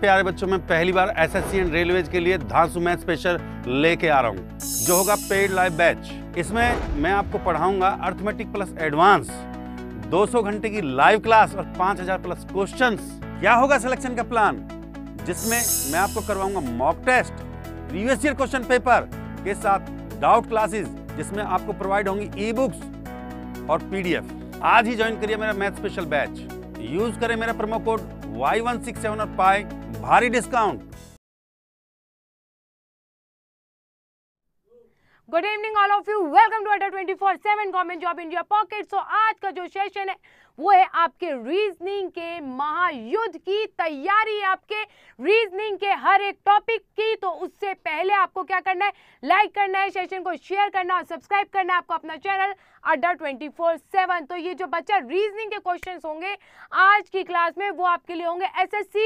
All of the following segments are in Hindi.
प्यारे बच्चों में पहली बार एसएससी एंड रेलवेज के लिए धांसू मैथ स्पेशल लेके आ रहा हूँ, जो होगा पेड लाइव बैच। इसमें मैं आपको पढ़ाऊंगा अर्थमेटिक प्लस एडवांस, 200 घंटे की लाइव क्लास और 5000 प्लस क्वेश्चंस। क्या होगा सिलेक्शन का प्लान, जिसमें मैं आपको करवाऊंगा mock test, previous year question paper के साथ डाउट क्लासेस, जिसमें आपको प्रोवाइड होंगी ई बुक्स और पीडीएफ। आज ही ज्वाइन करिए मेरा मैथ स्पेशल बैच, यूज करें मेरा प्रोमो कोड Y167 और पाए भारी discount. Good evening all of you, welcome to Adda 247 government job India pocket. So आज का जो सेशन है वो है आपके रीजनिंग के महायुद्ध की तैयारी, आपके रीजनिंग के हर एक टॉपिक की। तो उससे पहले आपको क्या करना है, लाइक करना है, सेशन को शेयर करना और सब्सक्राइब करना है आपको अपना चैनल अड्डा 247। तो ये जो बच्चा रीजनिंग के क्वेश्चंस होंगे आज की क्लास में, वो आपके लिए होंगे SSC,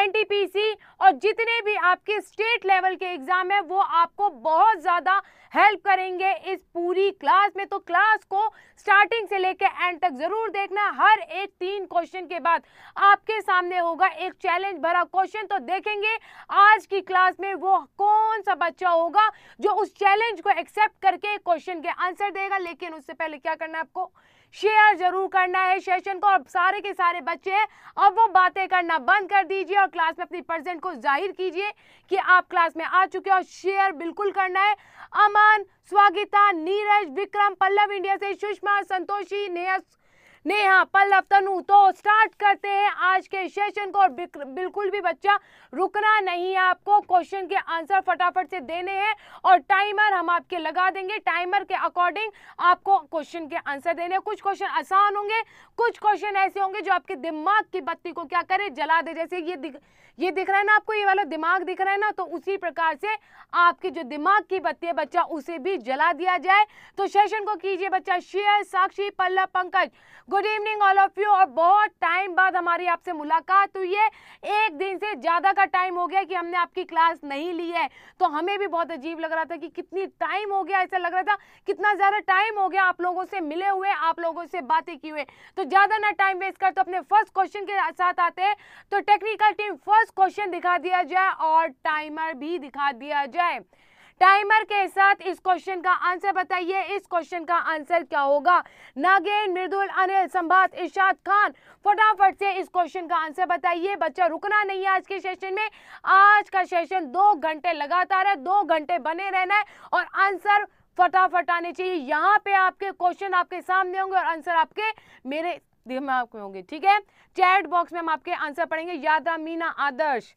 NTPC और जितने भी आपके स्टेट लेवल के एग्जाम है, वो आपको बहुत ज़्यादा हेल्प करेंगे इस पूरी क्लास में। तो क्लास को स्टार्टिंग से लेके एंड तक ज़रूर देखना। हर एक 3 क्वेश्चन के बाद आपके सामने होगा एक चैलेंज भरा क्वेश्चन। तो देखेंगे आज की क्लास में वो कौन सा बच्चा होगा जो उस चैलेंज को एक्सेप्ट करके क्वेश्चन के आंसर देगा। लेकिन उससे पहले क्या करना है, आपको शेयर जरूर करना है सेशन को। अब सारे के सारे बच्चे हैं, अब वो बातें करना बंद कर दीजिए और क्लास में अपनी प्रेजेंट को जाहिर कीजिए कि आप क्लास में आ चुके हो। और शेयर बिल्कुल करना है। अमन, स्वागता, नीरज, विक्रम, पल्लव इंडिया से, सुषमा, संतोषी, नेहा, पल्लव, तनु। तो स्टार्ट करते हैं आज के सेशन को और बिल्कुल भी बच्चा रुकना नहीं है। आपको क्वेश्चन के आंसर फटाफट से देने हैं और टाइमर हम आपके लगा देंगे। टाइमर के अकॉर्डिंग आपको क्वेश्चन के आंसर देने हैं। कुछ क्वेश्चन आसान होंगे, कुछ क्वेश्चन ऐसे होंगे जो आपके दिमाग की बत्ती को क्या करे, जला दे। जैसे ये दिख रहा है ना आपको, ये वाला दिमाग दिख रहा है ना, तो उसी प्रकार से आपके जो दिमाग की बत्ती है बच्चा, उसे भी जला दिया जाए। तो सेशन को कीजिए बच्चा share. Sakshi, Pallav, Pankaj, good evening all of you. और बहुत टाइम बाद हमारी आपसे मुलाकात हुई है, एक दिन से ज़्यादा का टाइम हो गया कि हमने आपकी क्लास नहीं ली है। तो हमें भी बहुत अजीब लग रहा था कि कितनी टाइम हो गया, ऐसा लग रहा था कितना ज़्यादा टाइम हो गया आप लोगों से मिले हुए, आप लोगों से बातें किए हुए। तो ज़्यादा ना टाइम वेस्ट कर, तो अपने फर्स्ट क्वेश्चन के साथ आते हैं। तो टेक्निकल टीम, फर्स्ट क्वेश्चन दिखा दिया जाए और टाइमर भी दिखा दिया जाए। टाइमर के साथ इस क्वेश्चन का आंसर बताइए। इस क्वेश्चन का आंसर क्या होगा? नागेन, मृदुल, अनिल, संभात, इशाद खान, फटाफट से इस क्वेश्चन का आंसर बताइए। बच्चा रुकना नहीं है आज के सेशन में। आज का सेशन 2 घंटे लगातार है, 2 घंटे बने रहना है और आंसर फटाफट आने चाहिए। यहाँ पे आपके क्वेश्चन आपके सामने होंगे और आंसर आपके मेरे दिमाग में होंगे, ठीक है। चैट बॉक्स में हम आपके आंसर पढ़ेंगे। Yadav, Meena, Adarsh,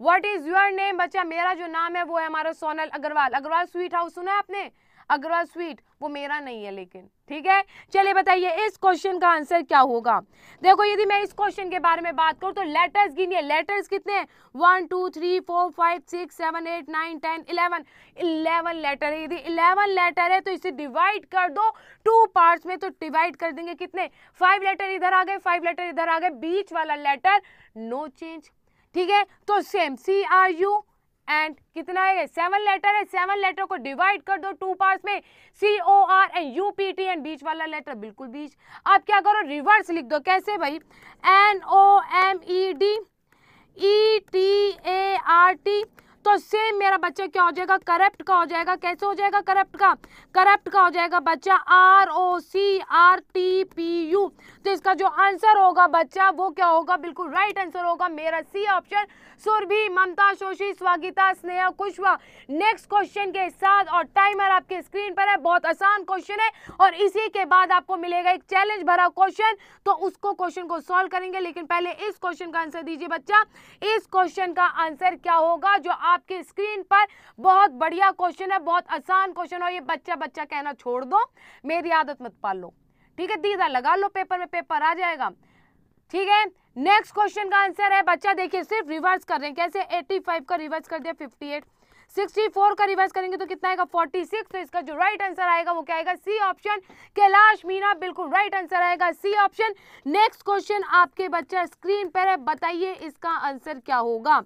what is your name? बच्चा मेरा जो नाम है वो है हमारा सोनल अग्रवाल। अग्रवाल स्वीट हाउस सुना है आपने? अग्रवाल स्वीट, वो मेरा नहीं है लेकिन, ठीक है। चलिए बताइए इस क्वेश्चन का आंसर क्या होगा। देखो यदि मैं इस क्वेश्चन के बारे में बात करूँ तो लेटर्स गिनिए। लेटर्स कितने हैं? 1 2 3 4 5 6 7 8 9 10 11 लेटर है। यदि 11 लेटर है तो इसे डिवाइड कर दो 2 पार्ट्स में। तो डिवाइड कर देंगे कितने? 5 लेटर इधर आ गए, 5 लेटर इधर आ गए, बीच वाला लेटर नो चेंज, ठीक है। तो सेम CRU एंड कितना है? 7 लेटर है। 7 लेटर को डिवाइड कर दो 2 पार्ट्स में, COR एंड UPT एंड बीच वाला लेटर बिल्कुल बीच। अब क्या करो, रिवर्स लिख दो। कैसे भाई? NOMED ETART। तो सेम मेरा बच्चा क्या हो जाएगा? करप्ट का हो जाएगा। कैसे हो जाएगा करप्ट का? करप्ट का हो जाएगा बच्चा ROCRTPU। तो इसका जो आंसर होगा बच्चा वो क्या होगा? बिल्कुल राइट आंसर होगा मेरा C option. Surabhi, Mamta, Shoshi, Swagata, Sneha, Kushwaha next question के साथ। और टाइमर आपके स्क्रीन पर है। बहुत आसान क्वेश्चन है और इसी के बाद आपको मिलेगा एक चैलेंज भरा क्वेश्चन। तो उसको क्वेश्चन को सॉल्व करेंगे, लेकिन पहले इस क्वेश्चन का आंसर दीजिए बच्चा। इस क्वेश्चन का आंसर क्या होगा जो आपके स्क्रीन पर? बहुत बढ़िया क्वेश्चन है, बहुत आसान क्वेश्चन है। ये बच्चा कहना छोड़ दो, मेरी आदत मत पालो, ठीक है। दीदा लगा लो पेपर में, पेपर आ जाएगा, ठीक है। नेक्स्ट क्वेश्चन का आंसर है बच्चा, देखिए सिर्फ रिवर्स कर रहे हैं। कैसे? 85 का रिवर्स कर दिया 58, 64 का रिवर्स करेंगे तो कितना आएगा? 46। तो इसका जो राइट आंसर आएगा वो क्या आएगा? C option. कैलाश, मीना, बिल्कुल राइट आंसर आएगा C ऑप्शन। नेक्स्ट क्वेश्चन आपके बच्चा स्क्रीन पर है, बताइए इसका आंसर क्या होगा।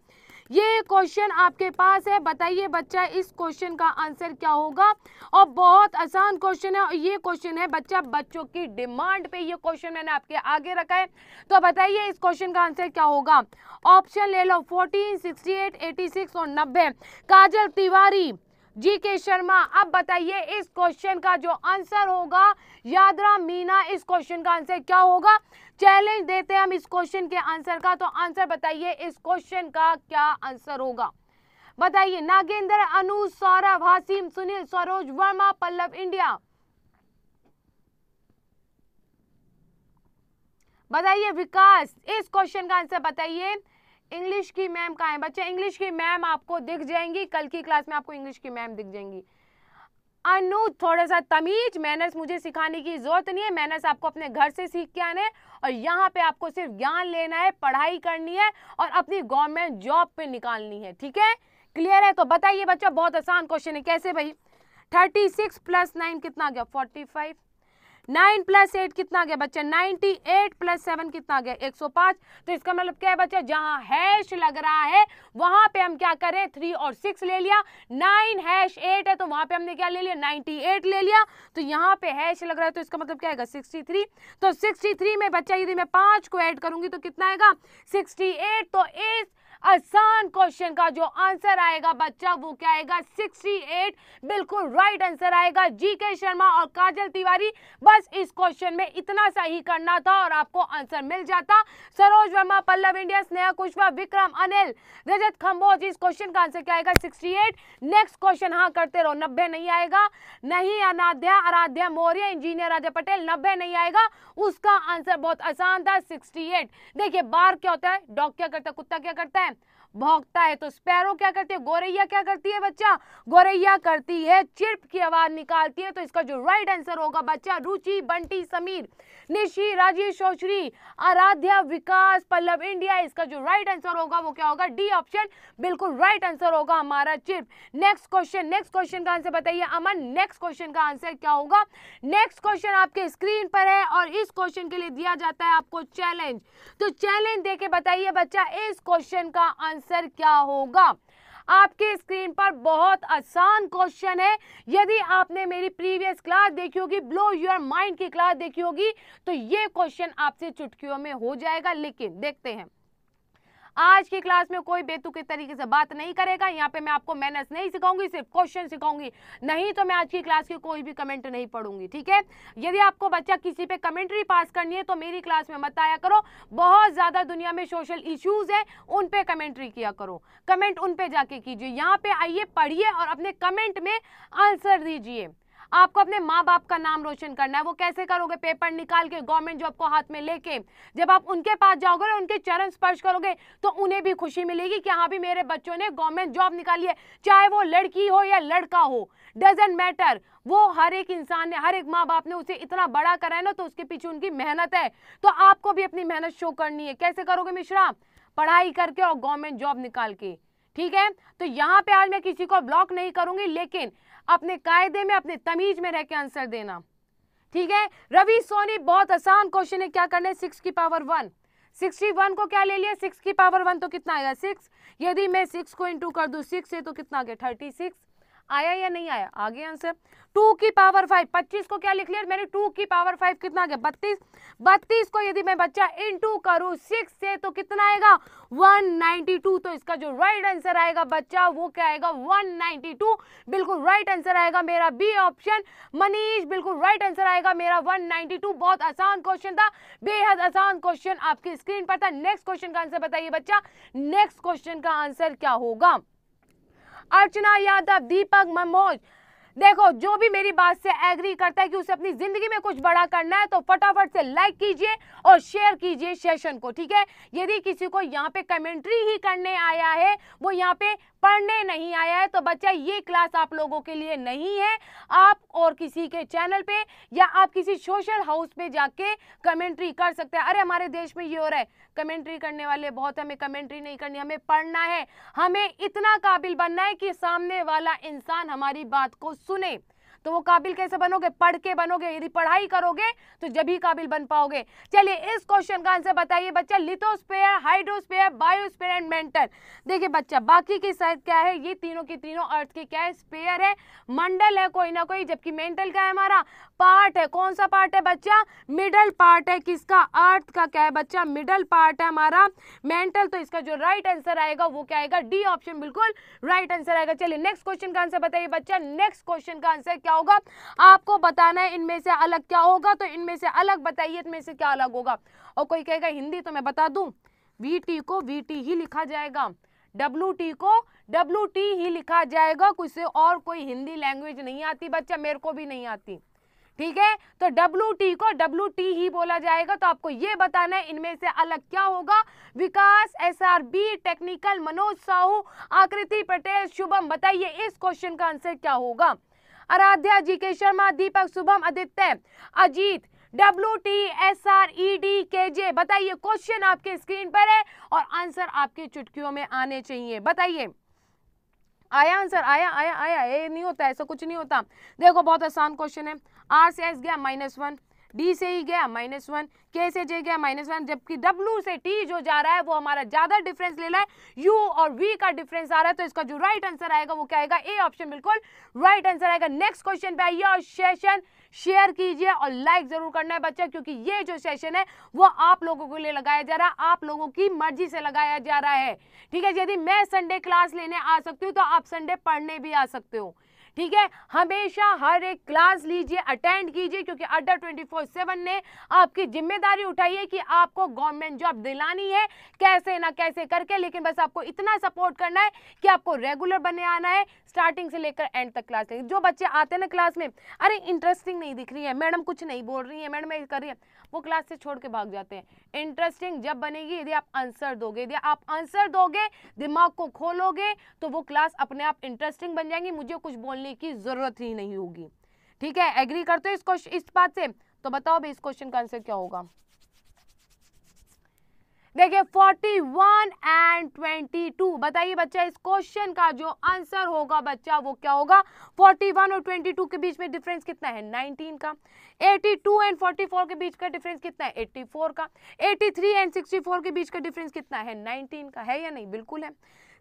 ये क्वेश्चन आपके पास है, बताइए बच्चा इस क्वेश्चन का आंसर क्या होगा। और बहुत आसान क्वेश्चन है, ये क्वेश्चन है बच्चा बच्चों की डिमांड पे, ये क्वेश्चन मैंने आपके आगे रखा है। तो बताइए इस क्वेश्चन का आंसर क्या होगा। ऑप्शन ले लो 14, 68, 86 और 90। काजल तिवारी, जी के शर्मा, अब बताइए इस क्वेश्चन का जो आंसर होगा। यादरा मीना, इस क्वेश्चन का आंसर क्या होगा। चैलेंज देते हैं हम इस क्वेश्चन के आंसर का, तो आंसर बताइए इस क्वेश्चन का क्या आंसर होगा, बताइए। नागेंद्र, अनु, सौरभ, हासिम, सुनील, सरोज वर्मा, पल्लव इंडिया, बताइए। विकास, इस क्वेश्चन का आंसर बताइए। इंग्लिश की मैम कहाँ है बच्चे, इंग्लिश की मैम आपको दिख जाएंगी कल की क्लास में, आपको इंग्लिश की मैम दिख जाएंगी। अनु, थोड़ा सा तमीज, मैनर्स मुझे सिखाने की ज़रूरत नहीं है, मैनर्स आपको अपने घर से सीख के आने और यहाँ पे आपको सिर्फ ज्ञान लेना है, पढ़ाई करनी है और अपनी गवर्नमेंट जॉब पे निकालनी है, ठीक है, क्लियर है। तो बताइए बच्चा, बहुत आसान क्वेश्चन है, कैसे भाई। 36 + 9 कितना आ गया, 45। 9 + 8 कितना गया बच्चा, 98 + 7 कितना गया, 105। तो इसका मतलब क्या है बच्चा, जहाँ हैश लग रहा है वहाँ पे हम क्या करें, 3 और 6 ले लिया। 9 #8 है तो वहाँ पे हमने क्या ले लिया, 98 ले लिया। तो यहाँ पे हैश लग रहा है तो इसका मतलब क्या आएगा, 63। तो 63 में बच्चा यदि मैं 5 को ऐड करूँगी तो कितना आएगा, 68। तो इस आसान क्वेश्चन का जो आंसर आएगा बच्चा वो क्या आएगा, 68, बिल्कुल राइट आंसर आएगा। जीके शर्मा और काजल तिवारी, बस इस क्वेश्चन में इतना सा ही करना था और आपको आंसर मिल जाता। सरोज वर्मा, पल्लव इंडिया, स्नेहा कुशवा, विक्रम, अनिल, रजत खम्बोज, इस क्वेश्चन का आंसर क्या आएगा, 68। नेक्स्ट क्वेश्चन, हाँ करते रहो, 90 नहीं आएगा, नहीं। अनाध्या, आराध्या मौर्य, इंजीनियर राजा पटेल, 90 नहीं आएगा, उसका आंसर बहुत आसान था, 68। देखिए बार क्या होता है, डॉग क्या करता है, कुत्ता क्या करता है, भौंकता है। तो स्पैरो क्या करती है, गोरैया क्या करती है बच्चा, गोरैया करती है, चिर्प की आवाज निकालती है। तो इसका जो राइट आंसर होगा बच्चा, रुचि, बंटी, समीर, निशी, राजेश, औश्री, आराध्या, विकास, पल्लव इंडिया, इसका जो राइट आंसर होगा वो क्या होगा, डी ऑप्शन, बिल्कुल राइट आंसर होगा हमारा, चिर्प। नेक्स्ट क्वेश्चन का आंसर बताइए अमन, नेक्स्ट क्वेश्चन का आंसर क्या होगा। नेक्स्ट क्वेश्चन आपके स्क्रीन पर है और इस क्वेश्चन के लिए दिया जाता है आपको चैलेंज। तो चैलेंज देके बताइए बच्चा इस क्वेश्चन का आंसर क्या होगा। आपके स्क्रीन पर बहुत आसान क्वेश्चन है, यदि आपने मेरी प्रीवियस क्लास देखी होगी, ब्लो योर माइंड की क्लास देखी होगी, तो ये क्वेश्चन आपसे चुटकियों में हो जाएगा। लेकिन देखते हैं, आज की क्लास में कोई बेतुके तरीके से बात नहीं करेगा, यहाँ पे मैं आपको मैनर्स नहीं सिखाऊंगी, सिर्फ क्वेश्चन सिखाऊंगी, नहीं तो मैं आज की क्लास के कोई भी कमेंट नहीं पढ़ूंगी, ठीक है। यदि आपको बच्चा किसी पे कमेंट्री पास करनी है तो मेरी क्लास में मत आया करो, बहुत ज़्यादा दुनिया में सोशल इश्यूज़ हैं, उन पर कमेंट्री किया करो, कमेंट उन पर जाके कीजिए, यहाँ पर आइए, पढ़िए और अपने कमेंट में आंसर दीजिए। आपको अपने माँ बाप का नाम रोशन करना है, वो कैसे करोगे, पेपर निकाल के गवर्नमेंट जॉब को हाथ में लेके। जब आप उनके पास जाओगे और उनके चरण स्पर्श करोगे तो उन्हें भी खुशी मिलेगी कि हाँ भी मेरे बच्चों ने गवर्नमेंट जॉब निकाली है, चाहे वो लड़की हो या लड़का हो, डजेंट मैटर, वो हर एक इंसान ने, हर एक माँ बाप ने उसे इतना बड़ा करा है ना, तो उसके पीछे उनकी मेहनत है, तो आपको भी अपनी मेहनत शो करनी है। कैसे करोगे मिश्रा, पढ़ाई करके और गवर्नमेंट जॉब निकाल के, ठीक है। तो यहाँ पे आज मैं किसी को ब्लॉक नहीं करूंगी, लेकिन अपने कायदे में, अपने तमीज में रह के आंसर देना, ठीक है। रवि सोनी, बहुत आसान क्वेश्चन है, क्या करना है, 6 की पावर 1, 61 को क्या ले लिया, 6 की पावर 1, तो कितना आएगा, 6। यदि मैं 6 को इंटू कर दूं 6 से तो कितना आ गया, 36 आया या नहीं आया, आगे आंसर। 2 की पावर 5, 25 को क्या लिख लिया मैंने, 2 की पावर 5 कितना गया, 32। 32 को यदि मैं बच्चा इंटू करूँ 6 से तो कितना आएगा, 192। तो इसका जो राइट आंसर आएगा बच्चा वो क्या आएगा, 192, बिल्कुल राइट आंसर आएगा मेरा, बी ऑप्शन। मनीष, बिल्कुल राइट आंसर आएगा मेरा 192। बहुत आसान क्वेश्चन था, बेहद आसान क्वेश्चन आपकी स्क्रीन पर था। नेक्स्ट क्वेश्चन का आंसर बताइए बच्चा, नेक्स्ट क्वेश्चन का आंसर क्या होगा। अर्चना यादव, दीपक, मनमोज, देखो जो भी मेरी बात से एग्री करता है कि उसे अपनी जिंदगी में कुछ बड़ा करना है तो फटाफट से लाइक कीजिए और शेयर कीजिए सेशन को, ठीक है। यदि किसी को यहाँ पे कमेंट्री ही करने आया है, वो यहाँ पे पढ़ने नहीं आया है, तो बच्चा ये क्लास आप लोगों के लिए नहीं है। आप और किसी के चैनल पे या आप किसी सोशल हाउस पे जाके कमेंट्री कर सकते हैं। अरे हमारे देश में ये हो रहा है, कमेंट्री करने वाले बहुत, हमें कमेंट्री नहीं करनी, हमें पढ़ना है, हमें इतना काबिल बनना है कि सामने वाला इंसान हमारी बात को सुने। तो वो काबिल कैसे बनोगे? पढ़ के बनोगे। यदि पढ़ाई करोगे तो जब ही काबिल बन पाओगे। चलिए इस क्वेश्चन का आंसर बताइए बच्चा, lithosphere, hydrosphere, biosphere and mantle. देखिए बच्चा बाकी की साइड क्या है, ये तीनों की तीनों अर्थ के क्या है, स्फीयर है, मंडल है कोई ना कोई, जबकि मेंटल क्या है हमारा पार्ट है। कौन सा पार्ट है बच्चा? मिडल पार्ट है। किसका? अर्थ का क्या है बच्चा, मिडल पार्ट है हमारा मेंटल। तो इसका जो राइट आंसर आएगा वो क्या आएगा? डी ऑप्शन बिल्कुल राइट आंसर आएगा। चलिए नेक्स्ट क्वेश्चन का आंसर बताइए बच्चा। नेक्स्ट क्वेश्चन का आंसर क्या होगा? आपको बताना है इनमें से अलग क्या होगा, तो इनमें से अलग बताइए इनमें से क्या अलग होगा। और कोई कहेगा हिंदी तो मैं बता दूं, VT को VT ही लिखा जाएगा, WT को WT ही लिखा जाएगा, कुछ और कोई हिंदी लैंग्वेज नहीं आती बच्चा, मेरे को भी नहीं आती, ठीक है? तो WT को WT ही बोला जाएगा। तो आपको ये बताना है इनमें से अलग क्या होगा। विकास, SRB, टेक्निकल, मनोज साहू, आकृति पटेल, शुभम, बताइए इस क्वेश्चन का आंसर क्या होगा। Aaradhya, GK Sharma, Deepak, Shubham, Aditya, Ajit, WT SRED KJ, बताइए। क्वेश्चन आपके स्क्रीन पर है और आंसर आपकी चुटकियों में आने चाहिए। बताइए आया आंसर? आया आया आया, ये नहीं होता, ऐसा कुछ नहीं होता। देखो बहुत आसान क्वेश्चन है। R से S गया -1, D से E गया -1, K से J गया -1, जबकि W से T जो जा रहा है वो हमारा ज़्यादा डिफरेंस ले रहा है, U और V का डिफरेंस आ रहा है। तो इसका जो राइट आंसर आएगा वो क्या आएगा? A ऑप्शन बिल्कुल राइट आंसर आएगा। नेक्स्ट क्वेश्चन पे आइए और सेशन शेयर कीजिए और लाइक ज़रूर करना है बच्चा, क्योंकि ये जो सेशन है वो आप लोगों के लिए लगाया जा रहा है, आप लोगों की मर्जी से लगाया जा रहा है, ठीक है? यदि मैं संडे क्लास लेने आ सकती हूँ तो आप संडे पढ़ने भी आ सकते हो, ठीक है? हमेशा हर एक क्लास लीजिए, अटेंड कीजिए, क्योंकि अड्डा 247 ने आपकी जिम्मेदारी उठाई है कि आपको गवर्नमेंट जॉब दिलानी है, कैसे ना कैसे करके। लेकिन बस आपको इतना सपोर्ट करना है कि आपको रेगुलर बने आना है, स्टार्टिंग से लेकर एंड तक क्लास लेंगे। जो बच्चे आते हैं ना क्लास में, अरे इंटरेस्टिंग नहीं दिख रही है मैडम, कुछ नहीं बोल रही है मैडम, ये कर रही है, वो क्लास से छोड़ के भाग जाते हैं। इंटरेस्टिंग जब बनेगी यदि आप आंसर दोगे, यदि आप आंसर दोगे, दिमाग को खोलोगे, तो वो क्लास अपने आप इंटरेस्टिंग बन जाएंगी, मुझे कुछ बोलने की जरूरत ही नहीं होगी, ठीक है? एग्री करते हो इस बात से? तो बताओ भाई इस क्वेश्चन का आंसर क्या होगा। देखिए 41 एंड 22, बताइए बच्चा इस क्वेश्चन का जो आंसर होगा बच्चा वो क्या होगा? 41 और 22 के बीच में डिफरेंस कितना है? 19 का। 82 एंड 44 के बीच का डिफरेंस कितना है? 84 का। 83 एंड 64 के बीच का डिफरेंस कितना है? 19 का है या नहीं? बिल्कुल है।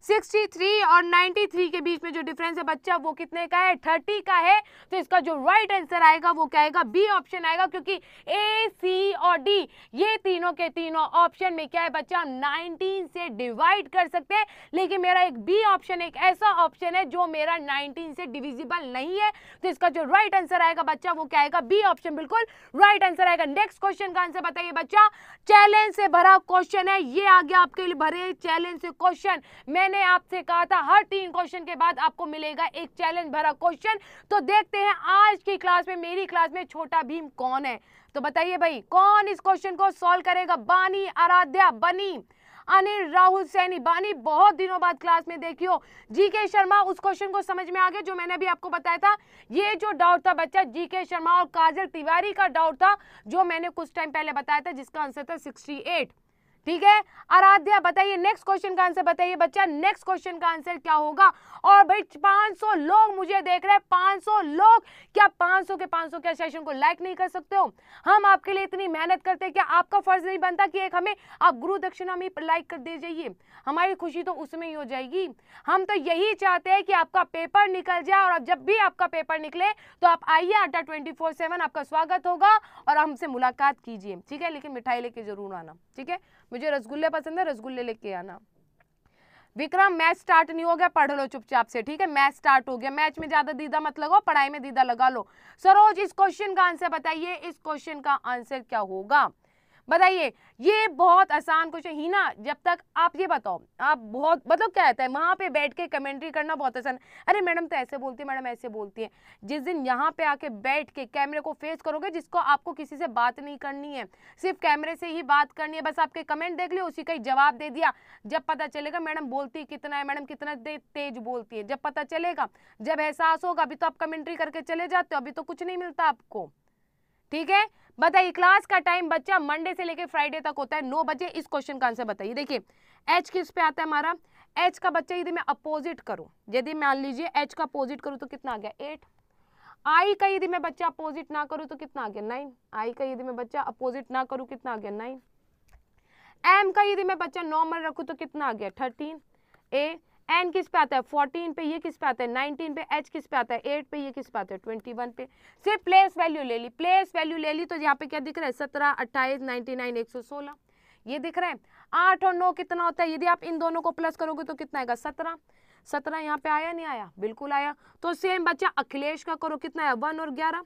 63 और 93 के बीच में जो डिफरेंस है बच्चा वो कितने का है? 30 का है। तो इसका जो राइट आंसर आएगा वो क्या आएगा? बी ऑप्शन आएगा, क्योंकि ए, सी और डी ये तीनों के तीनों ऑप्शन में क्या है बच्चा, 19 से डिवाइड कर सकते हैं। लेकिन मेरा एक बी ऑप्शन एक ऐसा ऑप्शन है जो मेरा 19 से डिविजिबल नहीं है। तो इसका जो राइट आंसर आएगा बच्चा वो क्या आएगा? बी ऑप्शन बिल्कुल राइट आंसर आएगा। नेक्स्ट क्वेश्चन का आंसर बताइए बच्चा। चैलेंज से भरा क्वेश्चन है, ये आ गया आपके लिए भरे चैलेंज से क्वेश्चन। मैंने आपसे कहा था हर 3 क्वेश्चन के बाद आपको मिलेगा एक चैलेंज भरा क्वेश्चन। तो देखते हैं आज की क्लास में, मेरी क्लास में छोटा भीम कौन है? तो बताइए भाई कौन इस क्वेश्चन को सॉल्व करेगा? बानी, आराध्या, बनी, अनिल, राहुल सैनी। बानी बहुत दिनों बाद क्लास में देखियो। जीके शर्मा उस क्वेश्चन को समझ में आ गया जो मैंने अभी आपको बताया था। ये जो डाउट था बच्चा जीके शर्मा और काजल तिवारी का डाउट था जो मैंने कुछ टाइम पहले बताया था, जिसका आंसर था 68, ठीक है? आराध्या बताइए नेक्स्ट क्वेश्चन का आंसर बताइए बच्चा। नेक्स्ट क्वेश्चन का आंसर क्या होगा? और भाई 500 लोग मुझे देख रहे हैं, 500 लोग, क्या 500 क्या सेशन को लाइक नहीं कर सकते हो? हम आपके लिए इतनी मेहनत करते हैं, क्या आपका फर्ज नहीं बनता कि एक हमें आप गुरु दक्षिणा में लाइक कर दे जाइए? हमारी खुशी तो उसमें ही हो जाएगी। हम तो यही चाहते हैं कि आपका पेपर निकल जाए, और अब जब भी आपका पेपर निकले तो आप आइए, अड्डा 247 आपका स्वागत होगा और हमसे मुलाकात कीजिए, ठीक है? लेकिन मिठाई लेके जरूर आना, ठीक है? मुझे रसगुल्ले पसंद है, रसगुल्ले लेके आना। विक्रम मैच स्टार्ट नहीं हो गया, पढ़ लो चुपचाप से, ठीक है? मैच स्टार्ट हो गया, मैच में ज़्यादा दीदा मत लगाओ, पढ़ाई में दीदा लगा लो। सरोज इस क्वेश्चन का आंसर बताइए, इस क्वेश्चन का आंसर क्या होगा? बताइए। ये बहुत आसान क्वेश्चन ही ना, जब तक आप ये बताओ आप बहुत मतलब क्या कहता है वहाँ पे बैठ के कमेंट्री करना बहुत आसान। अरे मैडम तो ऐसे बोलती है, मैडम ऐसे बोलती है। जिस दिन यहाँ पे आके बैठ के कैमरे को फेस करोगे, जिसको आपको किसी से बात नहीं करनी है, सिर्फ कैमरे से ही बात करनी है, बस आपके कमेंट देख लिया, उसी का ही जवाब दे दिया, जब पता चलेगा मैडम बोलती कितना है, मैडम कितना तेज बोलती है, जब पता चलेगा, जब एहसास होगा। अभी तो आप कमेंट्री करके चले जाते हो, अभी तो कुछ नहीं मिलता आपको, ठीक है? बताइए क्लास का टाइम बच्चा मंडे से लेकर फ्राइडे तक होता है 9 बजे। इस क्वेश्चन का आंसर बताइए। देखिए एच किस पे आता है हमारा? एच का बच्चा यदि मैं अपोजिट करूं, यदि मान लीजिए एच का अपोजिट करूं तो कितना आ गया? 8। आई का यदि मैं बच्चा अपोजिट ना करूँ तो कितना आ गया 9। आई का यदि मैं बच्चा अपोजिट ना करूँ कितना आ गया 9। एम का यदि मैं बच्चा नॉर्मल रखूँ तो कितना आ गया 13। ए एन किस पे आता है 14 पे, ये किस पे आता है 19 पे, एच किस पे आता है 8 पे, ये किस पे आता है 21 पे। सिर्फ प्लेस वैल्यू ले ली, प्लेस वैल्यू ले ली तो यहाँ पे क्या दिख रहा है 17, 28, 99, 116 ये दिख रहा है। 8 और 9 कितना होता है, यदि आप इन दोनों को प्लस करोगे तो कितना आएगा 17, यहाँ पे आया नहीं आया, बिल्कुल आया। तो सेम बच्चा अखिलेश का करो कितना आया 1 और 11,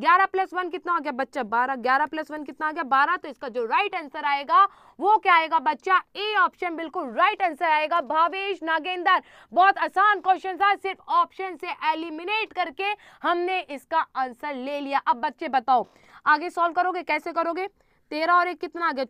11 + 1 कितना हो गया बच्चा 12, 11 + 1 कितना आ गया 12। तो इसका जो राइट आंसर आएगा वो क्या आएगा बच्चा, ए ऑप्शन बिल्कुल राइट आंसर आएगा भावेश नागेंद्र। बहुत आसान क्वेश्चन था, सिर्फ ऑप्शन से एलिमिनेट करके हमने इसका आंसर ले लिया। अब बच्चे बताओ आगे सॉल्व करोगे कैसे करोगे। 13 और 1 कितना आ गया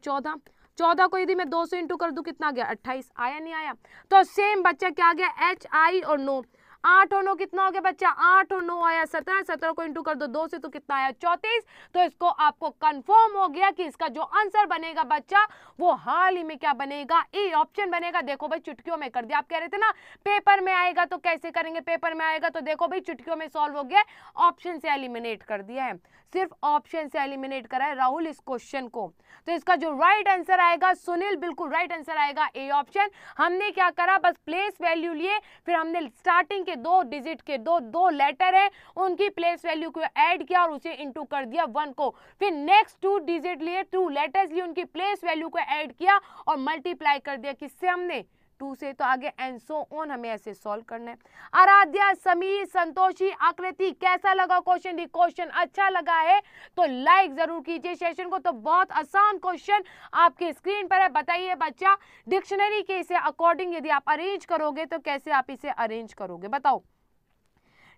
14 को यदि मैं 200 इंटू कर दूं कितना आ गया 28, आया नहीं आया। तो सेम बच्चा क्या आ गया एच आई और 9, 8 और 9 कितना हो गया बच्चा 8 और 9 आया 17, 17 को इंटू कर दो 2 से तो कितना आया 34। तो इसको आपको कंफर्म हो गया कि इसका जो आंसर बनेगा बच्चा वो हाल ही में क्या बनेगा, ए ऑप्शन बनेगा। देखो भाई चुटकियों में कर दिया, आप कह रहे थे ना पेपर में आएगा तो कैसे करेंगे, पेपर में आएगा तो देखो भाई चुटकियों में सॉल्व हो गया, ऑप्शन से एलिमिनेट कर दिया है, सिर्फ ऑप्शन से एलिमिनेट करा है राहुल इस क्वेश्चन को। तो इसका जो राइट आंसर आएगा सुनील, बिल्कुल राइट आंसर आएगा ए ऑप्शन। हमने क्या करा बस प्लेस वैल्यू लिए, फिर हमने स्टार्टिंग के 2 डिजिट के दो लेटर है उनकी प्लेस वैल्यू को ऐड किया और उसे इनटू कर दिया 1 को, फिर नेक्स्ट 2 डिजिट लिए 2 लेटर्स लिए उनकी प्लेस वैल्यू को ऐड किया और मल्टीप्लाई कर दिया किससे हमने 2 से, तो आगे एंड सो ऑन हमें ऐसे सॉल्व करना है। आराध्या, समीर, संतोषी, आकृति, कैसा लगा क्वेश्चन? क्वेश्चन अच्छा लगा है तो लाइक जरूर कीजिए सेशन को। तो बहुत आसान क्वेश्चन आपके स्क्रीन पर है, बताइए बच्चा डिक्शनरी के इसे अकॉर्डिंग यदि आप अरेंज करोगे तो कैसे आप इसे अरेंज करोगे बताओ।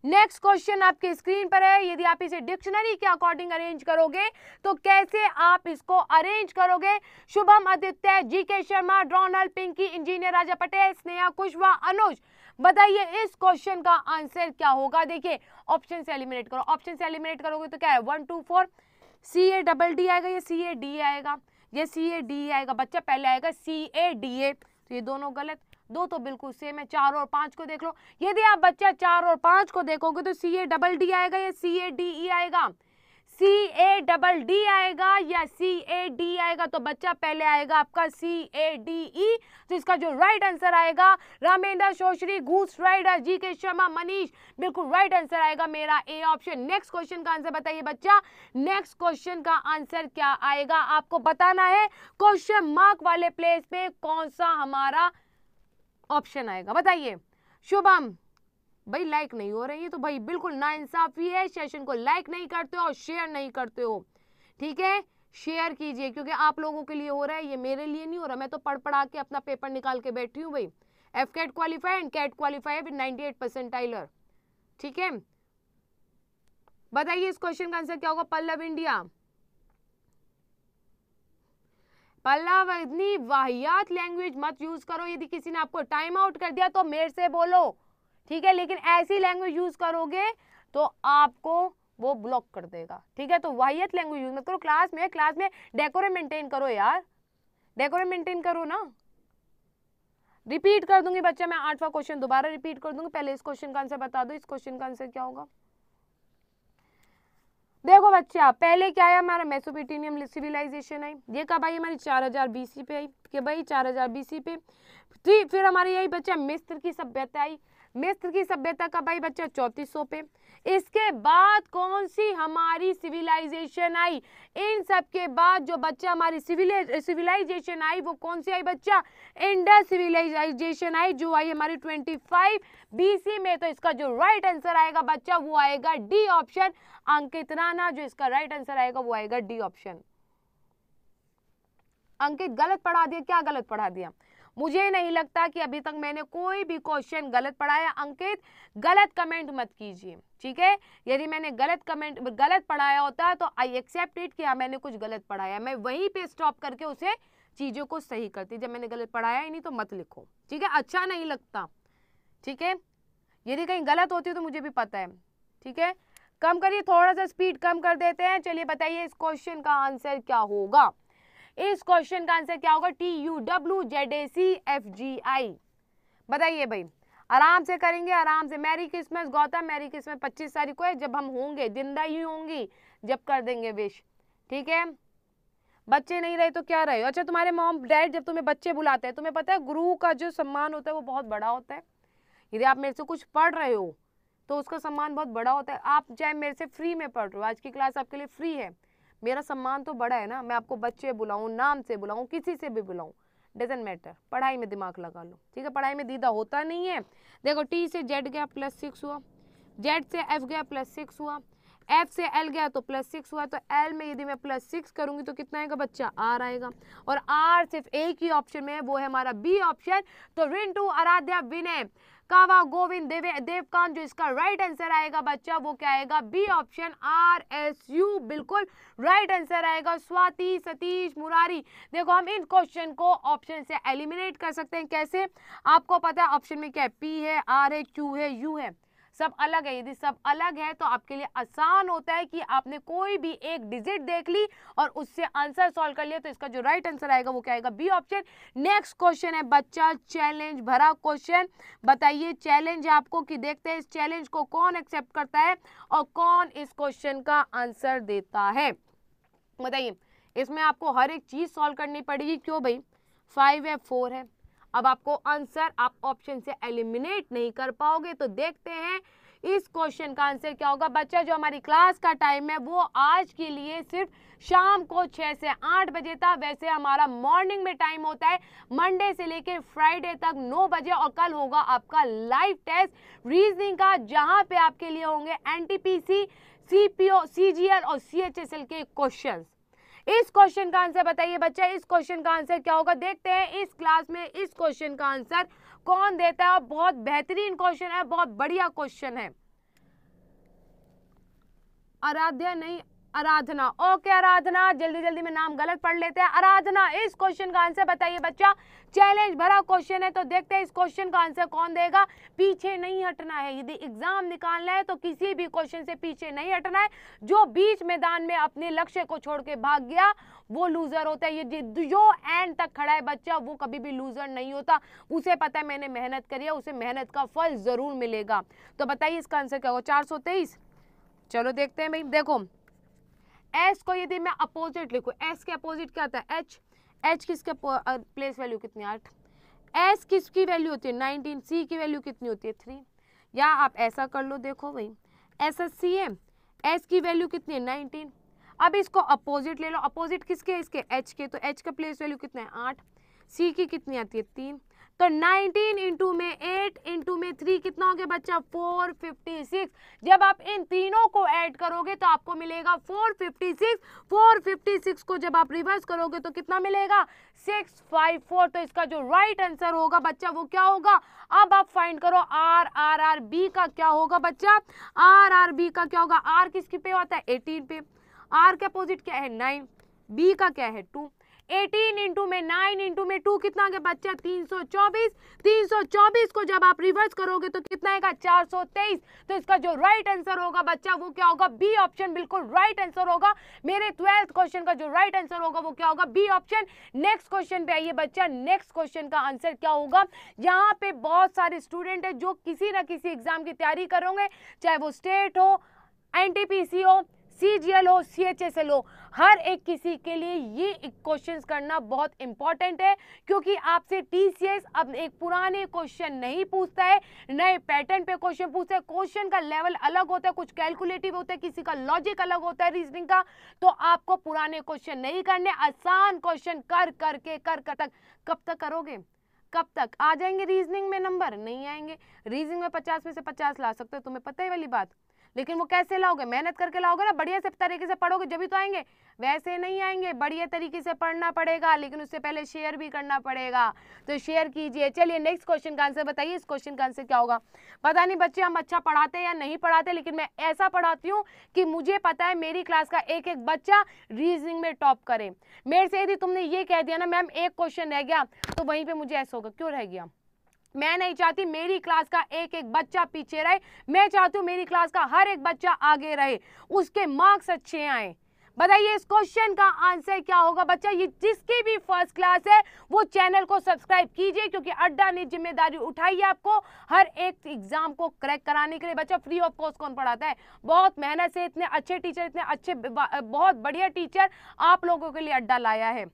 नेक्स्ट क्वेश्चन आपके स्क्रीन पर है, यदि आप इसे डिक्शनरी के अकॉर्डिंग अरेंज करोगे तो कैसे आप इसको अरेंज करोगे। शुभम, आदित्य, जीके शर्मा, ड्रोनल, पिंकी, इंजीनियर राजा पटेल, स्नेहा, कुशवा, अनुज, बताइए इस क्वेश्चन का आंसर क्या होगा। देखिए ऑप्शन से एलिमिनेट करो, ऑप्शन से एलिमिनेट करोगे तो क्या है 1, 2, 4 CADD आएगा या CADA आएगा, या CADA आएगा बच्चा, पहले आएगा CADA, तो ये दोनों गलत, 2 तो बिल्कुल सेम है। 4 और 5 को देख लो, यदि आप बच्चा 4 और 5 को देखोगे तो CADD आएगा या CADE आएगा, CADD आएगा या CAD आएगा, तो बच्चा पहले आएगा आपका CADE। तो इसका जो राइट आंसर आएगा रामेंद्र, शोश्री, घूस राइडर, जीके शर्मा, मनीष, बिल्कुल राइट आंसर आएगा मेरा ए ऑप्शन। नेक्स्ट क्वेश्चन का आंसर बताइए बच्चा, नेक्स्ट क्वेश्चन का आंसर क्या आएगा आपको बताना है। क्वेश्चन मार्क वाले प्लेस पे कौन सा हमारा ऑप्शन आएगा बताइए। शुभम भाई लाइक नहीं हो रही है, तो भाई बिल्कुल नाइंसाफी है, सेशन को लाइक नहीं करते हो और शेयर नहीं करते हो, ठीक है शेयर कीजिए क्योंकि आप लोगों के लिए हो रहा है, ये मेरे लिए नहीं हो रहा, मैं तो पढ़ पढ़ा के अपना पेपर निकाल के बैठी हूँ भाई। FCAT qualify and CAT qualify with 98 percentiler, ठीक है बताइए इस क्वेश्चन का आंसर क्या होगा। पल्लव इंडिया, पल्लव इतनी वाहियात लैंग्वेज मत यूज करो, यदि किसी ने आपको टाइम आउट कर दिया तो मेरे से बोलो, ठीक है लेकिन ऐसी लैंग्वेज यूज करोगे तो आपको वो ब्लॉक कर देगा, ठीक है तो वाहियात लैंग्वेज यूज मत करो। क्लास में डेकोरम मेंटेन करो यार, डेकोरम मेंटेन करो ना। रिपीट कर दूंगी बच्चा मैं 8वां क्वेश्चन दोबारा रिपीट कर दूंगी, पहले इस क्वेश्चन का आंसर बता दो, इस क्वेश्चन का आंसर क्या होगा। देखो बच्चा पहले क्या है हमारा मेसोपोटामियन सिविलाइजेशन आई, ये कब आई हमारी 4000 BC पे आई, कि भाई 4000 BC पे थी। फिर हमारे यही बच्चा मिस्र की सभ्यता आई, मिस्र की सभ्यता कब आई बच्चा 3400 पे। इसके बाद कौन सी हमारी सिविलाइजेशन आई, इन सब के बाद जो बच्चा हमारी सिविलाइजेशन आई वो कौन सी आई बच्चा, इंडस सिविलाइजेशन आई जो आई हमारी 25 BC में। तो इसका जो राइट आंसर आएगा बच्चा वो आएगा डी ऑप्शन। अंकित राणा, जो इसका राइट आंसर आएगा वो आएगा डी ऑप्शन। अंकित गलत पढ़ा दिया, क्या गलत पढ़ा दिया, मुझे नहीं लगता कि अभी तक मैंने कोई भी क्वेश्चन गलत पढ़ाया। अंकित गलत कमेंट मत कीजिए, ठीक है यदि मैंने गलत पढ़ाया होता तो आई एक्सेप्ट इट कि हाँ मैंने कुछ गलत पढ़ाया, मैं वहीं पे स्टॉप करके उसे चीज़ों को सही करती। जब मैंने गलत पढ़ाया ही नहीं तो मत लिखो, ठीक है अच्छा नहीं लगता, ठीक है यदि कहीं गलत होती तो मुझे भी पता है, ठीक है कम करिए, थोड़ा सा स्पीड कम कर देते हैं। चलिए बताइए इस क्वेश्चन का आंसर क्या होगा, इस क्वेश्चन का आंसर क्या होगा, TUWZACFGI बताइए भाई। आराम से करेंगे, आराम से। मेरी किस्मत गौतम, मेरी किस्मत 25 तारीख को है, जब हम होंगे, जिंदा ही होंगी जब कर देंगे विश, ठीक है। बच्चे नहीं रहे तो क्या रहे। अच्छा, तुम्हारे मॉम डैड जब तुम्हें बच्चे बुलाते हैं, तुम्हें पता है गुरु का जो सम्मान होता है वो बहुत बड़ा होता है। यदि आप मेरे से कुछ पढ़ रहे हो तो उसका सम्मान बहुत बड़ा होता है। आप चाहे मेरे से फ्री में पढ़ रहे हो, आज की क्लास आपके लिए फ्री है, मेरा सम्मान तो बड़ा है ना। मैं आपको बच्चे बुलाऊं, नाम से बुलाऊं, किसी से भी बुलाऊं, डजेंट मैटर। पढ़ाई में दिमाग लगा लो, ठीक है। पढ़ाई में दीदा होता नहीं है। देखो, टी से जेड गया +6 हुआ, जेड से एफ गया +6 हुआ, एफ से एल गया तो +6 हुआ। तो एल में यदि मैं +6 करूंगी तो कितना आएगा बच्चा, आर आएगा। और आर सिर्फ एक ही ऑप्शन में है, वो है हमारा बी ऑप्शन। तो रिंटू, आराध्या, विनय, कावा, गोविंद, देवकांत, जो इसका राइट आंसर आएगा बच्चा वो क्या आएगा, बी ऑप्शन, RSU बिल्कुल राइट आंसर आएगा। स्वाति, सतीश, मुरारी, देखो हम इन क्वेश्चन को ऑप्शन से एलिमिनेट कर सकते हैं। कैसे? आपको पता है ऑप्शन में क्या है, P है, R है, Q है, U है, सब अलग है। यदि सब अलग है तो आपके लिए आसान होता है कि आपने कोई भी एक डिजिट देख ली और उससे आंसर सॉल्व कर लिया। तो इसका जो राइट आंसर आएगा वो क्या आएगा, बी ऑप्शन। नेक्स्ट क्वेश्चन है बच्चा, चैलेंज भरा क्वेश्चन। बताइए चैलेंज आपको, कि देखते हैं इस चैलेंज को कौन एक्सेप्ट करता है और कौन इस क्वेश्चन का आंसर देता है। बताइए, इसमें आपको हर एक चीज सॉल्व करनी पड़ेगी। क्यों भाई, 5 है, 4 है। अब आपको आंसर आप ऑप्शन से एलिमिनेट नहीं कर पाओगे। तो देखते हैं इस क्वेश्चन का आंसर क्या होगा। बच्चा, जो हमारी क्लास का टाइम है वो आज के लिए सिर्फ शाम को 6 से 8 बजे तक। वैसे हमारा मॉर्निंग में टाइम होता है मंडे से लेकर फ्राइडे तक 9 बजे। और कल होगा आपका लाइव टेस्ट रीजनिंग का, जहां पे आपके लिए होंगे NTPC, CPO, CGL और CHSL के क्वेश्चन। इस क्वेश्चन का आंसर बताइए बच्चा, इस क्वेश्चन का आंसर क्या होगा। देखते हैं इस क्लास में इस क्वेश्चन का आंसर कौन देता है। और बहुत बेहतरीन क्वेश्चन है, बहुत बढ़िया क्वेश्चन है। आराध्या नहीं, आराधना, ओके आराधना, जल्दी जल्दी में नाम गलत पढ़ लेते हैं। आराधना, इस क्वेश्चन का आंसर बताइए बच्चा, चैलेंज भरा क्वेश्चन है। तो देखते हैं इस क्वेश्चन का आंसर कौन देगा। पीछे नहीं हटना है, यदि एग्जाम निकालना है तो किसी भी क्वेश्चन से पीछे नहीं हटना है। जो बीच मैदान में अपने लक्ष्य को छोड़ के भाग गया वो लूजर होता है। ये जो एंड तक खड़ा है बच्चा वो कभी भी लूजर नहीं होता। उसे पता है मैंने मेहनत करी है, उसे मेहनत का फल जरूर मिलेगा। तो बताइए इसका आंसर क्या होगा, 423। चलो देखते हैं भाई। देखो, S को यदि मैं अपोजिट लिखूं, S के अपोजिट क्या आता है, H। H किसके प्लेस वैल्यू कितनी है, 8। S किसकी वैल्यू होती है, 19। C की वैल्यू कितनी होती है, 3। या आप ऐसा कर लो, देखो भाई SSC है, S की वैल्यू कितनी है, 19। अब इसको अपोजिट ले लो, अपोजिट किसके, इसके H के। तो H का प्लेस वैल्यू कितना है, 8। C की कितनी आती है, 3। तो 19 इंटू में 8 इंटू में 3 कितना हो गया बच्चा, 456। जब आप इन तीनों को ऐड करोगे तो आपको मिलेगा 456। 456 को जब आप रिवर्स करोगे तो कितना मिलेगा, 654। तो इसका जो राइट आंसर होगा बच्चा वो क्या होगा। अब आप फाइंड करो RRB का क्या होगा बच्चा, RRB का क्या होगा। R किसकी पे होता है, 18 पे। R के अपोजिट क्या है, 9। B का क्या है, 2। 18 इंटू में 9 इंटू में 2 कितना आएगा बच्चा, 324। 324 को जब आप रिवर्स करोगे तो कितना आएगा, 423। तो इसका जो राइट आंसर होगा बच्चा वो क्या होगा, बी ऑप्शन बिल्कुल राइट आंसर होगा। मेरे 12th क्वेश्चन का जो राइट आंसर होगा वो क्या होगा, बी ऑप्शन। नेक्स्ट क्वेश्चन पे आइए बच्चा। नेक्स्ट क्वेश्चन का आंसर क्या होगा। यहाँ पे बहुत सारे स्टूडेंट है जो किसी ना किसी एग्जाम की तैयारी करेंगे, चाहे वो स्टेट हो, NTPC हो, CGL हो, CHSL हो। हर एक किसी के लिए ये क्वेश्चंस करना बहुत इंपॉर्टेंट है, क्योंकि आपसे TCS अब एक पुराने क्वेश्चन नहीं पूछता है, नए पैटर्न पे क्वेश्चन पूछता है। क्वेश्चन का लेवल अलग होता है, कुछ कैलकुलेटिव होता है, किसी का लॉजिक अलग होता है रीजनिंग का। तो आपको पुराने क्वेश्चन नहीं करने, आसान क्वेश्चन कर तक कब तक करोगे, कब तक आ जाएंगे रीजनिंग में नंबर, नहीं आएंगे। रीजनिंग में 50 में से 50 ला सकते हो, तुम्हें पता ही वाली बात। लेकिन वो कैसे लाओगे, मेहनत करके लाओगे ना, बढ़िया से तरीके से पढ़ोगे जब भी तो आएंगे, वैसे नहीं आएंगे। बढ़िया तरीके से पढ़ना पड़ेगा, लेकिन उससे पहले शेयर भी करना पड़ेगा, तो शेयर कीजिए। चलिए नेक्स्ट क्वेश्चन का आंसर बताइए। इस क्वेश्चन का आंसर क्या होगा। पता नहीं बच्चे हम अच्छा पढ़ाते हैं या नहीं पढ़ाते, लेकिन मैं ऐसा पढ़ाती हूँ कि मुझे पता है मेरी क्लास का एक एक बच्चा रीजनिंग में टॉप करे। मेरे से यदि तुमने ये कह दिया ना मैम एक क्वेश्चन रह गया, तो वहीं पर मुझे ऐसा होगा क्यों रह गया। मैं नहीं चाहती मेरी क्लास का एक एक बच्चा पीछे रहे, मैं चाहती हूँ मेरी क्लास का हर एक बच्चा आगे रहे, उसके मार्क्स अच्छे आए। बताइए इस क्वेश्चन का आंसर क्या होगा बच्चा। ये जिसकी भी फर्स्ट क्लास है वो चैनल को सब्सक्राइब कीजिए, क्योंकि अड्डा ने जिम्मेदारी उठाई है आपको हर एक एग्जाम को क्रैक कराने के लिए। बच्चा फ्री ऑफ कॉस्ट कौन पढ़ाता है, बहुत मेहनत से इतने अच्छे टीचर, इतने अच्छे बहुत बढ़िया टीचर आप लोगों के लिए अड्डा लाया है।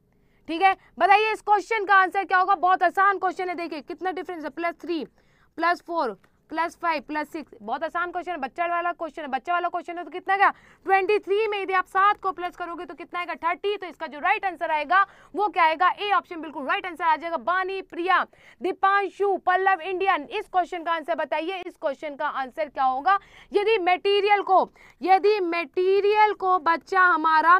ठीक है, बताइए इस क्वेश्चन का आंसर क्या होगा। बहुत आसान क्वेश्चन है, देखिए कितना डिफरेंस है, +3 +4 +5 +6। बहुत आसान क्वेश्चन है, बच्चा वाला क्वेश्चन है। बच्चा वाला क्वेश्चन है तो कितना आएगा 23 में, यदि आप 7 को प्लस करोगे तो कितना आएगा 30। तो इसका जो राइट आंसर आएगा वो क्या आएगा, ए ऑप्शन बिल्कुल राइट आंसर आ जाएगा। बानी, प्रिया, दीपांशु, पल्लव इंडियन, इस क्वेश्चन का आंसर बताइए, इस क्वेश्चन का आंसर क्या होगा। यदि मेटीरियल को बच्चा हमारा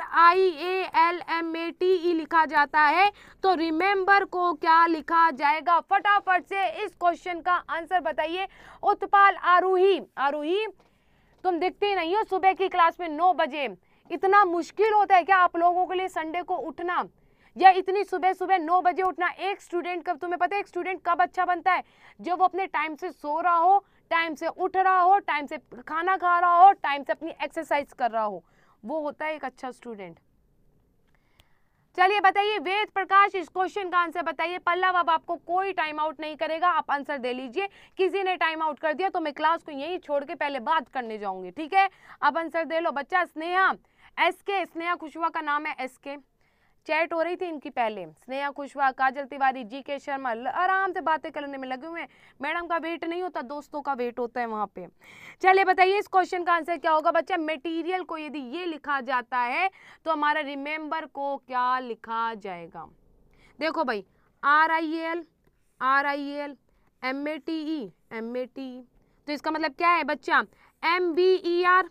RIALMATE लिखा जाता है तो रिमेम्बर को क्या लिखा जाएगा। फटाफट से इस क्वेश्चन का आंसर बताइए। उत्पाल, आरूही तुम दिखती नहीं हो सुबह की क्लास में 9 बजे। इतना मुश्किल होता है क्या आप लोगों के लिए संडे को उठना, या इतनी सुबह सुबह 9 बजे उठना। एक स्टूडेंट कब, तुम्हें पता है एक स्टूडेंट कब अच्छा बनता है, जब वो अपने टाइम से सो रहा हो, टाइम से उठ रहा हो, टाइम से खाना खा रहा हो, टाइम से अपनी एक्सरसाइज कर रहा हो, वो होता है एक अच्छा स्टूडेंट। चलिए बताइए वेद प्रकाश, इस क्वेश्चन का आंसर बताइए। पल्लव, अब आपको कोई टाइम आउट नहीं करेगा, आप आंसर दे लीजिए। किसी ने टाइम आउट कर दिया तो मैं क्लास को यहीं छोड़ के पहले बात करने जाऊंगी, ठीक है, आप आंसर दे लो बच्चा। स्नेहा, SK, स्नेहा खुशवा का नाम है SK, चैट हो रही थी इनकी पहले। स्नेहा खुशवा, काजल तिवारी, GK शर्मा आराम से बातें करने में लगे हुए हैं। मैडम का वेट नहीं होता, दोस्तों का वेट होता है वहाँ पे। चलिए बताइए इस क्वेश्चन का आंसर क्या होगा बच्चा। मटेरियल को यदि ये लिखा जाता है तो हमारा रिमेम्बर को क्या लिखा जाएगा। देखो भाई, RIL MATE, तो इसका मतलब क्या है बच्चा, MBER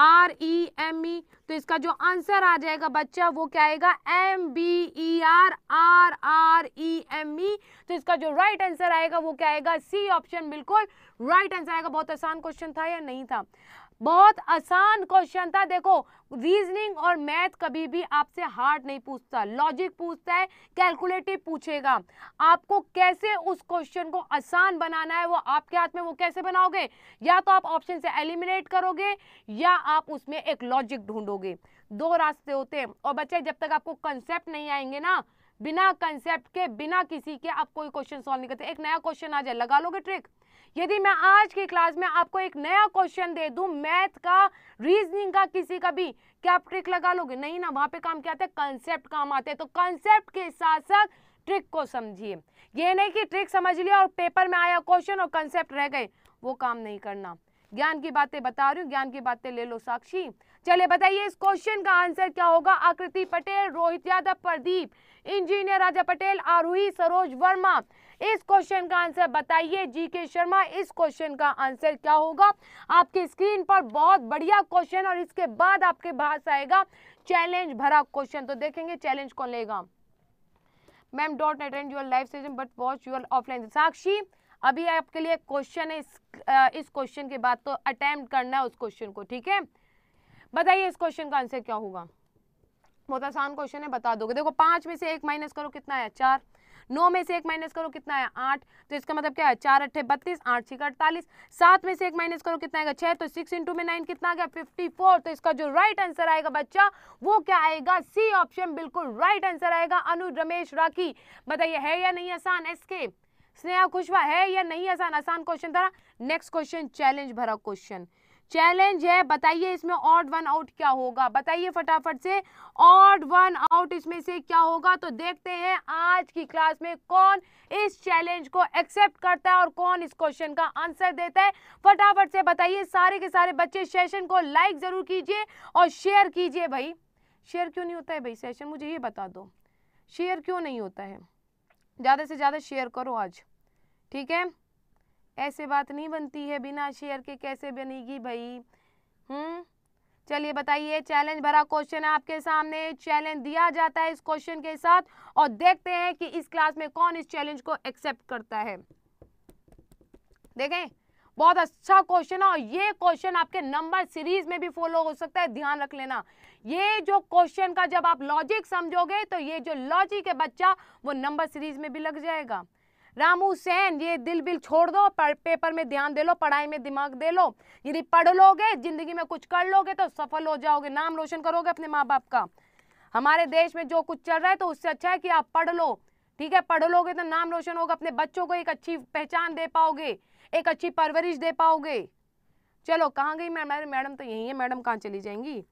REME, तो इसका जो आंसर आ जाएगा बच्चा वो क्या आएगा, MBER RREME, तो इसका जो राइट आंसर आएगा वो क्या आएगा, C ऑप्शन बिल्कुल राइट आंसर आएगा। बहुत आसान क्वेश्चन था या नहीं था, बहुत आसान क्वेश्चन था। देखो रीजनिंग और मैथ कभी भी आपसे हार्ड नहीं पूछता, लॉजिक पूछता है, कैलकुलेटिव पूछेगा। आपको कैसे उस क्वेश्चन को आसान बनाना है वो आपके हाथ में, वो कैसे बनाओगे, या तो आप ऑप्शन से एलिमिनेट करोगे या आप उसमें एक लॉजिक ढूंढोगे। दो रास्ते होते हैं, और बच्चे जब तक आपको कंसेप्ट नहीं आएंगे ना, बिना कंसेप्ट के, बिना किसी के आप कोई क्वेश्चन सॉल्व नहीं करते। एक नया क्वेश्चन आ जाए, लगा लोगे ट्रिक। यदि मैं आज की क्लास में आपको एक नया क्वेश्चन दे दूं मैथ का, रीजनिंग का, किसी का भी, क्या आप ट्रिक लगा लोगे? नहीं ना, वहाँ पे काम क्या आता है, कंसेप्ट काम आते हैं। तो कंसेप्ट के साथ साथ ट्रिक को समझिए, ये नहीं कि ट्रिक समझ लिया और पेपर में आया क्वेश्चन और कंसेप्ट रह गए, वो काम नहीं करना। ज्ञान की बातें बता रही हूँ, ज्ञान की बातें ले लो साक्षी। चलिए बताइए इस क्वेश्चन का आंसर क्या होगा। आकृति पटेल, रोहित यादव, प्रदीप, इंजीनियर राजा पटेल, आरूही, सरोज वर्मा, इस क्वेश्चन का आंसर बताइए। GK शर्मा, इस क्वेश्चन का आंसर क्या होगा। आपके स्क्रीन पर बहुत बढ़िया क्वेश्चन, और इसके बाद आपके पास आएगा चैलेंज भरा क्वेश्चन। तो देखेंगे चैलेंज कौन लेगा। Ma'am don't attend your live session but watch your offline. Sakshi अभी आपके लिए क्वेश्चन है, इस क्वेश्चन के बाद तो अटेम्प्ट करना है उस क्वेश्चन को, ठीक है। बताइए इस क्वेश्चन का आंसर क्या होगा। बहुत आसान क्वेश्चन है, बता दोगे। देखो 5 में से 1 माइनस करो कितना है 4, 9 में से 1 माइनस करो कितना है 8, तो इसका मतलब क्या है 4 × 8 = 32, 8 × 6 = 48, 7 में से 1 माइनस करो कितना आएगा 6, तो 6 × 9 कितना आ गया 54, तो इसका जो राइट आंसर आएगा बच्चा वो क्या आएगा, C ऑप्शन बिल्कुल राइट आंसर आएगा। अनु, रमेश, राखी, बताइए है या नहीं आसान। SK, स्नेहा खुशवा, है या नहीं आसान। आसान क्वेश्चन था। नेक्स्ट क्वेश्चन चैलेंज भरा क्वेश्चन, चैलेंज है, बताइए इसमें ऑड वन आउट क्या होगा। बताइए फटाफट से ऑड वन आउट इसमें से क्या होगा। तो देखते हैं आज की क्लास में कौन इस चैलेंज को एक्सेप्ट करता है और कौन इस क्वेश्चन का आंसर देता है। फटाफट से बताइए सारे के सारे बच्चे। सेशन को लाइक जरूर कीजिए और शेयर कीजिए। भाई शेयर क्यों नहीं होता है भाई सेशन, मुझे ये बता दो शेयर क्यों नहीं होता है। ज़्यादा से ज़्यादा शेयर करो आज, ठीक है। ऐसे बात नहीं बनती है, बिना शेयर के कैसे बनेगी भाई। चलिए बताइए, चैलेंज भरा क्वेश्चन है आपके सामने, चैलेंज दिया जाता है इस क्वेश्चन के साथ, और देखते हैं कि इस क्लास में कौन इस चैलेंज को एक्सेप्ट करता है। देखें बहुत अच्छा क्वेश्चन है, और ये क्वेश्चन आपके नंबर सीरीज में भी फॉलो हो सकता है, ध्यान रख लेना। ये जो क्वेश्चन का जब आप लॉजिक समझोगे तो ये जो लॉजिक है बच्चा वो नंबर सीरीज में भी लग जाएगा। रामू सेन, ये दिल बिल छोड़ दो, पर पेपर में ध्यान दे लो, पढ़ाई में दिमाग दे लो, यदि पढ़ लोगे जिंदगी में कुछ कर लोगे तो सफल हो जाओगे, नाम रोशन करोगे अपने माँ बाप का। हमारे देश में जो कुछ चल रहा है तो उससे अच्छा है कि आप पढ़ लो, ठीक है, पढ़ लोगे तो नाम रोशन होगा, अपने बच्चों को एक अच्छी पहचान दे पाओगे, एक अच्छी परवरिश दे पाओगे। चलो कहाँ गई मैडम तो यही है, मैडम कहाँ चली जाएंगी।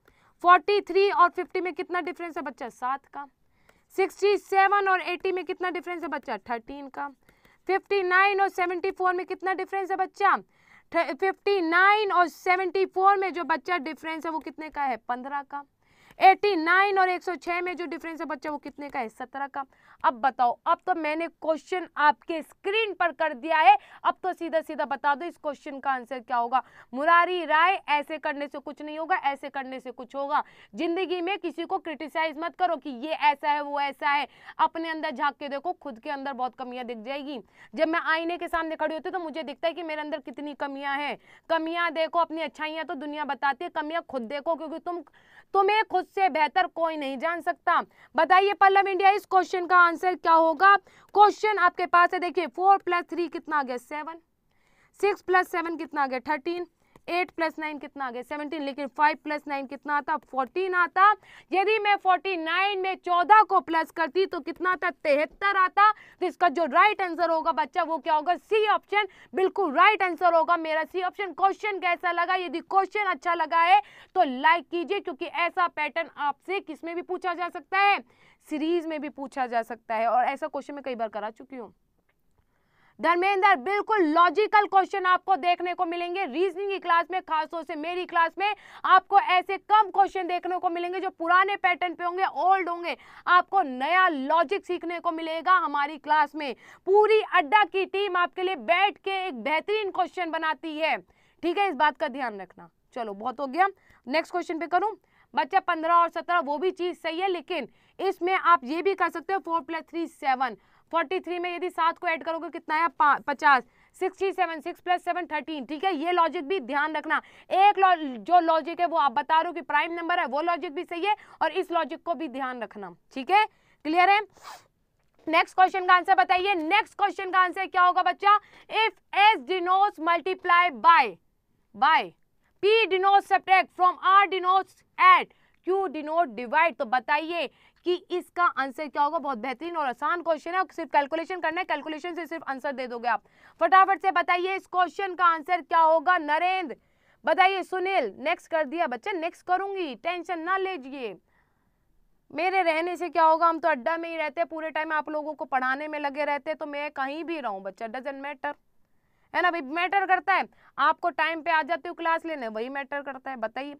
43 और 50 में कितना डिफरेंस है बच्चा? 7 का। 67 और 80 में कितना डिफरेंस है बच्चा? 13 का। 59 और 74 में कितना डिफरेंस है बच्चा? 59 और 74 में जो बच्चा डिफरेंस है वो कितने का है? 15 का। 89 और 106 में जो डिफरेंस है बच्चा वो कितने का है? 17 का। अब बताओ, अब तो मैंने क्वेश्चन आपके स्क्रीन पर कर दिया है, अब तो सीधा सीधा बता दो इस क्वेश्चन का आंसर क्या होगा। मुरारी राय, ऐसे करने से कुछ नहीं होगा, ऐसे करने से कुछ होगा। जिंदगी में किसी को क्रिटिसाइज मत करो कि ये ऐसा है वो ऐसा है, अपने अंदर झाँक के देखो, खुद के अंदर बहुत कमियाँ दिख जाएगी। जब मैं आईने के सामने खड़ी होती हूँ तो मुझे दिखता है कि मेरे अंदर कितनी कमियाँ हैं। कमियाँ देखो, अपनी अच्छाइयाँ तो दुनिया बताती है, कमियाँ खुद देखो, क्योंकि तुम्हें खुद से बेहतर कोई नहीं जान सकता। बताइए पल्लव इंडिया, इस क्वेश्चन का आंसर क्या होगा? क्वेश्चन आपके पास है, देखिए 4 + 3 कितना आ गया? 7। 6 + 7 कितना आ गया? 13। 8 + 9 कितना आ गया? 17। लेकिन 5 + 9 कितना आता? 14 आता। यदि मैं 49 में 14 को प्लस करती तो कितना आता? 73 आता। तो इसका जो राइट आंसर होगा बच्चा वो क्या होगा? सी ऑप्शन बिल्कुल राइट आंसर होगा मेरा, सी ऑप्शन। क्वेश्चन कैसा लगा? यदि क्वेश्चन अच्छा लगा है तो लाइक कीजिए, क्योंकि ऐसा पैटर्न आपसे किस में भी पूछा जा सकता है, सीरीज में भी पूछा जा सकता है, और ऐसा क्वेश्चन मैं कई बार करा चुकी हूँ। धर्मेंद्र, बिल्कुल लॉजिकल क्वेश्चन आपको देखने को मिलेंगे रीजनिंग की क्लास में, खास तौर से मेरी क्लास में आपको ऐसे कम क्वेश्चन देखने को मिलेंगे जो पुराने पैटर्न पे होंगे, ओल्ड होंगे। आपको नया लॉजिक सीखने को मिलेगा हमारी क्लास में। पूरी अड्डा की टीम आपके लिए बैठ के एक बेहतरीन क्वेश्चन बनाती है, ठीक है, इस बात का ध्यान रखना। चलो बहुत हो गया, नेक्स्ट क्वेश्चन पे करूँ बच्चा। 15 और 17 वो भी चीज़ सही है, लेकिन इसमें आप ये भी कर सकते हो 4 + 3 7। 43 में यदि 7 को ऐड करोगे कितना है? 50। 67, 6 + 7 13, ठीक है, ये लॉजिक भी ध्यान रखना। एक जो लॉजिक है वो आप बता रहे हो कि प्राइम नंबर है, वो लॉजिक भी सही है, और इस लॉजिक को भी ध्यान रखना, ठीक है, क्लियर है। नेक्स्ट क्वेश्चन का आंसर बताइए, नेक्स्ट क्वेश्चन का आंसर क्या होगा बच्चा? If S denotes multiply by P denotes subtract from R denotes add Q denote divide, तो बताइए कि इसका आंसर क्या होगा। बहुत बेहतरीन और आसान क्वेश्चन है, सिर्फ कैलकुलेशन करना है, कैलकुलेशन से सिर्फ आंसर दे दोगे आप। फटाफट से बताइए इस क्वेश्चन का आंसर क्या होगा। नरेंद्र बताइए, सुनील नेक्स्ट कर दिया बच्चा, नेक्स्ट करूंगी, टेंशन ना लीजिए, मेरे रहने से क्या होगा, हम तो अड्डा में ही रहते हैं, पूरे टाइम आप लोगों को पढ़ाने में लगे रहते हैं, तो मैं कहीं भी रहूँ बच्चा, डजेंट मैटर, है ना भाई, मैटर करता है आपको टाइम पे आ जाते हो क्लास लेने, वही मैटर करता है। बताइए,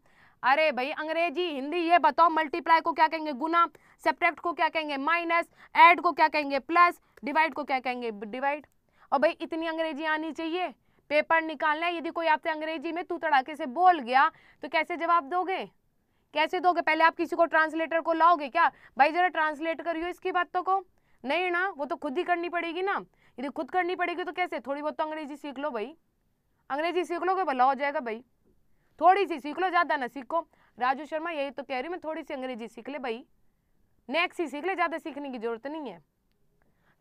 अरे भाई अंग्रेजी हिंदी ये बताओ, मल्टीप्लाई को क्या कहेंगे? गुना। सब्ट्रैक्ट को क्या कहेंगे? माइनस। ऐड को क्या कहेंगे? प्लस। डिवाइड को क्या कहेंगे? डिवाइड। और भाई इतनी अंग्रेजी आनी चाहिए, पेपर निकालना है, यदि कोई आपसे अंग्रेजी में तू तड़ाके से बोल गया तो कैसे जवाब दोगे, कैसे दोगे? पहले आप किसी को ट्रांसलेटर को लाओगे क्या? भाई जरा ट्रांसलेट करियो इसकी बातों को, नहीं ना, वो तो खुद ही करनी पड़ेगी ना। यदि खुद करनी पड़ेगी तो कैसे? थोड़ी बहुत तो अंग्रेजी सीख लो भाई, अंग्रेजी सीख लो के भला हो जाएगा भाई, थोड़ी सी सीख लो, ज़्यादा ना सीखो। राजू शर्मा यही तो कह रही मैं, थोड़ी सी अंग्रेजी सीख ले भाई, नेक्स्ट ही सीख ले, ज़्यादा सीखने की जरूरत नहीं है।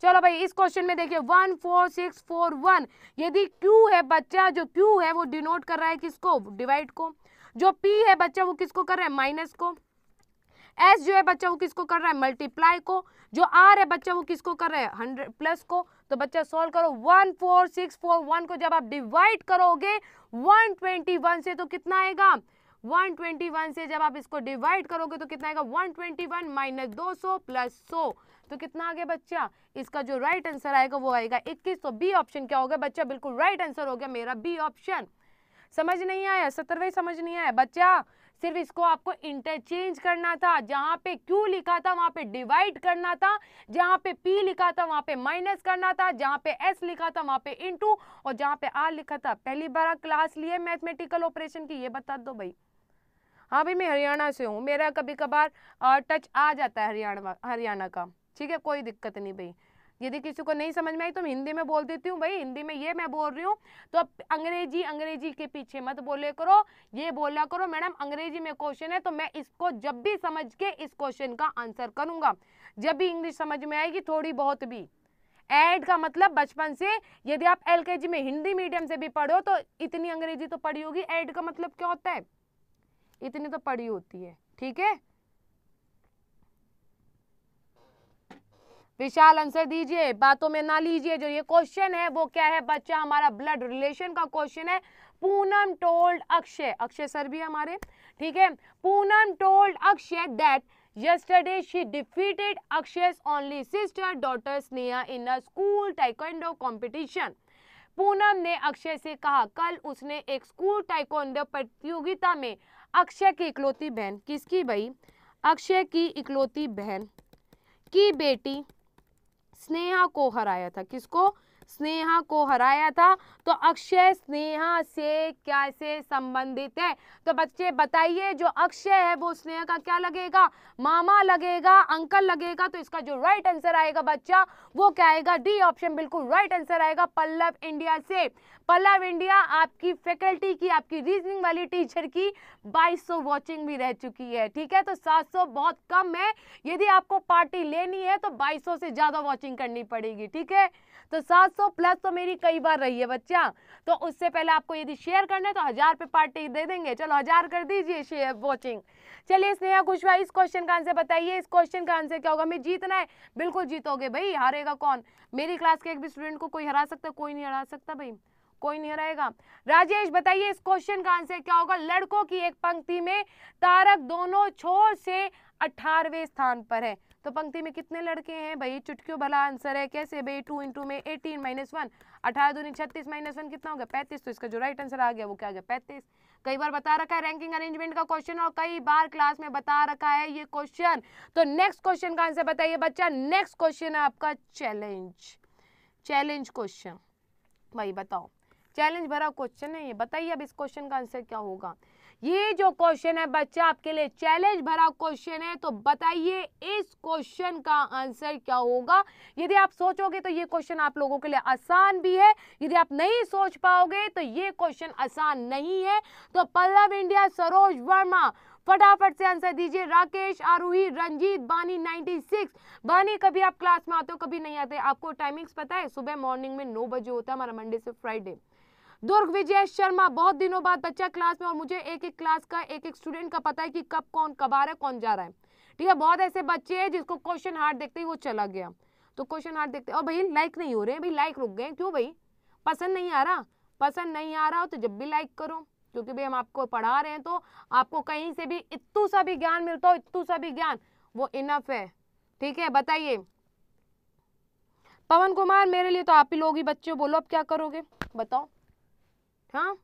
चलो भाई इस क्वेश्चन में देखिए 14641, यदि Q है बच्चा, जो Q है वो डिनोट कर रहा है किसको? डिवाइड को। जो P है बच्चा वो किसको कर रहा है? माइनस को। S जो है बच्चा वो किसको कर रहा है? मल्टीप्लाई को। जो R है बच्चा वो किसको कर रहा है? 100 प्लस को। तो बच्चा सॉल्व करो, 14641 को जब आप डिवाइड करोगे 121 से तो कितना आएगा? 121 से जब आप इसको डिवाइड करोगे तो कितना आएगा? 121 माइनस 200 प्लस 100, तो कितना आ गया बच्चा? इसका जो राइट आंसर आएगा वो आएगा 21। तो बी ऑप्शन क्या होगा बच्चा? बिल्कुल राइट आंसर हो गया मेरा बी ऑप्शन। समझ नहीं आया 17वें? समझ नहीं आया बच्चा? सिर्फ इसको आपको इंटरचेंज करना था, जहाँ पे Q लिखा था वहाँ पे डिवाइड करना था, जहाँ पे P लिखा था वहाँ पे माइनस करना था, जहाँ पे S लिखा था वहाँ पे इंटू, और जहाँ पे R लिखा था। पहली बार क्लास लिए मैथमेटिकल ऑपरेशन की, ये बता दो भाई। हाँ भाई मैं हरियाणा से हूँ, मेरा कभी कभार टच आ जाता है हरियाणा का, ठीक है, कोई दिक्कत नहीं भाई। यदि किसी को नहीं समझ में आई तो मैं हिंदी में बोल देती हूँ भाई, हिंदी में ये मैं बोल रही हूँ, तो अब अंग्रेजी के पीछे मत बोले करो, ये बोला करो मैडम अंग्रेजी में क्वेश्चन है तो मैं इसको जब भी समझ के इस क्वेश्चन का आंसर करूँगा। जब भी इंग्लिश समझ में आएगी थोड़ी बहुत भी, ऐड का मतलब बचपन से, यदि आप एलकेजी में हिंदी मीडियम से भी पढ़ो तो इतनी अंग्रेजी तो पढ़ी होगी, ऐड का मतलब क्या होता है, इतनी तो पढ़ी होती है, ठीक है। विशाल आंसर दीजिए, बातों में ना लीजिए, जो ये क्वेश्चन है वो क्या है बच्चा, हमारा ब्लड रिलेशन का क्वेश्चन है। पूनम टोल्ड अक्षय, अक्षय सर भी हमारे, ठीक है, Poonam told Akshay that yesterday she defeated Akshay's only sister daughter Sneha in a school taekwondo competition. Poonam ने अक्षय से कहा कल उसने एक स्कूल ताइक्वांडो प्रतियोगिता में अक्षय की इकलौती बहन, किसकी भाई, अक्षय की इकलौती बहन की बेटी स्नेहा को हराया था, किसको, स्नेहा को हराया था। तो अक्षय स्नेहा से क्या से संबंधित है, तो बच्चे बताइए जो अक्षय है वो स्नेहा का क्या लगेगा, मामा लगेगा, अंकल लगेगा, तो इसका जो राइट आंसर आएगा बच्चा वो क्या आएगा, डी ऑप्शन बिल्कुल राइट आंसर आएगा, पल्लव इंडिया से। पल्लव इंडिया आपकी फैकल्टी की, आपकी रीजनिंग वाली टीचर की 2200 वॉचिंग भी रह चुकी है, ठीक है, तो 700 बहुत कम है, यदि आपको पार्टी लेनी है तो 2200 से ज़्यादा वॉचिंग करनी पड़ेगी, ठीक है, तो 700 प्लस तो मेरी कई बार रही है बच्चा, तो उससे पहले आपको यदि शेयर करना है तो 1000 पे पार्टी दे देंगे, चलो 1000 कर दीजिए शेयर वॉचिंग। चलिए स्नेहा कुशवाहा, इस क्वेश्चन का आंसर बताइए, इस क्वेश्चन का आंसर क्या होगा, हमें जीतना है, बिल्कुल जीतोगे भाई, हारेगा कौन, मेरी क्लास के एक भी स्टूडेंट को कोई हरा सकता, कोई नहीं हरा सकता भाई, कोई नहीं रहेगा। राजेश बताइए इस क्वेश्चन का आंसर क्या होगा, लड़कों की एक पंक्ति में तारक दोनों छोर से 18वें स्थान पर है, तो पंक्ति में कितने लड़के हैं भाई, चुटकियों भला आंसर है, कैसे भाई, 2 × 18 - 1, 18 × 2 = 36 -1 कितना हो गया, 35, तो इसका जो राइट आंसर आ गया वो क्या आ गया, 35। कई बार बता रखा है रैंकिंग अरेंजमेंट का क्वेश्चन और कई बार क्लास में बता रखा है ये क्वेश्चन। तो नेक्स्ट क्वेश्चन का आंसर बताइए बच्चा, नेक्स्ट क्वेश्चन है आपका चैलेंज, चैलेंज क्वेश्चन भाई बताओ, चैलेंज भरा क्वेश्चन है ये, बताइए अब इस क्वेश्चन का आंसर क्या होगा, ये जो क्वेश्चन है बच्चा आपके लिए चैलेंज भरा क्वेश्चन है, तो बताइए इस क्वेश्चन का आंसर क्या होगा। यदि आप सोचोगे तो ये क्वेश्चन आप लोगों के लिए आसान भी है, यदि आप नहीं सोच पाओगे तो ये क्वेश्चन आसान नहीं है। तो पल्लव इंडिया, सरोज वर्मा फटाफट से आंसर दीजिए, राकेश, आरूही, रंजीत, बानी 96। बानी कभी आप क्लास में आते हो कभी नहीं आते, आपको टाइमिंग्स पता है, सुबह मॉर्निंग में 9 बजे होता है हमारा मंडे से फ्राइडे। दुर्ग विजय शर्मा, बहुत दिनों बाद बच्चा क्लास में और मुझे एक एक क्लास का एक एक स्टूडेंट का पता है कि कब कौन कब आ रहा है, कौन जा रहा है, ठीक है, बहुत ऐसे बच्चे हैं जिसको क्वेश्चन हार्ड देखते ही वो चला गया, तो क्वेश्चन हार्ड देखते और भाई लाइक नहीं हो रहे हैं, भाई लाइक रुक गए क्यों भाई, पसंद नहीं आ रहा, पसंद नहीं आ रहा हो तो जब भी लाइक करो, क्योंकि भाई हम आपको पढ़ा रहे हैं, तो आपको कहीं से भी इतू सा भी ज्ञान मिलता हो, इतू सा भी ज्ञान वो इनफ है, ठीक है। बताइए पवन कुमार, मेरे लिए तो आप ही लोग ही बच्चे बोलो अब क्या करोगे बताओ, हाँ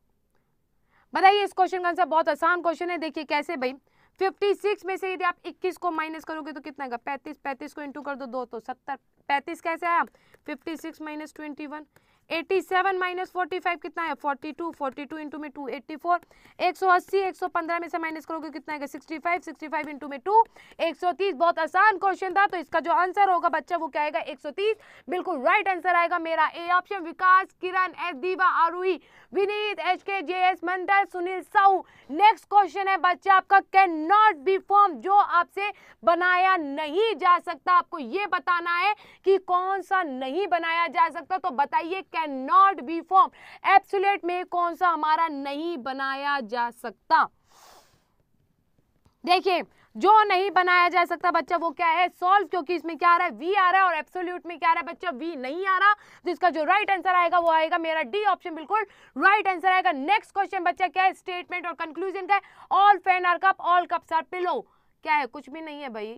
बताइए इस क्वेश्चन का आंसर, बहुत आसान क्वेश्चन है, देखिए कैसे भाई, 56 में से यदि आप 21 को माइनस करोगे तो कितना आएगा, 35, 35 को इंटू कर दो 2 तो 70, 35 कैसे आया, 56 - 21, 87 - 45 कितना है, 42, 42 इंटू में 2, 84, 180, 115 में से माइनस करोगे कितना आएगा, 65, 65 इंटू में 2, 130। बहुत आसान क्वेश्चन था, तो इसका जो आंसर होगा बच्चा वो क्या आएगा, 130 बिल्कुल राइट आंसर आएगा मेरा, A option. Vikas, Kiran, S Diva, Aarohi, Vineet, HK, JS, Mandal, Sunil Sahu. Next question है बच्चा आपका कैन नॉट बी फॉर्म, जो आपसे बनाया नहीं जा सकता, आपको ये बताना है कि कौन सा नहीं बनाया जा सकता, तो बताइए can not be form absolute में कौन सा हमारा नहीं बनाया जा सकता। देखिए जो नहीं बनाया जा सकता बच्चा वो क्या है, सॉल्व, क्योंकि इसमें क्या आ रहा है, वी आ रहा है, और एब्सोल्यूट में क्या आ रहा है बच्चा, वी नहीं आ रहा, तो इसका जो राइट आंसर आएगा वो आएगा मेरा डी ऑप्शन बिल्कुल राइट आंसर आएगा। नेक्स्ट क्वेश्चन बच्चा क्या है, स्टेटमेंट और कंक्लूजन का है, all fan are cup, all cups are pillow, क्या है, कुछ भी नहीं है भाई,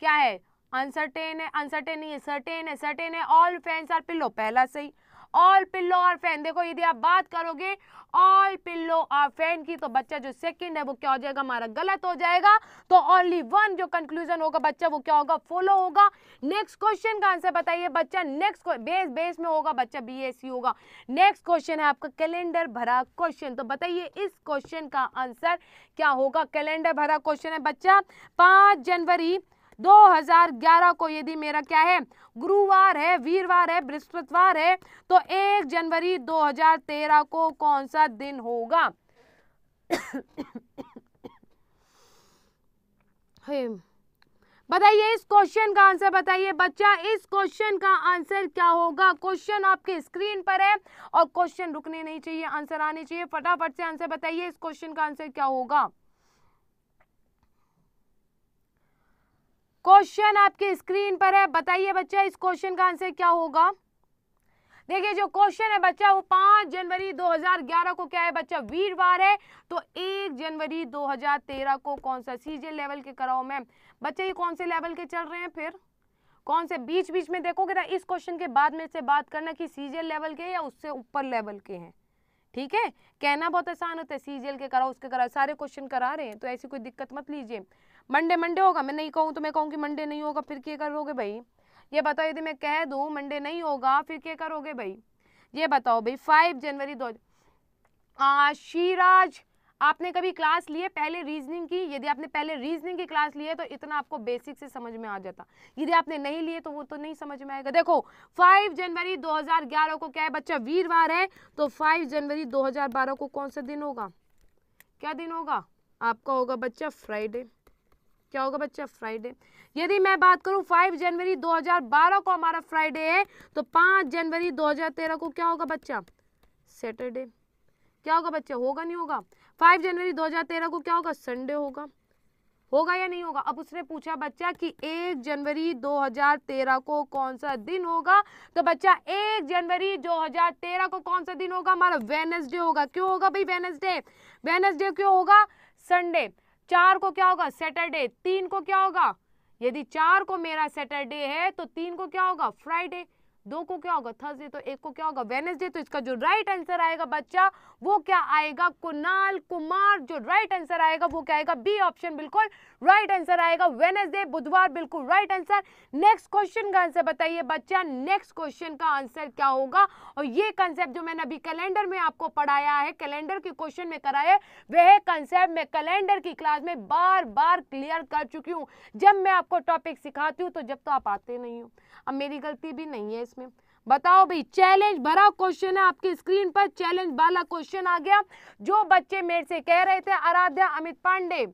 क्या है, अनसर्टेन है, अनसर्टेन नहीं है, सर्टेन है, सर्टेन है, ऑल फैंस आर पिलो, पहला सही, ऑल पिल्लो और फैन, देखो यदि आप बात करोगे ऑल पिल्लो और फैन की तो बच्चा जो सेकंड है वो क्या हो जाएगा हमारा, गलत हो जाएगा, तो ओनली वन जो कंक्लूजन होगा बच्चा वो क्या होगा, फॉलो होगा। नेक्स्ट क्वेश्चन का आंसर बताइए बच्चा, नेक्स्ट बेस बेस में होगा बच्चा, BSc होगा। नेक्स्ट क्वेश्चन है आपका कैलेंडर भरा क्वेश्चन, तो बताइए इस क्वेश्चन का आंसर क्या होगा, कैलेंडर भरा क्वेश्चन है बच्चा। 5 जनवरी 2011 को यदि मेरा क्या है, गुरुवार है, वीरवार है, बृहस्पतिवार है, तो 1 जनवरी 2013 को कौन सा दिन होगा। बताइए इस क्वेश्चन का आंसर बताइए बच्चा, इस क्वेश्चन का आंसर क्या होगा। क्वेश्चन आपके स्क्रीन पर है और क्वेश्चन रुकने नहीं चाहिए, आंसर आने चाहिए। फटाफट से आंसर बताइए, इस क्वेश्चन का आंसर क्या होगा। क्वेश्चन आपके स्क्रीन पर है, बताइए बच्चा इस क्वेश्चन का आंसर क्या होगा। देखिए जो क्वेश्चन है बच्चा वो 5 जनवरी 2011 को क्या है बच्चा, वीरवार है, तो 1 जनवरी 2013 को कौन सा सीजीएल लेवल के कराओ मैम। बच्चे ये कौन से लेवल के चल रहे हैं, फिर कौन से बीच बीच में देखोगे ना इस क्वेश्चन के बाद में से बात करना कि सीजीएल लेवल के या उससे ऊपर लेवल के हैं, ठीक है। कहना बहुत आसान होता है, सीजीएल के कराओ, उसके कराओ, सारे क्वेश्चन करा रहे हैं, तो ऐसी कोई दिक्कत मत लीजिए। मंडे मंडे होगा, मैं नहीं कहूँ तो मैं कहूँ कि मंडे नहीं होगा, फिर क्या करोगे भाई ये बताओ। यदि मैं कह दूं मंडे नहीं होगा फिर क्या करोगे भाई ये बताओ भाई। 5 जनवरी 2000 शिराज, आपने कभी क्लास लिए पहले रीजनिंग की? यदि आपने पहले रीजनिंग की क्लास लिए तो इतना आपको बेसिक से समझ में आ जाता, यदि आपने नहीं लिए तो वो तो नहीं समझ में आएगा। देखो 5 जनवरी 2011 को क्या है बच्चा, वीरवार है, तो 5 जनवरी 2012 को कौन सा दिन होगा, क्या दिन होगा आपका, होगा बच्चा फ्राइडे। क्या होगा बच्चा, फ्राइडे। यदि मैं बात करूं 5 जनवरी 2012 को हमारा फ्राइडे है, तो 5 जनवरी 2013 को क्या होगा बच्चा, सैटरडे। क्या होगा बच्चा, होगा नहीं होगा, 5 जनवरी 2013 को क्या होगा, संडे होगा, होगा या नहीं होगा। अब उसने पूछा बच्चा कि 1 जनवरी 2013 को कौन सा दिन होगा, तो बच्चा 1 जनवरी 2013 को कौन सा दिन होगा हमारा, वेडनेसडे होगा। क्यों होगा भाई वेडनेसडे, वेडनेसडे क्यों होगा, संडे। 4 को क्या होगा, सैटरडे। 3 को क्या होगा, यदि 4 को मेरा सैटरडे है तो 3 को क्या होगा, फ्राइडे। 2 को क्या होगा, थर्सडे, तो 1 को क्या होगा, वेडनेसडे। तो इसका जो राइट आंसर आएगा बच्चा वो क्या आएगा, कुणाल कुमार, जो राइट आंसर आएगा वो क्या आएगा, बी ऑप्शन बिल्कुल राइट आंसर आएगा, वेडनेसडे, बुधवार, बिल्कुल राइट आंसर। नेक्स्ट क्वेश्चन का आंसर बताइए बच्चा, नेक्स्ट क्वेश्चन का आंसर क्या होगा। और ये कंसेप्ट जो मैंने अभी कैलेंडर में आपको पढ़ाया है, कैलेंडर के क्वेश्चन में कराया, वह कंसेप्ट मैं कैलेंडर की क्लास में बार बार क्लियर कर चुकी हूँ। जब मैं आपको टॉपिक सिखाती हूँ तो जब तो आप आते नहीं हो, अब मेरी गलती भी नहीं है इसमें। बताओ भाई, चैलेंज भरा क्वेश्चन है आपकी स्क्रीन पर, चैलेंज वाला क्वेश्चन आ गया। जो बच्चे मेरे से कह रहे थे, आराध्या, अमित पांडे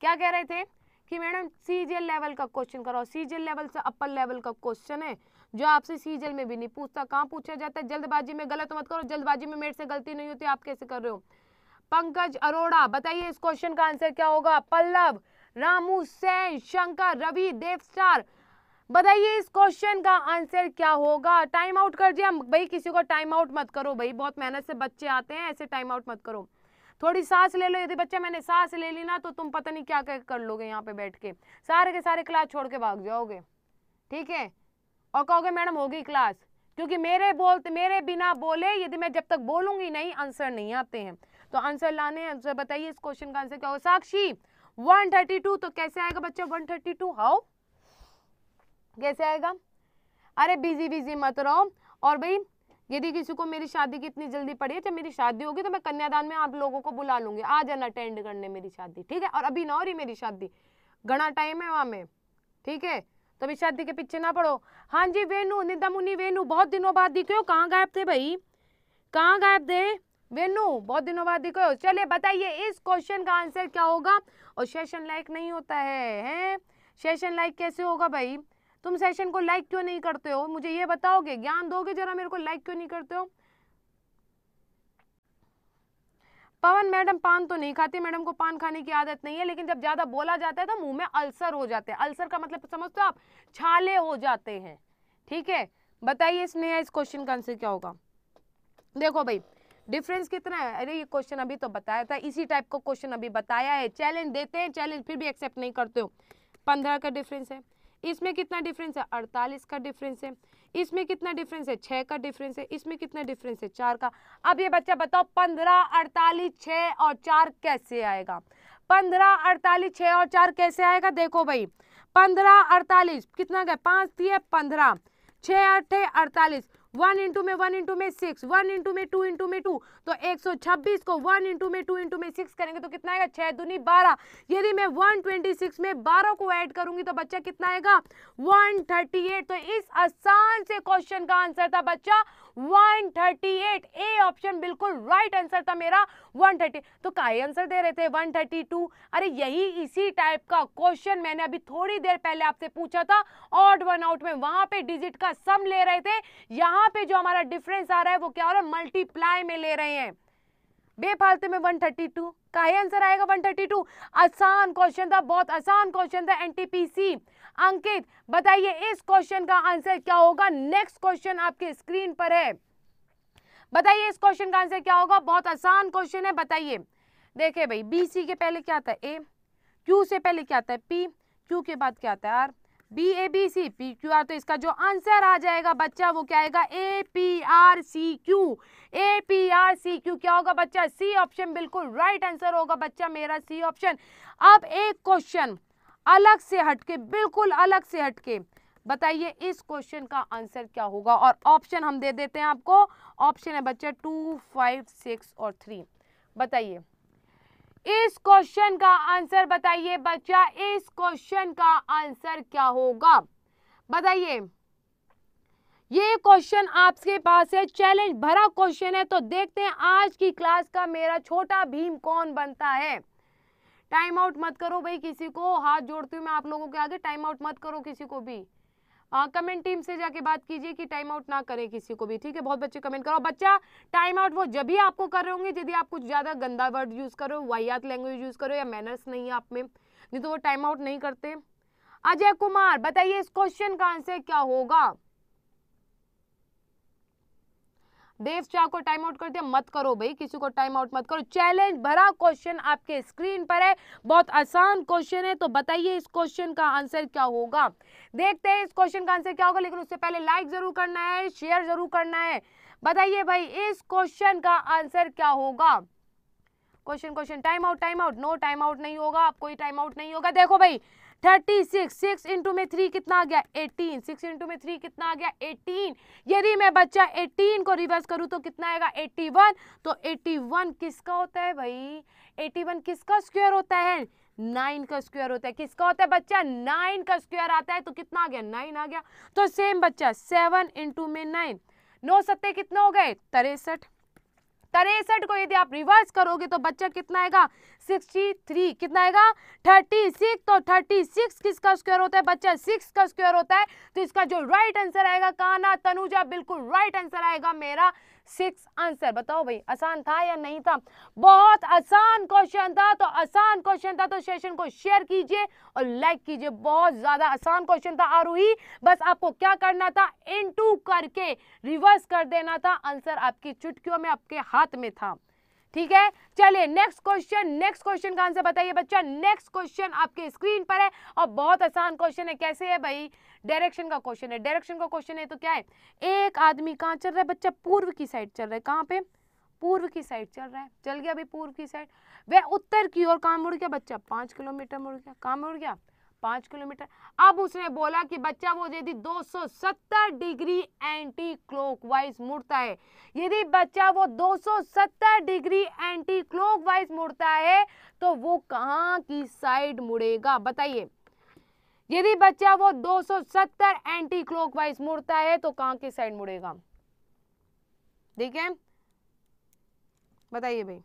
क्या कह रहे थे कि मैडम सीजीएल लेवल का क्वेश्चन कराओ, सीजीएल लेवल से अपर लेवल का क्वेश्चन है जो आपसे सीजीएल में भी नहीं पूछता, कहाँ पूछा जाता है। जल्दबाजी में गलत मत करो, जल्दबाजी में मेरे से गलती नहीं होती, आप कैसे कर रहे हो। पंकज अरोड़ा, बताइए इस क्वेश्चन का आंसर क्या होगा। पल्लव, रामू सेन, शंकर, रवि, देवस्टार, बताइए इस क्वेश्चन का आंसर क्या होगा। टाइम आउट कर दिया भाई, किसी को टाइम आउट मत करो भाई, बहुत मेहनत से बच्चे आते हैं, ऐसे टाइम आउट मत करो, थोड़ी सांस ले लो। यदि बच्चा मैंने सांस ले ली ना तो तुम पता नहीं क्या क्या कर लोगे, यहाँ पे बैठ के सारे क्लास छोड़ के भाग जाओगे, ठीक है, और कहोगे मैडम होगी क्लास, क्योंकि मेरे बिना बोले, यदि मैं जब तक बोलूंगी नहीं आंसर नहीं आते हैं, तो आंसर लाने, आंसर बताइए इस क्वेश्चन का आंसर क्या होगा। साक्षी 132, तो कैसे आएगा बच्चा 132, हाउ कैसे आएगा। अरे बिजी बिजी मत रहो, और भाई यदि किसी को मेरी शादी की इतनी जल्दी पड़ी है, जब मेरी शादी होगी तो मैं कन्यादान में आप लोगों को बुला लूंगी, आ जाना अटेंड करने मेरी शादी, ठीक है। और अभी ना हो रही मेरी शादी, घना टाइम है वहाँ में, ठीक है, तो अभी शादी के पीछे ना पड़ो। हाँ जी वेणु, निंदा मुनि वेणु, बहुत दिनों बाद दिखे हो, कहाँ गायब थे भाई, कहाँ गायब थे वेणु, बहुत दिनों बाद दिखे हो। चलिए बताइए इस क्वेश्चन का आंसर क्या होगा। और सेशन लाइक नहीं होता है, सेशन लाइक कैसे होगा भाई, तुम सेशन को लाइक क्यों नहीं करते हो, मुझे ये बताओगे, ज्ञान दोगे जरा मेरे को, लाइक क्यों नहीं करते हो। पवन मैडम पान तो नहीं खाती, मैडम को पान खाने की आदत नहीं है, लेकिन जब ज्यादा बोला जाता है तो मुंह में अल्सर हो जाते हैं, अल्सर का मतलब समझते हो आप, छाले हो जाते हैं, ठीक है। बताइए स्नेहा इस क्वेश्चन का आंसर क्या होगा। देखो भाई डिफरेंस कितना है, अरे ये क्वेश्चन अभी तो बताया था, इसी टाइप का क्वेश्चन अभी बताया है, चैलेंज देते हैं, चैलेंज फिर भी एक्सेप्ट नहीं करते हो। 15 का डिफरेंस है, इसमें कितना डिफरेंस है, 48 का डिफरेंस है, इसमें कितना डिफरेंस है, 6 का डिफरेंस है, इसमें कितना डिफरेंस है, 4 का। अब ये बच्चा बताओ 15, 48, 6 और 4 कैसे आएगा, 15, 48, 6 और 4 कैसे आएगा। देखो भाई 15, 48 कितना गया, 5 दिए 15, 6 8 48, 1 इंटू में 1 इंटू में 6, 1 इंटू में 2 इंटू में 2, तो 126 को 1 इंटू में 2 इंटू में 6 करेंगे तो कितना आएगा, 6 दूनी 12। यदि मैं 126 में 12 को ऐड करूंगी तो बच्चा कितना आएगा, 138। तो इस आसान से क्वेश्चन का आंसर था बच्चा 138, ए ऑप्शन बिल्कुल राइट आंसर था मेरा 130। तो काहे आंसर दे रहे थे 132? अरे यही इसी टाइप का क्वेश्चन मैंने अभी थोड़ी देर पहले आपसे पूछा था ऑड वन आउट में, वहां पे डिजिट का सम ले रहे थे, यहाँ पे जो हमारा डिफरेंस आ रहा है वो क्या हो रहा है, मल्टीप्लाई में ले रहे हैं बेफालतू में। 132 का ही आंसर आएगा 132। आसान क्वेश्चन था, बहुत आसान क्वेश्चन था। एनटीपीसी अंकित बताइए इस क्वेश्चन का आंसर क्या होगा। नेक्स्ट क्वेश्चन आपके स्क्रीन पर है, बताइए इस क्वेश्चन का आंसर क्या होगा। बहुत आसान क्वेश्चन है, बताइए। देखिए भाई, बीसी के पहले क्या आता है ए, क्यू से पहले क्या आता है पी, क्यू के बाद क्या आता है R, B A B C P Q R. तो इसका जो आंसर आ जाएगा बच्चा वो क्या आएगा, A P R C Q, A P R C Q क्या होगा बच्चा, सी ऑप्शन बिल्कुल राइट आंसर होगा बच्चा मेरा सी ऑप्शन। अब एक क्वेश्चन अलग से हटके, बिल्कुल अलग से हटके, बताइए इस क्वेश्चन का आंसर क्या होगा। और ऑप्शन हम दे देते हैं आपको, ऑप्शन है बच्चा 2, 5, 6 और 3। बताइए इस क्वेश्चन का आंसर, बताइए बच्चा इस क्वेश्चन का आंसर क्या होगा। बताइए, ये क्वेश्चन आपके पास है, चैलेंज भरा क्वेश्चन है, तो देखते हैं आज की क्लास का मेरा छोटा भीम कौन बनता है। टाइम आउट मत करो भाई किसी को, हाथ जोड़ती हूँ मैं आप लोगों के आगे, टाइम आउट मत करो किसी को भी। कमेंट टीम से जाके बात कीजिए कि टाइम आउट ना करें किसी को भी, ठीक है। बहुत बच्चे कमेंट करो बच्चा, टाइम आउट वो जब भी आपको कर रहे होंगे यदि आप कुछ ज़्यादा गंदा वर्ड यूज़ करो, वाहियात लैंग्वेज यूज़ करो या मैनर्स नहीं है आप में, नहीं तो वो टाइम आउट नहीं करते। अजय कुमार बताइए इस क्वेश्चन का आंसर क्या होगा। देव शाह को टाइम आउट कर दिया, मत करो भाई किसी को, टाइम आउट मत करो। चैलेंज भरा क्वेश्चन आपके स्क्रीन पर है, बहुत आसान क्वेश्चन है, तो बताइए इस क्वेश्चन का आंसर क्या होगा। देखते हैं इस क्वेश्चन का आंसर क्या होगा, लेकिन उससे पहले लाइक जरूर करना है, शेयर जरूर करना है। बताइए भाई इस क्वेश्चन का आंसर क्या होगा। Question question, time out time out, no time out नहीं होगा, आप कोई टाइम आउट नहीं होगा। देखो भाई 36, 6 इंटू में 3 कितना आ गया 18, 6 इंटू में 3 कितना आ गया 18। यदि मैं बच्चा 18 को रिवर्स करूँ तो कितना आएगा 81। तो 81 किसका होता है भाई, 81 किसका स्क्वायर होता है, 9 का स्क्वायर होता है। किसका होता है बच्चा, 9 का स्क्वायर आता है, तो कितना आ गया 9 आ गया। तो सेम बच्चा 7 इंटू में 9, 9 सत्ते कितना हो गए 63, 63 को यदि आप रिवर्स करोगे तो बच्चा कितना आएगा 63, कितना आएगा 36। तो 36 किसका स्क्वायर होता है बच्चा, 6 का स्क्वायर होता है। तो इसका जो राइट आंसर आएगा काना तनुजा, बिल्कुल राइट आंसर आएगा मेरा 6 आंसर। बताओ भाई आसान था या नहीं था, बहुत आसान क्वेश्चन था। तो आसान क्वेश्चन था तो सेशन को शेयर कीजिए और लाइक कीजिए, बहुत ज़्यादा आसान क्वेश्चन था। आरोही बस आपको क्या करना था, इनटू करके रिवर्स कर देना था, आंसर आपकी चुटकियों में आपके हाथ में था, ठीक है। चलिए नेक्स्ट क्वेश्चन, नेक्स्ट क्वेश्चन का आंसर बताइए बच्चा। नेक्स्ट क्वेश्चन आपके स्क्रीन पर है और बहुत आसान क्वेश्चन है। कैसे है भाई, डायरेक्शन का क्वेश्चन है, डायरेक्शन का क्वेश्चन है तो क्या है, एक आदमी कहाँ चल रहा है बच्चा, पूर्व की साइड चल रहा है, कहाँ पे पूर्व की साइड चल रहा है, चल गया भाई पूर्व की साइड, वह उत्तर की ओर कहाँ मुड़ गया बच्चा 5 किलोमीटर मुड़ गया, कहाँ मुड़ गया 5 किलोमीटर। अब उसने बोला कि बच्चा वो यदि 270 डिग्री एंटी क्लॉकवाइज मुड़ता है, यदि बच्चा वो 270 डिग्री एंटी क्लॉकवाइज मुड़ता है तो वो कहाँ की साइड मुड़ेगा। बताइए यदि बच्चा वो 270 एंटी क्लॉकवाइज मुड़ता है तो कहाँ की साइड मुड़ेगा, ठीक है। बताइए भाई,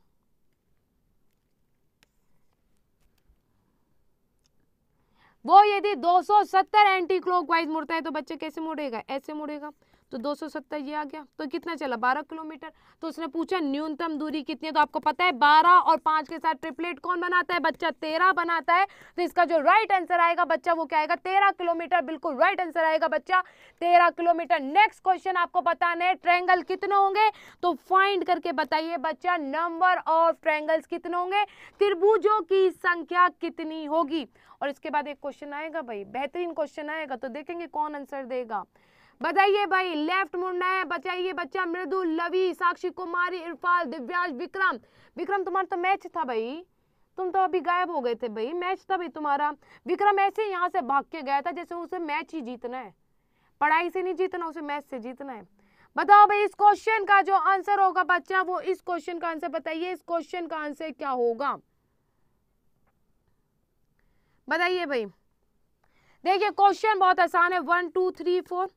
वो यदि 270 एंटी क्लॉकवाइज मुड़ता है तो बच्चे कैसे मुड़ेगा, ऐसे मुड़ेगा। तो 270 ये आ गया, तो कितना चला 12 किलोमीटर। तो उसने पूछा न्यूनतम दूरी कितनी है, तो आपको पता है 12 और 5 के साथ ट्रिपलेट कौन बनाता है बच्चा, 13 बनाता है। तो इसका जो राइट आंसर आएगा बच्चा वो क्या आएगा 13 किलोमीटर, बिल्कुल राइट आंसर आएगा बच्चा 13 किलोमीटर। नेक्स्ट क्वेश्चन आपको बताना है, ट्रायंगल कितने होंगे तो फाइंड करके बताइए बच्चा नंबर ऑफ ट्रायंगल्स कितने होंगे, त्रिभुजों की संख्या कितनी होगी। और इसके बाद एक क्वेश्चन आएगा भाई, बेहतरीन क्वेश्चन आएगा, तो देखेंगे कौन आंसर देगा। बताइए भाई, लेफ्ट मुड़ना है, बताइए बच्चा मृदु, लवी, साक्षी कुमारी, इरफाल, दिव्याश, विक्रम। विक्रम तुम्हारा तो मैच था भाई, तुम तो अभी गायब हो गए थे भाई, मैच था भाई तुम्हारा। विक्रम ऐसे यहाँ से भाग के गया था जैसे उसे मैच ही जीतना है, पढ़ाई से नहीं जीतना, उसे मैच से जीतना है। बताओ भाई इस क्वेश्चन का जो आंसर होगा बच्चा वो, इस क्वेश्चन का आंसर बताइए, इस क्वेश्चन का आंसर क्या होगा। बताइए भाई, देखिए क्वेश्चन बहुत आसान है, 1 2 3 4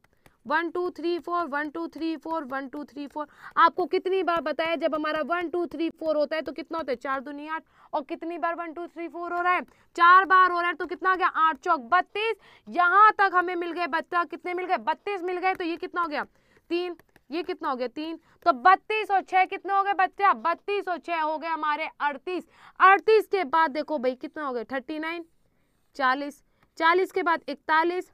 1 2 3 4 1 2 3 4 1 2 3 4। आपको कितनी बार बताया जब हमारा 1 2 3 4 होता है तो कितना होता है 4 दूनी 8, और कितनी बार 1 2 3 4 हो रहा है 4 बार हो रहा है, तो कितना गया 8 चौक 32। यहाँ तक हमें मिल गए 32, कितने मिल गए 32 मिल गए, तो ये कितना हो गया 3, ये कितना हो गया 3, तो 32 और 6 कितना हो गए बच्चा 32 और 6 हो गए हमारे 38। 38 के बाद देखो भाई कितना हो गया 39, 40, 40 के बाद 41,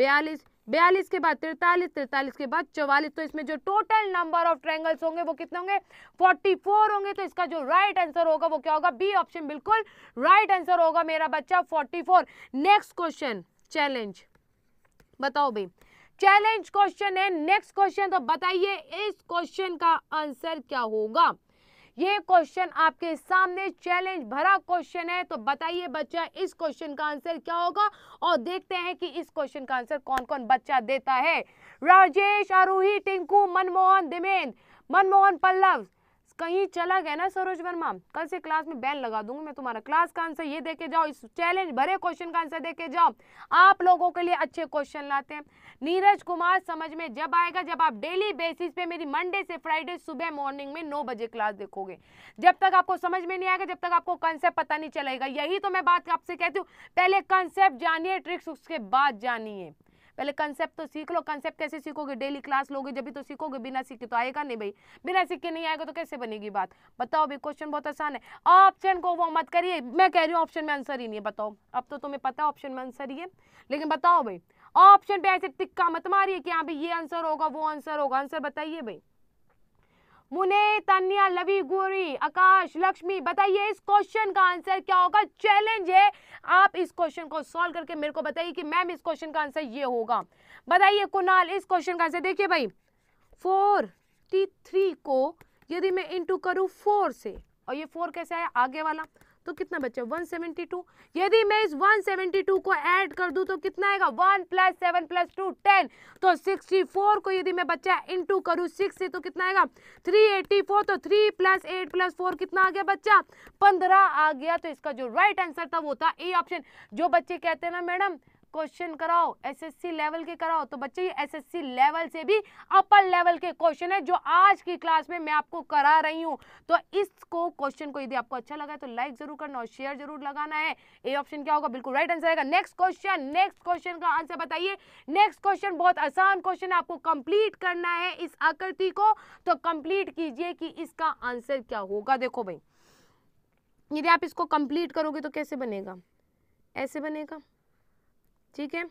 42, 42 के बाद 43, 43 के बाद 44, तो इसमें जो टोटल नंबर ऑफ ट्रायंगल्स होंगे वो कितने होंगे 44 होंगे। तो इसका जो राइट आंसर होगा वो क्या होगा, बी ऑप्शन बिल्कुल राइट आंसर होगा मेरा बच्चा 44। नेक्स्ट क्वेश्चन चैलेंज, बताओ भाई चैलेंज क्वेश्चन है नेक्स्ट क्वेश्चन, तो बताइए इस क्वेश्चन का आंसर क्या होगा। ये क्वेश्चन आपके सामने चैलेंज भरा क्वेश्चन है, तो बताइए बच्चा इस क्वेश्चन का आंसर क्या होगा, और देखते हैं कि इस क्वेश्चन का आंसर कौन कौन बच्चा देता है। राजेश, आरोही, टिंकू, मनमोहन, दिमेंद्र, मनमोहन, पल्लव, कहीं चला गया ना सरोज वर्मा, कल से क्लास में बैन लगा दूंगी मैं तुम्हारा। क्लास का आंसर ये देके जाओ, इस चैलेंज भरे क्वेश्चन का आंसर देके जाओ, आप लोगों के लिए अच्छे क्वेश्चन लाते हैं। नीरज कुमार, समझ में जब आएगा जब आप डेली बेसिस पे मेरी मंडे से फ्राइडे सुबह मॉर्निंग में 9 बजे क्लास देखोगे, जब तक आपको समझ में नहीं आएगा जब तक आपको कंसेप्ट पता नहीं चलेगा। यही तो मैं बात आपसे कहती हूँ, पहले कंसेप्ट जानिए, ट्रिक्स उसके बाद जानिए, पहले कंसेप्ट तो सीख लो। कंसेप्ट कैसे सीखोगे, डेली क्लास लोगे जब भी तो सीखोगे, बिना सीखे तो आएगा नहीं भाई, बिना सीखे नहीं आएगा तो कैसे बनेगी बात, बताओ भाई। क्वेश्चन बहुत आसान है, ऑप्शन को वो मत करिए, मैं कह रही हूँ ऑप्शन में आंसर ही नहीं है, बताओ। अब तो तुम्हें पता है ऑप्शन में आंसर ही है, लेकिन बताओ भाई ऑप्शन पे ऐसे टिक्का मत मारिए कि यहाँ पे ये आंसर होगा वो आंसर होगा, आंसर बताइए भाई। मुने, तन्या, लवी, गोरी, आकाश, लक्ष्मी, बताइए इस क्वेश्चन का आंसर क्या होगा। चैलेंज है, आप इस क्वेश्चन को सॉल्व करके मेरे को बताइए कि मैम इस क्वेश्चन का आंसर ये होगा। बताइए कुणाल, इस क्वेश्चन का आंसर देखिए भाई, 43 को यदि मैं इंटू करूँ 4 से, और ये 4 कैसे आया आगे वाला, तो कितना बच्चा 172, यदि मैं इस 172 को ऐड कर दूं तो कितना आएगा 1 + 7 + 2 10, तो 64 को यदि मैं बच्चा इंटू करूं 6 से तो कितना आएगा 384, तो 3 + 8 + 4 कितना आ गया बच्चा 15 आ गया। तो इसका जो राइट आंसर था वो था ए ऑप्शन। जो बच्चे कहते हैं ना मैडम क्वेश्चन कराओ एसएससी लेवल के कराओ, तो बच्चे ये एसएससी लेवल से भी अपर लेवल के क्वेश्चन है जो आज की क्लास में मैं आपको करा रही हूँ। तो इसको क्वेश्चन को यदि आपको अच्छा लगा तो लाइक जरूर करना और शेयर जरूर लगाना है। ए ऑप्शन क्या होगा, बिल्कुल राइट आंसर आएगा। नेक्स्ट क्वेश्चन का आंसर बताइए। नेक्स्ट क्वेश्चन बहुत आसान क्वेश्चन है, आपको कंप्लीट करना है इस आकृति को, तो कंप्लीट कीजिए कि इसका आंसर क्या होगा। देखो भाई यदि आप इसको कंप्लीट करोगे तो कैसे बनेगा, ऐसे बनेगा, ठीक है।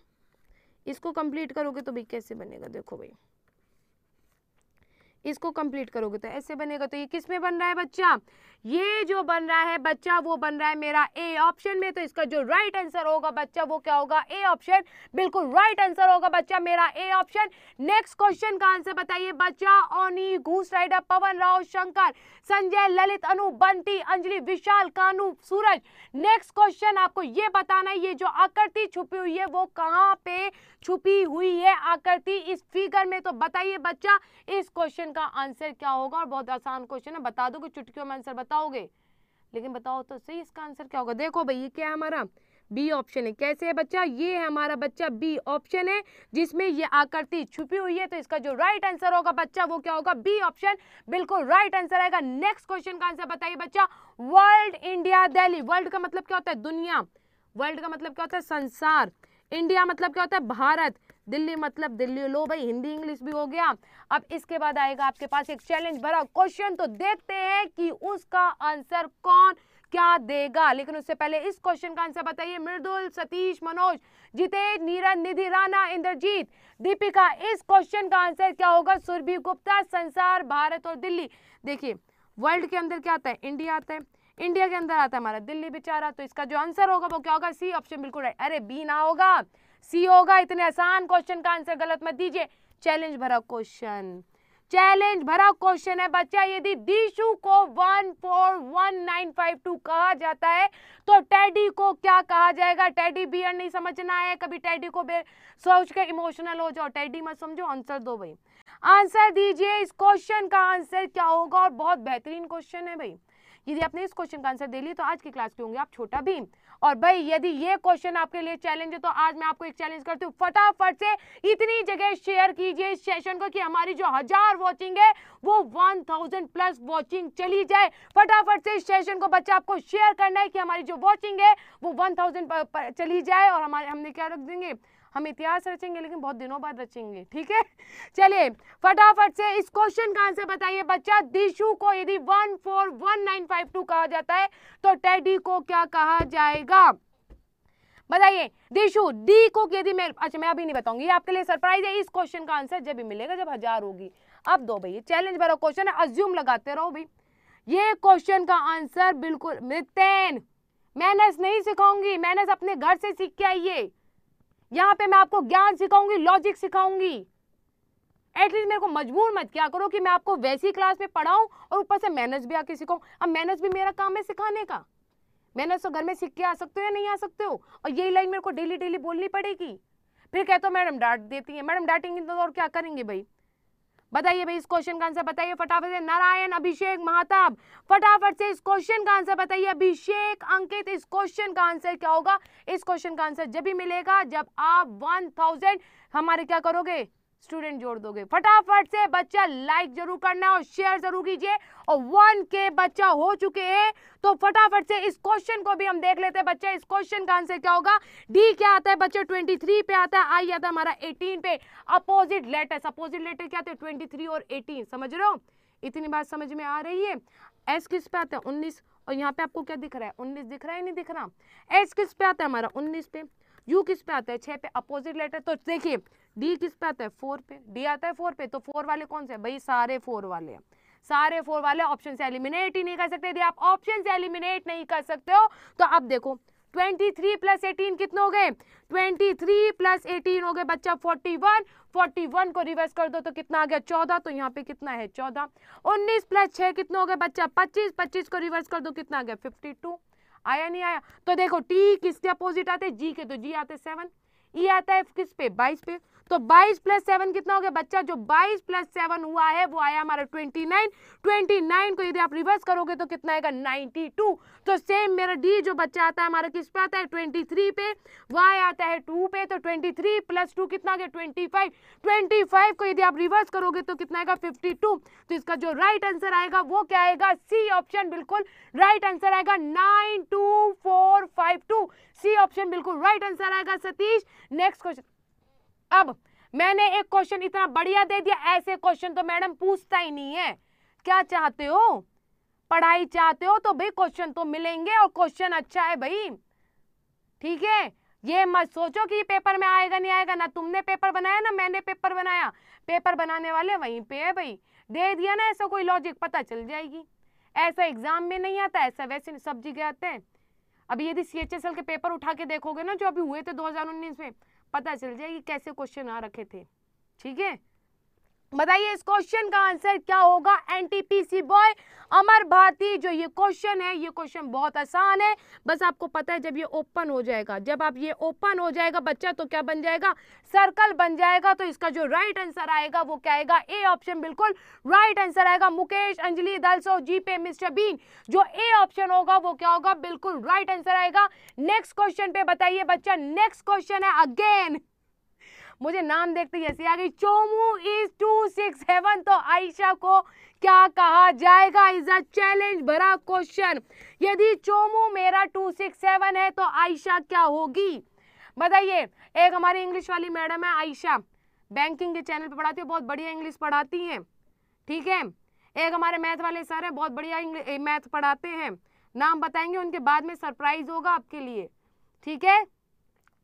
इसको कंप्लीट करोगे तो भाई कैसे बनेगा, देखो भाई इसको कंप्लीट करोगे तो ऐसे बनेगा। तो ये किस में बन रहा है बच्चा, ये जो बन रहा है बच्चा वो बन रहा है मेरा ए ऑप्शन में। तो इसका जो राइट आंसर होगा बच्चा वो क्या होगा, ए ऑप्शन बिल्कुल राइट आंसर होगा बच्चा मेरा ए ऑप्शन। नेक्स्ट क्वेश्चन का आंसर बताइए बच्चा। ओनी, घूस rider, Pawan Rao, Shankar, Sanjay, Lalit, Anu, Bunty, Anjali, Vishal, Kanu, Suraj. Next question आपको ये बताना है ये जो आकृति छुपी हुई है वो कहाँ पे छुपी हुई है आकृति इस फिगर में। तो बताइए बच्चा इस क्वेश्चन का आंसर क्या होगा। और बहुत आसान क्वेश्चन है, बता दोगे चुटकियों में आंसर बताओगे, लेकिन बताओ तो सही इसका आंसर क्या होगा। देखो भाई ये क्या है हमारा बी ऑप्शन है, कैसे है बच्चा, ये है हमारा बच्चा बी ऑप्शन है जिसमें ये आकृति छुपी हुई है। तो इसका जो राइट आंसर होगा बच्चा वो क्या होगा, बी ऑप्शन बिल्कुल राइट आंसर आएगा। नेक्स्ट क्वेश्चन का आंसर बताइए बच्चा। World, India, Delhi. वर्ल्ड का मतलब क्या होता है दुनिया, वर्ल्ड का मतलब क्या होता है संसार, इंडिया मतलब क्या होता है भारत, दिल्ली मतलब दिल्ली। लो भाई हिंदी इंग्लिश भी हो गया। अब इसके बाद आएगा आपके पास एक चैलेंज भरा क्वेश्चन, तो देखते हैं कि उसका आंसर कौन क्या देगा। लेकिन उससे पहले इस क्वेश्चन का आंसर बताइए। मृदुल, सतीश, मनोज, जितेश, नीरज, निधि, राणा, इंद्रजीत, दीपिका, इस क्वेश्चन का आंसर क्या होगा। सुरभि गुप्ता, संसार, भारत और दिल्ली। देखिए वर्ल्ड के अंदर क्या आता है, इंडिया आता है, इंडिया के अंदर आता है हमारा दिल्ली बेचारा। तो इसका जो आंसर होगा वो क्या होगा, सी ऑप्शन बिल्कुल राइट। अरे बी ना होगा सी होगा। इतने आसान क्वेश्चन का आंसर गलत मत दीजिए। चैलेंज भरा क्वेश्चन, चैलेंज भरा क्वेश्चन है बच्चा। यदि दीशु को 141952 कहा जाता है तो टेडी को क्या कहा जाएगा। टेडी बियर नहीं समझना है, कभी टेडी को सोच के इमोशनल हो जाओ, टेडी मत समझो। आंसर दो भाई, आंसर दीजिए इस क्वेश्चन का आंसर क्या होगा। और बहुत बेहतरीन क्वेश्चन है भाई, यदि आपने इस क्वेश्चन का आंसर दे लिया तो आज की क्लास के होंगे आप छोटा भीम। और भाई यदि ये क्वेश्चन आपके लिए चैलेंज है तो आज मैं आपको एक चैलेंज करती हूँ, फटाफट से इतनी जगह शेयर कीजिए इस सेशन को कि हमारी जो 1000 वॉचिंग है वो 1000 प्लस वॉचिंग चली जाए। फटाफट से इस सेशन को बच्चा आपको शेयर करना है कि हमारी जो वॉचिंग है वो 1000 चली जाए। और हमारे हमने क्या रख देंगे, हम इतिहास रचेंगे लेकिन बहुत दिनों बाद रचेंगे, ठीक है। चलिए फटाफट से इस क्वेश्चन का आंसर बताइए बच्चा। दिशु को यदि 141952 कहा जाता है तो टेडी को क्या कहा जाएगा, बताइए। दिशु डी को यदि मैं, अच्छा मैं अभी नहीं बताऊंगी, आपके लिए सरप्राइज है। इस क्वेश्चन का आंसर जब भी मिलेगा जब 1000 होगी। अब दो भैया, चैलेंज भरा क्वेश्चन है, अज्यूम लगाते रहो भाई। ये क्वेश्चन का आंसर बिल्कुल, मिथेन मैनर्स नहीं सिखाऊंगी, मैनर्स अपने घर से सीख के आइए। यहाँ पे मैं आपको ज्ञान सिखाऊंगी, लॉजिक सिखाऊंगी। एटलीस्ट मेरे को मजबूर मत क्या करो कि मैं आपको वैसी क्लास में पढ़ाऊं और ऊपर से मैनर्स भी आके सिखाऊं। अब मैनर्स भी मेरा काम है सिखाने का, मैनर्स तो घर में सीख के आ सकते हो या नहीं आ सकते हो। और यही लाइन मेरे को डेली डेली बोलनी पड़ेगी, फिर कहते हो मैडम डांट देती है, मैडम डांटेंगी तो और क्या करेंगे भाई। बताइए भाई इस क्वेश्चन का आंसर बताइए फटाफट से। नारायण अभिषेक महाताब फटाफट से इस क्वेश्चन का आंसर बताइए। अभिषेक अंकित इस क्वेश्चन का आंसर क्या होगा, इस क्वेश्चन का आंसर जब भी मिलेगा जब आप 1000 हमारे क्या करोगे स्टूडेंट जोड़ दोगे। फटाफट से बच्चा लाइक जरूर करना और शेयर जरूर कीजिए। और 1000 बच्चा हो चुके हैं तो फटाफट से इस क्वेश्चन को भी हम देख लेते हैं बच्चा। इस क्वेश्चन का आंसर क्या होगा, डी क्या आता है बच्चा 23 पे आता है, आई आता है हमारा 18 पे। अपोजिट लेटर्स, अपोजिट लेटर क्या आते हैं 23 और 18, समझ रहे हो, इतनी बात समझ में आ रही है। एस किस पे आता है 19, और यहाँ पे आपको क्या दिख रहा है 19 दिख रहा है नहीं दिख रहा। एस किस पे आता है हमारा 19 पे, यू किस पे आता है 6 पे, अपोजिट लेटर। तो देखिए डी किस पे आता है 4 पे, डी आता है 4 पे। तो 4 वाले कौन से भाई, सारे 4 वाले हैं, सारे 4 वाले। ऑप्शन से एलिमिनेट ही नहीं कर सकते, यदि आप ऑप्शन से एलिमिनेट नहीं कर सकते हो तो आप देखो 23 प्लस 18 कितने हो गए, 23 प्लस 18 हो गए बच्चा 41। 41 को रिवर्स कर दो तो कितना आ गया 14, तो यहाँ पे कितना है 14। 19 प्लस 6 कितने हो गए बच्चा 25। 25 को रिवर्स कर दो कितना आ गया 52, आया नहीं आया। तो देखो टी किसके अपोजिट आते हैं जी के, तो जी आते 7। ई आता है किस पे 22 पे, तो 22 प्लस 7 कितना हो गया बच्चा, जो 22 प्लस 7 हुआ है वो आया हमारा 29। 29 को यदि आप रिवर्स करोगे तो कितना आएगा 92। तो सेम मेरा डी जो बच्चा आता है हमारा किस पे आता है 23 पे, वाई आता है 2 पे। तो 23 प्लस 2 कितना आ गया 25। 25 को यदि आप रिवर्स करोगे तो कितना आएगा 52। तो इसका जो राइट आंसर आएगा वो क्या आएगा, सी ऑप्शन बिल्कुल राइट आंसर आएगा 92452। सी ऑप्शन बिल्कुल राइट आंसर आएगा सतीश। नेक्स्ट क्वेश्चन, अब मैंने एक क्वेश्चन इतना बढ़िया दे दिया, ऐसे क्वेश्चन तो मैडम पूछता ही नहीं है। क्या चाहते हो, पढ़ाई चाहते हो तो भाई क्वेश्चन तो मिलेंगे और क्वेश्चन अच्छा है भाई, ठीक है। ये मत सोचो कि पेपर में आएगा नहीं आएगा, ना तुमने पेपर बनाया ना मैंने पेपर बनाया, पेपर बनाने वाले वहीं पे है भाई। दे दिया ना ऐसा कोई लॉजिक, पता चल जाएगी ऐसा एग्जाम में नहीं आता, ऐसा वैसे सब जगह आते हैं। अभी यदि CHSL के पेपर उठा के देखोगे ना जो अभी हुए थे 2019 में, पता चल जाएगी कैसे क्वेश्चन आ रखे थे, ठीक है। बताइए इस क्वेश्चन का आंसर क्या होगा, NTPC बॉय अमर भारती। जो ये क्वेश्चन है, ये क्वेश्चन बहुत आसान है, बस आपको पता है जब ये ओपन हो जाएगा, जब आप ये ओपन हो जाएगा बच्चा तो क्या बन जाएगा, सर्कल बन जाएगा। तो इसका जो राइट आंसर आएगा वो क्या आएगा, ए ऑप्शन बिल्कुल राइट आंसर आएगा। मुकेश अंजलि दलसो जी पे मिस्टर बीन, जो ए ऑप्शन होगा वो क्या होगा, बिल्कुल राइट आंसर आएगा। नेक्स्ट क्वेश्चन पे बताइए बच्चा। नेक्स्ट क्वेश्चन है, अगेन मुझे नाम देखते ही ऐसी आ गई, चोमू इज 267। तो आयशा को क्या कहा जाएगा, इज अ चैलेंज भरा क्वेश्चन। यदि चोमू मेरा 267 है तो आयशा क्या होगी, बताइए। एक हमारी इंग्लिश वाली मैडम है आयशा, बैंकिंग के चैनल पे पढ़ाती है, बहुत बढ़िया इंग्लिश पढ़ाती हैं, ठीक है। एक हमारे मैथ वाले सर हैं, बहुत बढ़िया मैथ पढ़ाते हैं, नाम बताएंगे उनके बाद में, सरप्राइज होगा आपके लिए, ठीक है।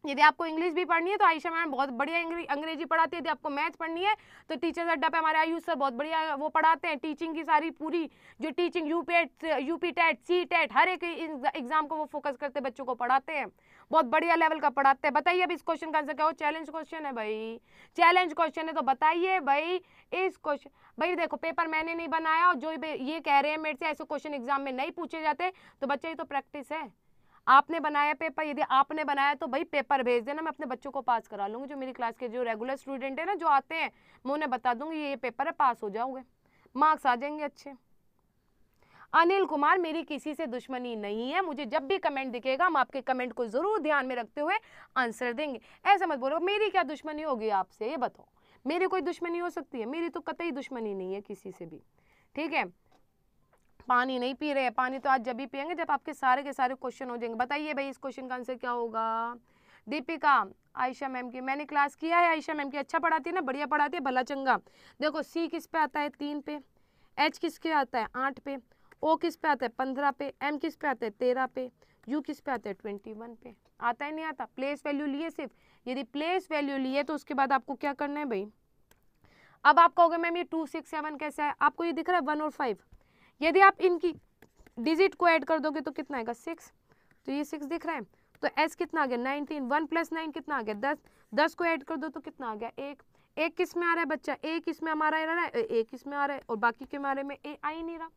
यदि आपको इंग्लिश भी पढ़नी है तो आयशा मैम बहुत बढ़िया अंग्रेजी पढ़ाती है। यदि आपको मैथ पढ़नी है तो टीचर्स अड्डा पे हमारे आयुष सर बहुत बढ़िया वो पढ़ाते हैं। टीचिंग की सारी पूरी जो टीचिंग UP टेट CTET हर एक एग्जाम को वो फोकस करते बच्चों को पढ़ाते हैं, बहुत बढ़िया लेवल का पढ़ाते हैं। बताइए अब इस क्वेश्चन का आंसर क्या हो, चैलेंज क्वेश्चन है भाई, चैलेंज क्वेश्चन है तो बताइए भाई इस क्वेश्चन। भाई देखो पेपर मैंने नहीं बनाया और जो ये कह रहे हैं मेरे से ऐसे क्वेश्चन एग्जाम में नहीं पूछे जाते, तो बच्चा ये तो प्रैक्टिस है, आपने बनाया पेपर। यदि आपने बनाया तो भाई पेपर भेज देना, मैं अपने बच्चों को पास करा लूँगी। जो मेरी क्लास के जो रेगुलर स्टूडेंट है ना जो आते हैं, मैं उन्हें बता दूंगी ये पेपर है, पास हो जाओगे, मार्क्स आ जाएंगे अच्छे। अनिल कुमार, मेरी किसी से दुश्मनी नहीं है, मुझे जब भी कमेंट दिखेगा हम आपके कमेंट को ज़रूर ध्यान में रखते हुए आंसर देंगे। ऐसा मत बोलो मेरी क्या दुश्मनी होगी आपसे, ये बताओ मेरी कोई दुश्मनी हो सकती है? मेरी तो कतई दुश्मनी नहीं है किसी से भी, ठीक है। पानी नहीं पी रहे हैं, पानी तो आज जब भी पियेंगे जब आपके सारे के सारे क्वेश्चन हो जाएंगे। बताइए भाई इस क्वेश्चन का आंसर क्या होगा। दीपिका, आयशा मैम की मैंने क्लास किया है, आयशा मैम की अच्छा पढ़ाती है ना, बढ़िया पढ़ाती है, भला चंगा। देखो सी किस पे आता है 3 पे, एच किस के आता है 8 पे, ओ किस पे आता है 15 पे, एम किस पे आता है 13 पे, यू किस पे आता है 21 पे। आता ही नहीं आता, प्लेस वैल्यू लिए सिर्फ। यदि प्लेस वैल्यू लिए तो उसके बाद आपको क्या करना है भाई। अब आप कहोगे मैम ये 267 कैसा है, आपको ये दिख रहा है 1 और 5, यदि आप इनकी डिजिट को ऐड कर दोगे तो कितना आएगा 6, तो ये 6 दिख रहा है। तो S कितना आ गया 19, 1 + 9 कितना आ गया 10, 10 को ऐड कर दो तो कितना आ गया 1, 1 किस में आ रहा है बच्चा, 1 किस में हमारा आ रहा है, 1 किस में आ रहा है और बाकी के बारे में A आ ही नहीं रहा,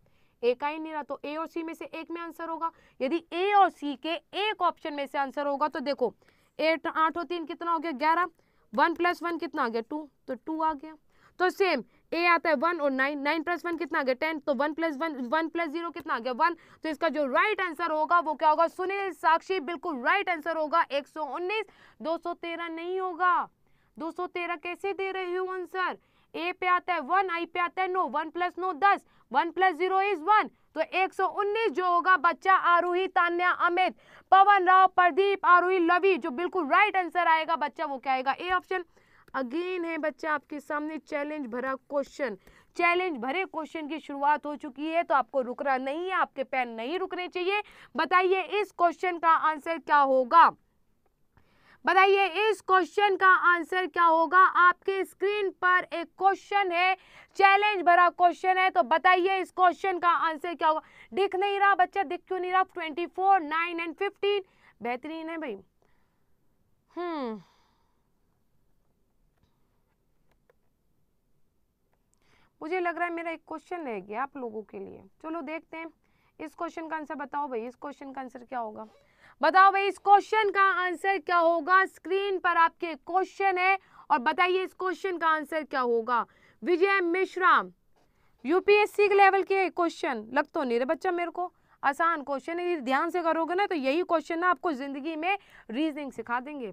एक आ ही नहीं रहा, तो A और C में से एक में आंसर होगा। यदि A और C के एक ऑप्शन में से आंसर होगा तो देखो 8 और 3 कितना हो गया 11, 1 + 1 कितना आ गया 2, तो 2 आ गया। तो सेम A आता है 1 और 9, 9 + 1 कितना आ गया 10, तो 1 + 1 1 + 0 कितना आ गया 1, तो इसका जो राइट आंसर होगा वो क्या होगा सुनील साक्षी, बिल्कुल राइट आंसर होगा 119, 213 नहीं होगा। 213 कैसे दे रहे हो आंसर, A पे आता है 1, I पे आता है नो, 1 + 9 10, 1 + 0 is 1, तो 119 जो होगा बच्चा आरोही, तान्या, अमित, पवन राव, प्रदीप, आरोही, लवी, जो बिल्कुल राइट आंसर आएगा बच्चा वो क्या आएगा A ऑप्शन। अगेन है बच्चा आपके सामने चैलेंज भरा क्वेश्चन, चैलेंज भरे क्वेश्चन की शुरुआत हो चुकी है तो आपको रुकना नहीं है, आपके पैन नहीं रुकने चाहिए। बताइए इस क्वेश्चन का आंसर क्या होगा, बताइए इस क्वेश्चन का आंसर क्या होगा। आपके स्क्रीन पर एक क्वेश्चन है, चैलेंज भरा क्वेश्चन है, तो बताइए इस क्वेश्चन का आंसर क्या होगा। दिख नहीं रहा बच्चा, दिख क्यों नहीं रहा। 24, 9 and 15 बेहतरीन है भाई। मुझे लग रहा है मेरा एक क्वेश्चन रह गया आप लोगों के लिए, चलो देखते हैं इस क्वेश्चन का आंसर। बताओ भाई इस क्वेश्चन का आंसर क्या होगा, बताओ भाई इस क्वेश्चन का आंसर क्या होगा। स्क्रीन पर आपके क्वेश्चन है और बताइए इस क्वेश्चन का आंसर क्या होगा। विजय मिश्रा, यूपीएससी के लेवल के क्वेश्चन लग तो नहीं रहे बच्चा मेरे को, आसान क्वेश्चन है, ध्यान से करोगे ना तो यही क्वेश्चन ना आपको जिंदगी में रीजनिंग सिखा देंगे,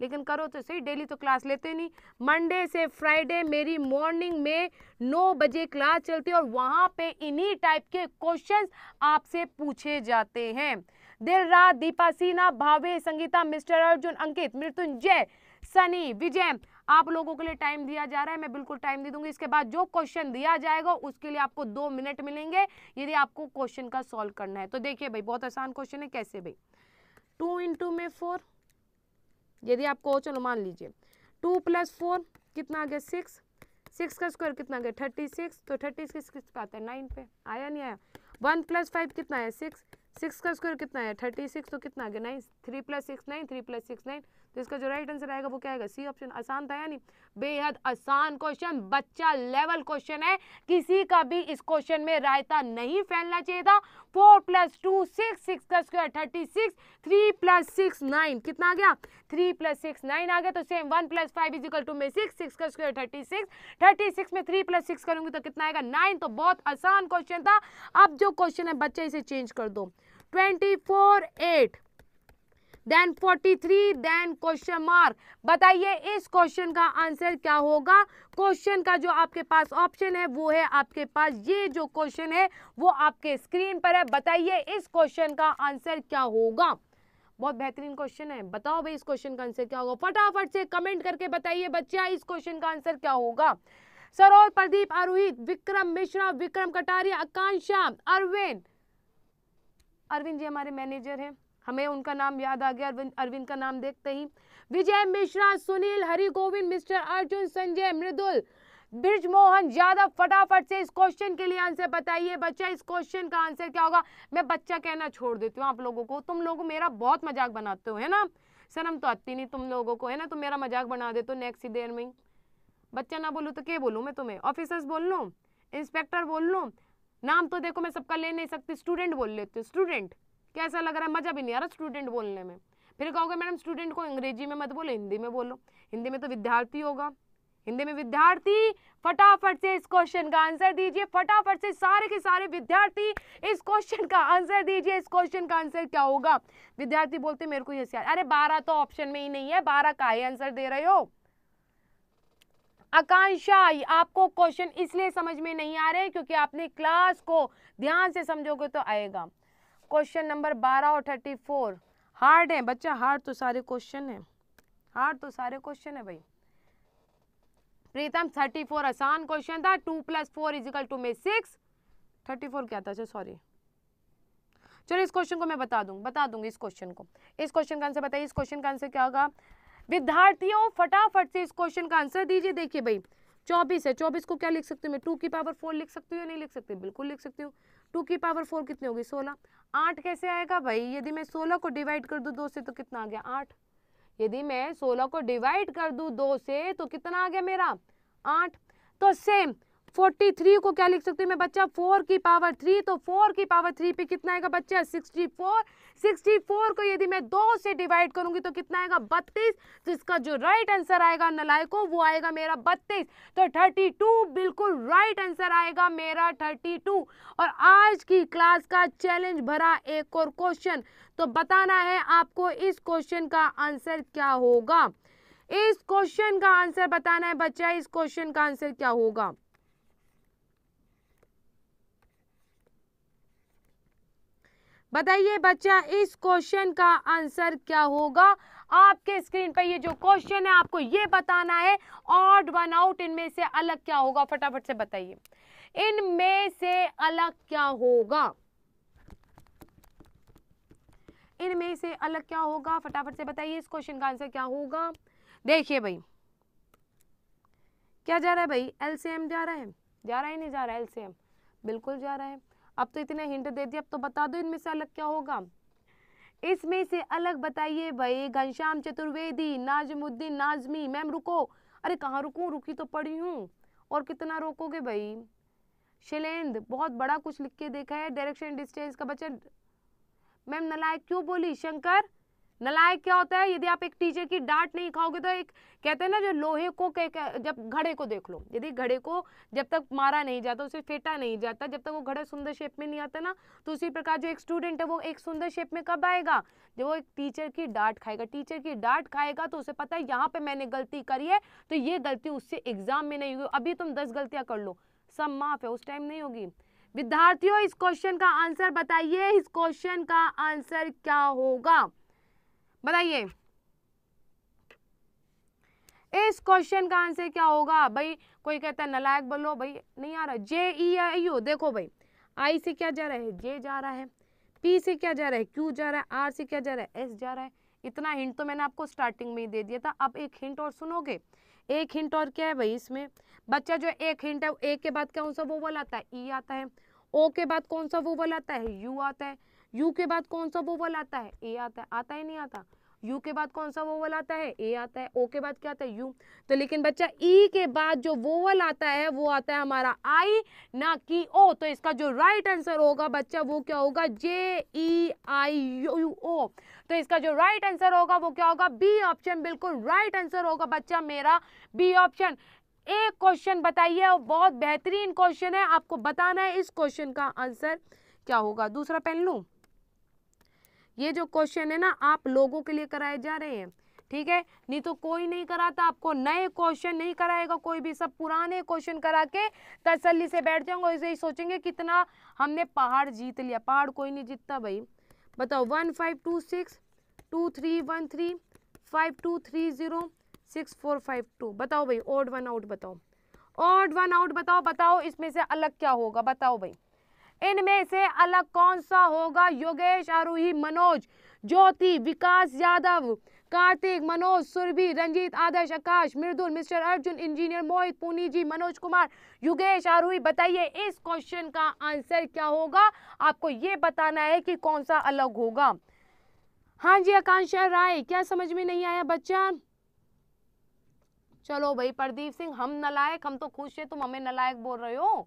लेकिन करो तो सही, डेली तो क्लास लेते नहीं। मंडे से फ्राइडे मेरी मॉर्निंग में 9 बजे क्लास चलती है और वहाँ पे इन्हीं टाइप के क्वेश्चंस आपसे पूछे जाते हैं। दिल रात, दीपा, सीना, भावे, संगीता, मिस्टर अर्जुन, अंकित, मृत्युंजय, सनी, विजय, आप लोगों के लिए टाइम दिया जा रहा है, मैं बिल्कुल टाइम दे दूंगी। इसके बाद जो क्वेश्चन दिया जाएगा उसके लिए आपको 2 मिनट मिलेंगे यदि आपको क्वेश्चन का सॉल्व करना है। तो देखिए भाई बहुत आसान क्वेश्चन है, कैसे भाई 2 × 4, यदि आपको चलो मान लीजिए 2 + 4 कितना आ गया 6, 6 का स्क्वायर कितना आ गया 36, तो 36 किस किस पे आता है 9 पे, आया नहीं आया। 1 + 5 कितना आया 6, 6 का स्क्वायर कितना आया 36, तो कितना आ गया 9, 3 + 6 9, 3 + 6 9, तो इसका जो राइट आंसर आएगा वो क्या आएगा सी ऑप्शन। आसान था या नहीं, बेहद आसान क्वेश्चन बच्चा, लेवल क्वेश्चन है, किसी का भी इस क्वेश्चन में रायता नहीं फैलना चाहिए था। 4 + 2 6, 6 का स्क्वायर 36, 3 + 6 9 कितना आ गया 3 + 6 9 आ गया। तो सेम 1 + 5 = 6, 6 का स्क्वायर 36, 36 में 3 + 6 करूंगी तो कितना आएगा 9। तो बहुत आसान क्वेश्चन था। अब जो क्वेश्चन है बच्चे इसे चेंज कर दो, 24, 8 then 43 then question mark। बताइए इस क्वेश्चन का आंसर क्या होगा। क्वेश्चन का जो आपके पास ऑप्शन है वो है आपके पास, ये जो क्वेश्चन है वो आपके स्क्रीन पर है। बताइए इस क्वेश्चन का आंसर क्या होगा। बहुत बेहतरीन क्वेश्चन है, बताओ भाई इस क्वेश्चन का आंसर क्या होगा। फटाफट से कमेंट करके बताइए बच्चा इस क्वेश्चन का आंसर क्या होगा। सरोज, प्रदीप, आरोहित, विक्रम मिश्रा, विक्रम कटारिया, आकांक्षा, अरविंद, अरविंद जी हमारे मैनेजर हैं, हमें उनका नाम याद आ गया अरविंद का नाम देखते ही। विजय मिश्रा, सुनील, हरि गोविंद, मिस्टर अर्जुन, संजय, मृदुल, बृजमोहन यादव, फटाफट से इस क्वेश्चन के लिए आंसर बताइए बच्चा। इस क्वेश्चन का आंसर क्या होगा। मैं बच्चा कहना छोड़ देती हूँ आप लोगों को, तुम लोग मेरा बहुत मजाक बनाते हो है ना, शर्म तो आती नहीं तुम लोगों को है ना, तुम मेरा मजाक बना देते हो नेक्स्ट देर में। बच्चा ना बोलूँ तो क्या बोलूँ मैं तुम्हें, ऑफिसर्स बोल लूँ, इंस्पेक्टर बोल लूँ, नाम तो देखो मैं सबका ले नहीं सकती, स्टूडेंट बोल लेती हूँ। स्टूडेंट कैसा लग रहा है, मजा भी नहीं आ रहा स्टूडेंट बोलने में। फिर कहोगे मैडम स्टूडेंट को अंग्रेजी में मत बोलो हिंदी में बोलो, हिंदी में तो विद्यार्थी होगा हिंदी में विद्यार्थी फटाफट से इस क्वेश्चन का आंसर दीजिए, फटाफट से सारे के सारे विद्यार्थी इस क्वेश्चन का आंसर दीजिए। इस क्वेश्चन का आंसर क्या होगा? विद्यार्थी बोलते मेरे को ये याद, अरे 12 तो ऑप्शन में ही नहीं है, 12 का ही आंसर दे रहे हो। आकांक्षा, आपको क्वेश्चन इसलिए समझ में नहीं आ रहे क्योंकि आपने क्लास को ध्यान से समझोगे तो आएगा। क्वेश्चन नंबर 12 और 34 हार्ड है बच्चा, हार्ड तो सारे क्वेश्चन है, हार्ड तो सारे क्वेश्चन है भाई। प्रीतम 34 आसान क्वेश्चन था, 2 + 4 = 6। 34 क्या था? सॉरी चलो इस क्वेश्चन को मैं बता दूंगी इस क्वेश्चन को। इस क्वेश्चन का आंसर बताइए, इस क्वेश्चन का आंसर क्या होगा? विद्यार्थियों फटाफट से इस क्वेश्चन का आंसर दीजिए। देखिए भाई 24 है, 24 को क्या लिख सकती हूँ मैं? 2 की पावर 4 लिख सकती हूँ या नहीं लिख सकती? बिल्कुल लिख सकती हूँ। 2 की पावर 4 कितनी होगी? 16। 8 कैसे आएगा भाई? यदि मैं 16 को डिवाइड कर दूँ 2 से तो कितना आ गया? 8। यदि मैं 16 को डिवाइड कर दूं 2 से तो कितना आ गया मेरा? 8। तो सेम 43 को क्या लिख सकती हूँ मैं बच्चा? 4 की पावर 3। तो 4 की पावर 3 पे कितना आएगा बच्चा? 64। 64 को यदि मैं 2 से डिवाइड करूंगी तो कितना आएगा? 32। जिसका जो राइट आंसर आएगा नलायकों वो आएगा मेरा 32। तो 32 बिल्कुल राइट आंसर आएगा मेरा 32। और आज की क्लास का चैलेंज भरा एक और क्वेश्चन, तो बताना है आपको इस क्वेश्चन का आंसर क्या होगा। इस क्वेश्चन का आंसर बताना है बच्चा, इस क्वेश्चन का आंसर क्या होगा? बताइए बच्चा इस क्वेश्चन का आंसर क्या होगा। आपके स्क्रीन पर ये जो क्वेश्चन है आपको ये बताना है, ऑड वन आउट, इनमें से अलग क्या होगा? फटाफट से बताइए इनमें से अलग क्या होगा, इनमें से अलग क्या होगा? फटाफट से बताइए इस क्वेश्चन का आंसर क्या होगा। देखिए भाई क्या जा रहा है भाई? LCM जा रहा है, जा रहा है नहीं जा रहा है? LCM बिल्कुल जा रहा है। अब तो इतने हिंट दे दिए, अब तो बता दो इनमें से अलग क्या होगा। इसमें से अलग बताइए भाई। घनश्याम चतुर्वेदी, नाजमुद्दीन नाजमी। मैम रुको, अरे कहाँ रुकूं, रुकी तो पड़ी हूँ, और कितना रोकोगे भाई। शैलेंद्र बहुत बड़ा कुछ लिख के देखा है, डायरेक्शन डिस्टेंस का बच्चा। मैम नलायक क्यों बोली? शंकर नलायक क्या होता है? यदि आप एक टीचर की डांट नहीं खाओगे तो एक कहते हैं ना, जो लोहे को जब घड़े को देख लो, यदि घड़े को जब तक मारा नहीं जाता, उसे फेंटा नहीं जाता, जब तक वो घड़ा सुंदर शेप में नहीं आता ना, तो उसी प्रकार जो एक स्टूडेंट है वो एक सुंदर शेप में कब आएगा? जब वो एक टीचर की डांट खाएगा। टीचर की डांट खाएगा तो उसे पता है यहाँ पर मैंने गलती करी है, तो ये गलती उससे एग्जाम में नहीं हुई। अभी तुम 10 गलतियाँ कर लो, सब माफ है, उस टाइम नहीं होगी। विद्यार्थियों इस क्वेश्चन का आंसर बताइए, इस क्वेश्चन का आंसर क्या होगा? बताइए इस क्वेश्चन का आंसर क्या होगा भाई। कोई कहता है नलायक बोलो, भाई नहीं आ रहा। JEIO देखो भाई, I से क्या जा रहा है? J जा रहा है। P से क्या जा रहा है? Q जा रहा है। R से क्या जा रहा है? S जा रहा है। इतना हिंट तो मैंने आपको स्टार्टिंग में ही दे दिया था। अब एक हिंट और सुनोगे, एक हिंट और क्या है भाई इसमें बच्चा? जो एक हिंट है, A के बाद कौन सा वो वोवल आता है? E आता है। O के बाद कौन सा वो वोवल आता है? U आता है। U के बाद कौन सा वोवल आता है? A आता है। आता है नहीं आता? U के बाद कौन सा वोवल आता है? A आता है। O के बाद क्या आता है? U। तो लेकिन बच्चा E के बाद जो वोवल आता है वो आता है हमारा I, ना कि O। तो इसका जो राइट आंसर होगा बच्चा वो क्या होगा? JEIO। तो इसका जो राइट आंसर होगा वो क्या होगा? B ऑप्शन बिल्कुल राइट आंसर होगा बच्चा मेरा, B ऑप्शन। एक क्वेश्चन बताइए और बहुत बेहतरीन क्वेश्चन है, आपको बताना है इस क्वेश्चन का आंसर क्या होगा। दूसरा पेन लूँ, ये जो क्वेश्चन है ना आप लोगों के लिए कराए जा रहे हैं, ठीक है, नहीं तो कोई नहीं कराता आपको, नए क्वेश्चन नहीं कराएगा कोई भी, सब पुराने क्वेश्चन करा के तसल्ली से बैठ जाऊंगा, इसे ही सोचेंगे कितना हमने पहाड़ जीत लिया। पहाड़ कोई नहीं जीतता भाई। बताओ 1526 2313 5230 6452। बताओ भाई ऑड वन आउट, बताओ ऑड वन आउट, बताओ बताओ इसमें से अलग क्या होगा? बताओ भाई इनमें से अलग कौन सा होगा? योगेश, आरोही, मनोज, ज्योति, विकास यादव, कार्तिक, मनोज, सुरभि, रंजीत, आदर्श, आकाश, मृदुल, मिस्टर अर्जुन, इंजीनियर मोहित, पुनी जी, मनोज कुमार, योगेश, आरोही। बताइए इस क्वेश्चन का आंसर क्या होगा? आपको ये बताना है कि कौन सा अलग होगा। हाँ जी आकांक्षा राय, क्या समझ में नहीं आया बच्चा? चलो भाई प्रदीप सिंह, हम नलायक, हम तो खुश हैं तुम हमें नलायक बोल रहे हो।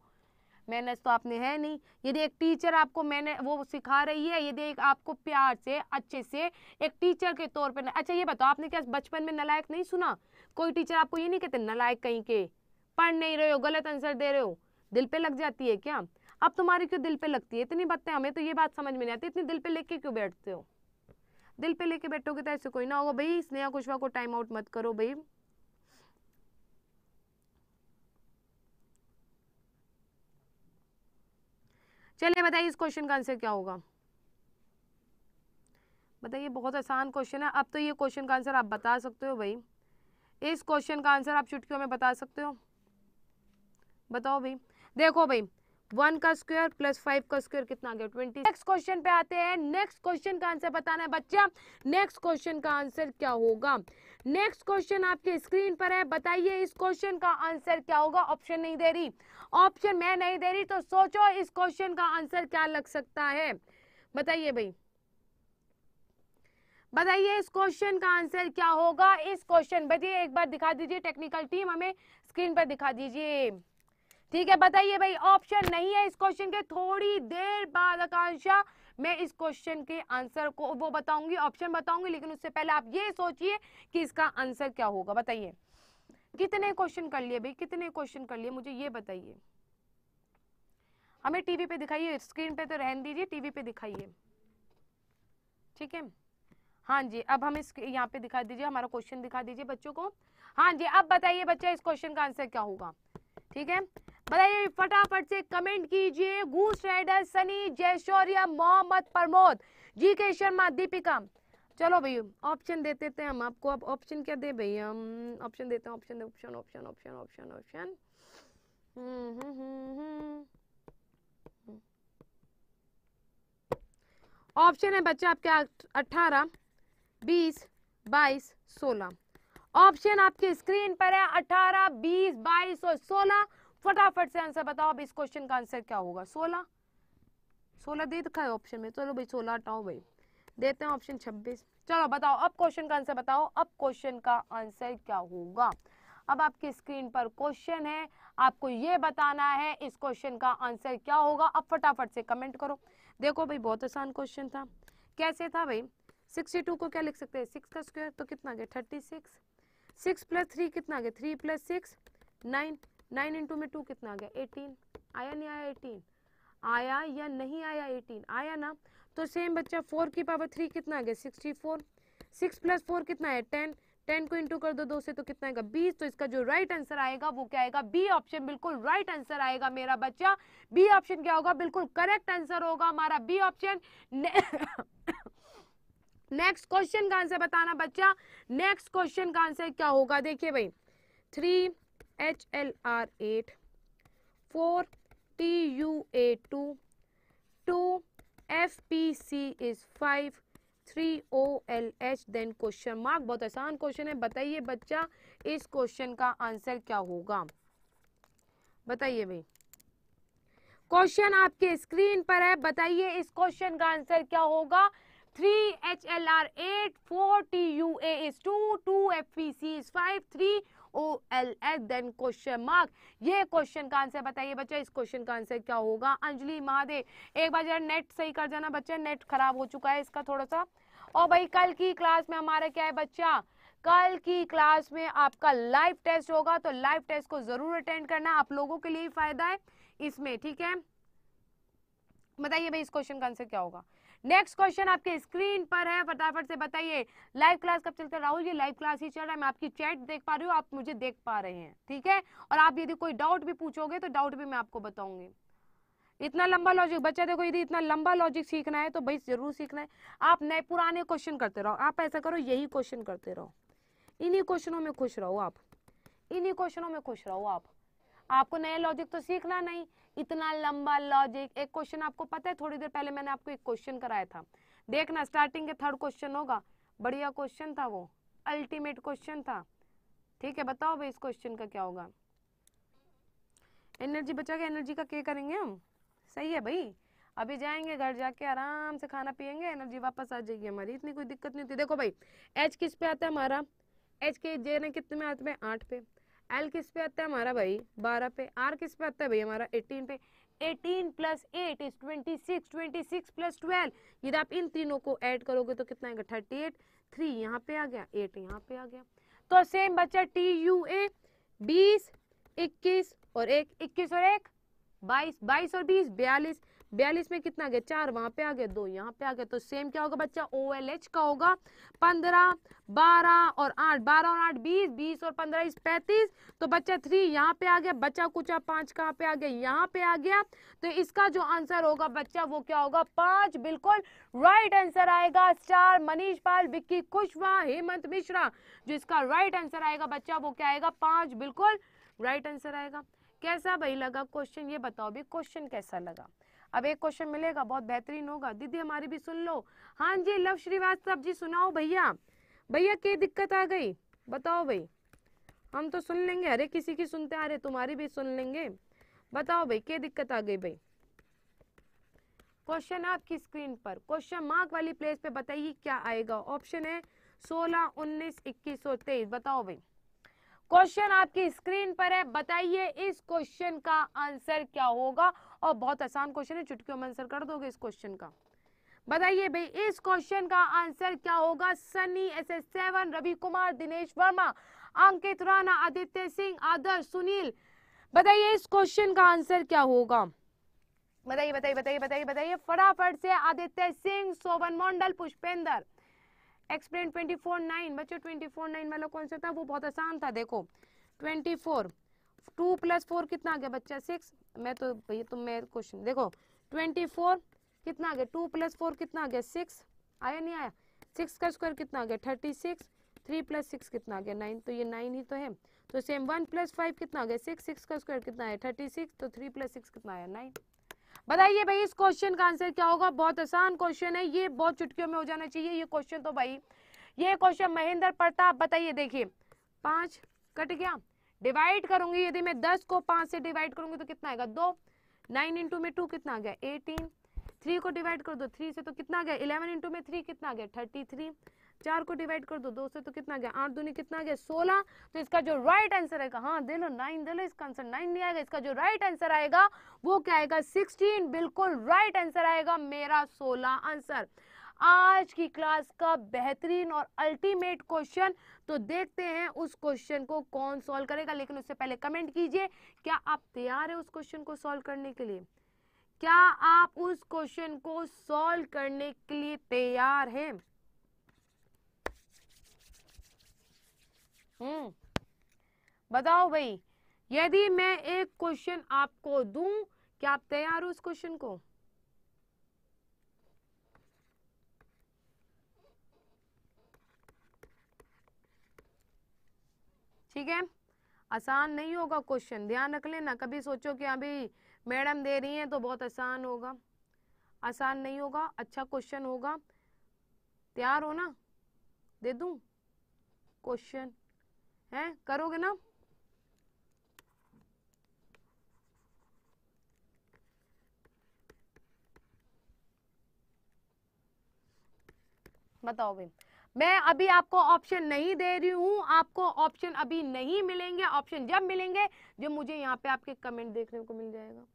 मैनेज तो आपने है नहीं। यदि एक टीचर आपको मैंने वो सिखा रही है, यदि एक आपको प्यार से अच्छे से एक टीचर के तौर पर। अच्छा ये बताओ आपने क्या बचपन में नलायक नहीं सुना? कोई टीचर आपको ये नहीं कहते नलायक कहीं के, पढ़ नहीं रहे हो, गलत आंसर दे रहे हो, दिल पे लग जाती है क्या? अब तुम्हारी क्यों दिल पे लगती है? इतनी बातें हमें तो ये बात समझ में नहीं आती, इतनी दिल पे लेके क्यों बैठते हो? दिल पे लेके बैठोगे तो ऐसे कोई ना होगा भाई। स्नेहा कुशवा को टाइम आउट मत करो भाई। चलिए बताइए इस क्वेश्चन का आंसर क्या होगा, बताइए। बहुत आसान क्वेश्चन है। अब तो ये क्वेश्चन का आंसर आप बता सकते हो भाई, इस क्वेश्चन का आंसर आप चुटकियों में बता सकते हो। बताओ भाई, देखो भाई 1 का स्क्वायर प्लस 5 का स्क्वायर कितना आ गया? 20। नेक्स्ट क्वेश्चन पे आते हैं। नेक्स्ट क्वेश्चन का आंसर बताना है बच्चा, नेक्स्ट क्वेश्चन का आंसर क्या होगा? नेक्स्ट क्वेश्चन आपके स्क्रीन पर है, बताइए इस क्वेश्चन का आंसर क्या होगा? ऑप्शन नहीं दे रही, ऑप्शन मैं नहीं दे रही, तो सोचो इस क्वेश्चन का आंसर क्या लग सकता है? बताइए भाई, बताइए इस क्वेश्चन का आंसर क्या होगा? इस क्वेश्चन बताइए, एक बार दिखा दीजिए टेक्निकल टीम हमें स्क्रीन पर दिखा दीजिए। ठीक है बताइए भाई, ऑप्शन नहीं है इस क्वेश्चन के। थोड़ी देर बाद आकांक्षा मैं इस क्वेश्चन के आंसर को वो बताऊंगी, ऑप्शन बताऊंगी, लेकिन उससे पहले आप ये सोचिए कि इसका आंसर क्या होगा। बताइए कितने क्वेश्चन कर लिए भाई, कितने क्वेश्चन कर लिए मुझे ये बताइए। हमें टीवी पे दिखाइए, स्क्रीन पे तो रहने दीजिए, टीवी पे दिखाइए। ठीक है, हाँ जी, अब हमें यहाँ पे दिखा दीजिए, हमारा क्वेश्चन दिखा दीजिए बच्चों को। हाँ जी, अब बताइए बच्चा इस क्वेश्चन का आंसर क्या होगा? ठीक है बताइए, फटाफट से कमेंट कीजिए। Goose rider, Sunny, Jayshaurya, Mohammad, Pramod, G K Sharma, Deepika. चलो भैया ऑप्शन दे देते हैं हम आपको। अब ऑप्शन क्या दे भैया, हम ऑप्शन देते हैं। Option option option option option option option है बच्चा आपके 18, 20, 22, 16। ऑप्शन आपके स्क्रीन पर है 18, 20, 22 और 16। फटाफट से आंसर बताओ अब इस क्वेश्चन का आंसर क्या होगा? 16 दे रखा है ऑप्शन में। चलो भाई 16 हटाओ भाई, देते हैं ऑप्शन 26। चलो बताओ अब क्वेश्चन का आंसर बताओ, अब क्वेश्चन का आंसर क्या होगा? अब आपकी स्क्रीन पर क्वेश्चन है, आपको ये बताना है इस क्वेश्चन का आंसर क्या होगा। अब फटाफट से कमेंट करो। देखो भाई बहुत आसान क्वेश्चन था। कैसे था भाई? 62 को क्या लिख सकते हैं? 6 का स्क्वायर, तो कितना आ गया? 36। 6 + 3 कितना आ गया? 3 + 6 9। 9 × 2 में 2 कितना आ गया? 18। आया नहीं आया 18? आया या नहीं आया 18? आया ना, तो सेम बच्चा 4 की पावर 3 कितना आ गया? 64। 6 + 4 कितना है? 10। 10 को इंटू कर दो 2 से, तो कितना आएगा? 20। तो इसका जो राइट आंसर आएगा वो क्या आएगा? बी ऑप्शन बिल्कुल राइट आंसर आएगा मेरा बच्चा। बी ऑप्शन क्या होगा? बिल्कुल करेक्ट आंसर होगा हमारा बी ऑप्शन। नेक्स्ट क्वेश्चन का आंसर बताना बच्चा, नेक्स्ट क्वेश्चन का आंसर क्या होगा? देखिए भाई 3 HLR 8, 4 TUA 2, 2 FPC is 5, 3 OLH then question mark. बहुत आसान क्वेश्चन है, बताइए बच्चा इस क्वेश्चन का आंसर क्या होगा? बताइए भाई, क्वेश्चन आपके स्क्रीन पर है, बताइए इस क्वेश्चन का आंसर क्या होगा? 3 HLR 8, 4 TUA is 2, 2 FPC is 5, 3 OLS then question mark. ये क्वेश्चन का आंसर बताइए बच्चा इस क्वेश्चन का आंसर क्या होगा? अंजलि महादेव, एक बार जरा नेट सही कर जाना बच्चा, नेट खराब हो चुका है इसका थोड़ा सा। और भाई कल की क्लास में हमारा क्या है बच्चा? कल की क्लास में आपका लाइव टेस्ट होगा, तो लाइव टेस्ट को जरूर अटेंड करना, आप लोगों के लिए ही फायदा है इसमें। ठीक है बताइए भाई इस क्वेश्चन का आंसर क्या होगा? नेक्स्ट क्वेश्चन आपके स्क्रीन पर है, फटाफट से बताइए। लाइव क्लास कब चलता है राहुल? ये लाइव क्लास ही चल रहा है, मैं आपकी चैट देख पा रही हूँ, आप मुझे देख पा रहे हैं। ठीक है, और आप यदि कोई डाउट भी पूछोगे तो डाउट भी मैं आपको बताऊंगी। इतना लंबा लॉजिक बच्चा, देखो यदि इतना लंबा लॉजिक सीखना है तो भाई जरूर सीखना है। आप नए पुराने क्वेश्चन करते रहो, आप ऐसा करो यही क्वेश्चन करते रहो, इन्हीं क्वेश्चनों में खुश रहो आप, इन्हीं क्वेश्चनों में खुश रहो आप। आपको नया लॉजिक तो सीखना नहीं, इतना लंबा लॉजिक। एक क्वेश्चन आपको पता है, थोड़ी देर पहले मैंने आपको एक क्वेश्चन कराया था, देखना स्टार्टिंग के 3rd क्वेश्चन होगा, बढ़िया क्वेश्चन था वो, अल्टीमेट क्वेश्चन था। ठीक है बताओ भाई इस क्वेश्चन का क्या होगा? एनर्जी बचा के एनर्जी का क्या करेंगे हम? सही है भाई, अभी जाएंगे घर, जाके आराम से खाना पियेंगे, एनर्जी वापस आ जाएगी हमारी, इतनी कोई दिक्कत नहीं होती। देखो भाई एच किस पे आता है हमारा? एच के जे ने कितने आते हैं? 8 पे। एल किस पे आता है हमारा भाई? 12 पे। आर किस पे आता है भाई हमारा? 18 पे। 18 प्लस 8 इज 26, 26 प्लस 12, यदि आप इन तीनों को ऐड करोगे तो कितना आएगा 38, 3 यहाँ पे आ गया, 8 यहाँ पे आ गया। तो सेम बच्चा टी यू ए 20, 21 और 1, 21 और 1 22, 22 और 20 42, 42 में कितना आ गया 4, वहाँ पे आ गया 2, यहाँ पे आ गया। तो सेम क्या होगा बच्चा ओ एल एच का होगा 15, 12 और 8, 12 और 8 20, 20 और 15 इस 35। तो बच्चा 3 यहाँ पे आ गया, बच्चा कुचा 5 कहाँ पे आ गया, यहाँ पे आ गया। तो इसका जो आंसर होगा बच्चा वो क्या होगा 5, बिल्कुल राइट आंसर आएगा। स्टार, मनीष पाल, विक्की कुशवाहा, हेमंत मिश्रा, जो इसका राइट आंसर आएगा बच्चा वो क्या आएगा 5, बिल्कुल राइट आंसर आएगा। कैसा भाई लगा क्वेश्चन, ये बताओ भी क्वेश्चन कैसा लगा। अब एक क्वेश्चन मिलेगा बहुत बेहतरीन होगा, दीदी हमारी भी सुन लो। हाँ जी लव श्रीवास्तव जी, सुनाओ भैया, भैया क्या दिक्कत आ गई बताओ भाई, हम तो सुन लेंगे, अरे किसी की सुनते आ रहे तुम्हारी भी सुन लेंगे। बताओ भाई क्या दिक्कत आ गई भाई, क्वेश्चन आपकी स्क्रीन पर क्वेश्चन मार्क वाली प्लेस पे बताइए क्या आएगा। ऑप्शन है 16, 19, 21 और 23। बताओ भाई क्वेश्चन आपकी स्क्रीन पर है, बताइए इस क्वेश्चन का आंसर क्या होगा। और बहुत आसान क्वेश्चन है, चुटकियों में आंसर कर दोगे इस क्वेश्चन का। बताइए भाई इस क्वेश्चन का आंसर क्या होगा। सनी, SS7, रवि कुमार, दिनेश वर्मा, अंकित राणा, आदित्य सिंह, आदर्श, सुनील, बताइए इस क्वेश्चन का आंसर क्या होगा। बताइए बताइए बताइए बताइए बताइए फटाफट से। आदित्य सिंह, शोभन मंडल, पुष्पेंद्र, एक्सप्लेन 24/9। बच्चों 24/9 वाला कौन सा था, वो बहुत आसान था। देखो 24 2 प्लस 4 कितना आ गया बच्चा 6, मैं तो भैया तुम मैं क्वेश्चन देखो 24 कितना आ गया 2 प्लस 4 कितना आ गया 6, आया नहीं आया, 6 का स्क्वायर कितना आ गया 36, 3 प्लस 6 कितना आ गया 9, तो ये 9 ही तो है। तो सेम 1 प्लस 5 कितना आ गया 6, 6 का स्क्वायर कितना आया 36, तो 3 प्लस 6 कितना आया 9। बताइए भाई इस क्वेश्चन का आंसर क्या होगा। बहुत आसान क्वेश्चन है ये, बहुत चुटकियों में हो जाना चाहिए ये क्वेश्चन। तो भाई ये क्वेश्चन महेंद्र प्रताप, बताइए। देखिए 5 कट गया, डिवाइड करूंगी यदि मैं 10 को 5 से डिवाइड करूंगी तो कितना आएगा 2, 9 × 2 में 2 कितना आ गया 18, 3 को डिवाइड कर दो 3 से तो कितना आ गया 11 × 2 में 3 कितना आ गया 33, 4 को डिवाइड कर दो 2 से तो कितना आ गया 8×2 कितना आ गया 16। तो इसका जो राइट आंसर आएगा, हाँ दे लो 9, दे लो, इसका आंसर 9 नहीं आएगा, इसका जो राइट आंसर आएगा वो क्या आएगा 16, बिल्कुल राइट आंसर आएगा मेरा 16 आंसर। आज की क्लास का बेहतरीन और अल्टीमेट क्वेश्चन, तो देखते हैं उस क्वेश्चन को कौन सॉल्व करेगा। लेकिन उससे पहले कमेंट कीजिए, क्या आप तैयार है उस क्वेश्चन को सॉल्व करने के लिए, क्या आप उस क्वेश्चन को सॉल्व करने के लिए तैयार हैं। बताओ भाई यदि मैं एक क्वेश्चन आपको दूं, क्या आप तैयार हो उस क्वेश्चन को। ठीक है, आसान नहीं होगा क्वेश्चन, ध्यान रख लेना। कभी सोचो कि अभी मैडम दे रही हैं तो बहुत आसान होगा, आसान नहीं होगा, अच्छा क्वेश्चन होगा। तैयार हो ना, दे दूं क्वेश्चन, हैं करोगे ना। बताओ भाई, मैं अभी आपको ऑप्शन नहीं दे रही हूँ, आपको ऑप्शन अभी नहीं मिलेंगे, ऑप्शन जब मिलेंगे जब मुझे यहाँ पे आपके कमेंट देखने को मिल जाएगा।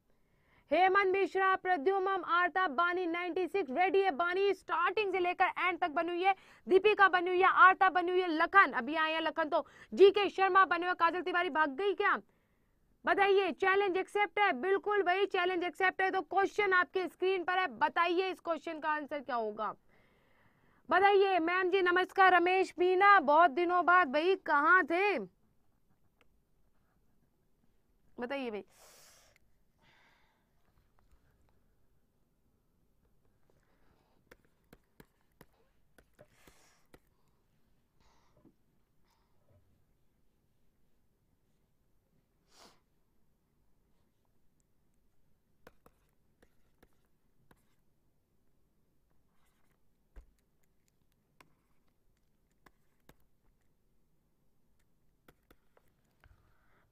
हेमंत मिश्रा, प्रद्युम, आर्ता, बानी 96 रेडी है, बानी स्टार्टिंग से लेकर एंड तक बनी हुई है, दीपिका बनी हुई है, आर्ता बनी हुई है, लखन अभी आए हैं लखन, तो जीके शर्मा बने हुए, काजल तिवारी भाग गई क्या। बताइए चैलेंज एक्सेप्ट है, बिल्कुल भाई चैलेंज एक्सेप्ट है। तो क्वेश्चन आपके स्क्रीन पर है, बताइए इस क्वेश्चन का आंसर क्या होगा। बताइए मैम जी नमस्कार, रमेश मीना बहुत दिनों बाद भाई कहाँ थे, बताइए भाई।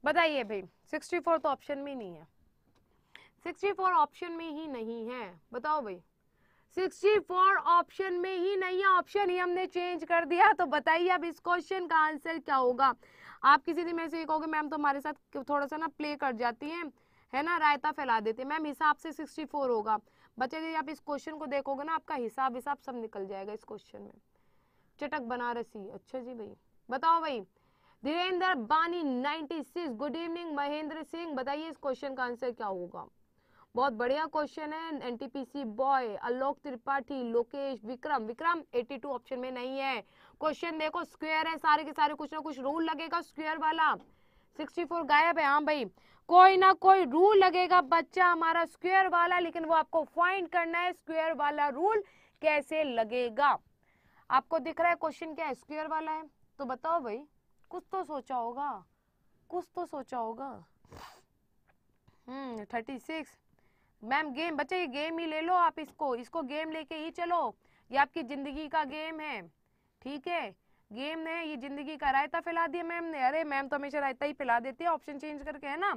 बताइए भाई 64 तो ऑप्शन में नहीं है, 64 ऑप्शन में ही नहीं है। बताओ भाई 64 ऑप्शन में ही नहीं है, ऑप्शन ही हमने चेंज कर दिया। तो बताइए अब इस क्वेश्चन का आंसर क्या होगा। आप किसी दिन में से कहोगे मैम तो हमारे साथ थोड़ा सा ना प्ले कर जाती हैं, है ना, रायता फैला देते। मैम हिसाब से 64 होगा। बच्चे यदि आप इस क्वेश्चन को देखोगे ना, आपका हिसाब हिसाब सब निकल जाएगा इस क्वेश्चन में। चटक बनारसी, अच्छा जी भाई, बताओ भाई। धीरेन्द्र बानी 96, गुड इवनिंग। महेंद्र सिंह, बताइए इस क्वेश्चन का आंसर क्या होगा। बहुत बढ़िया क्वेश्चन है। NTPC boy Alok Tripathi, Lokesh, Vikram. Vikram 82 option में नहीं है। क्वेश्चन देखो, स्क्वायर है सारे के सारे, कुछ ना कुछ रूल लगेगा। स्क्वायर वाला 64 गायब है। हाँ भाई, कोई ना कोई रूल लगेगा बच्चा हमारा स्क्वायर वाला, लेकिन वो आपको फाइंड करना है स्क्वायर वाला रूल कैसे लगेगा। आपको दिख रहा है क्वेश्चन क्या है, स्क्वायर वाला है। तो बताओ भाई, कुछ तो सोचा होगा, कुछ तो सोचा होगा। 36 मैम गेम, बच्चे ये गेम ही ले लो आप, इसको गेम लेके ही चलो। ये आपकी जिंदगी का गेम है, ठीक है, गेम है ये जिंदगी का। रायता फैला दिया मैम ने, अरे मैम तो हमेशा रायता ही फैला देती है, ऑप्शन चेंज करके, है ना।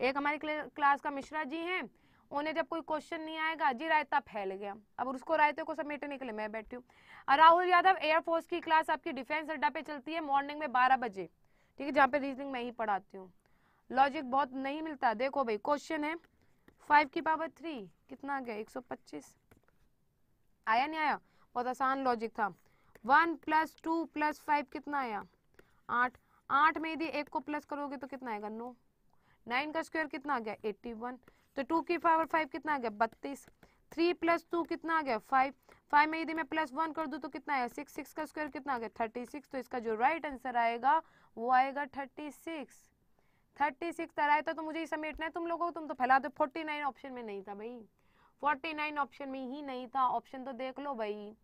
एक हमारी क्लास का मिश्रा जी हैं, उन्हें जब कोई क्वेश्चन नहीं आएगा जी, रायता फैल गया। अब उसको रायते को समेटने के लिए मैं बैठी हूँ। राहुल यादव, एयरफोर्स की क्लास आपकी डिफेंस अड्डा पे चलती है मॉर्निंग में 12 बजे, ठीक है, जहाँ पे रीजनिंग मैं ही पढ़ाती हूँ। लॉजिक बहुत नहीं मिलता। देखो भाई, क्वेश्चन है 5 की पावर 3 कितना गया, 125 आया नहीं आया, बहुत आसान लॉजिक था। 1 + 2 + 5 कितना आया, 8 में यदि 1 को प्लस करोगे तो कितना आएगा, 9। 9 का स्क्वायर कितना आ गया, 81। तो 2 की पावर 5 कितना आ गया, 32। 3 + 2 कितना आ गया, 5 में यदि मैं +1 कर दूं तो कितना आया, 6 का स्क्वायर कितना आ गया, 36। तो इसका जो राइट आंसर आएगा वो आएगा 36 तरह था। तो मुझे ही समेटना है तुम लोगों को, तुम तो फैला दो। 49 ऑप्शन में नहीं था भाई, 49 ऑप्शन में ही नहीं था। ऑप्शन तो देख लो भाई,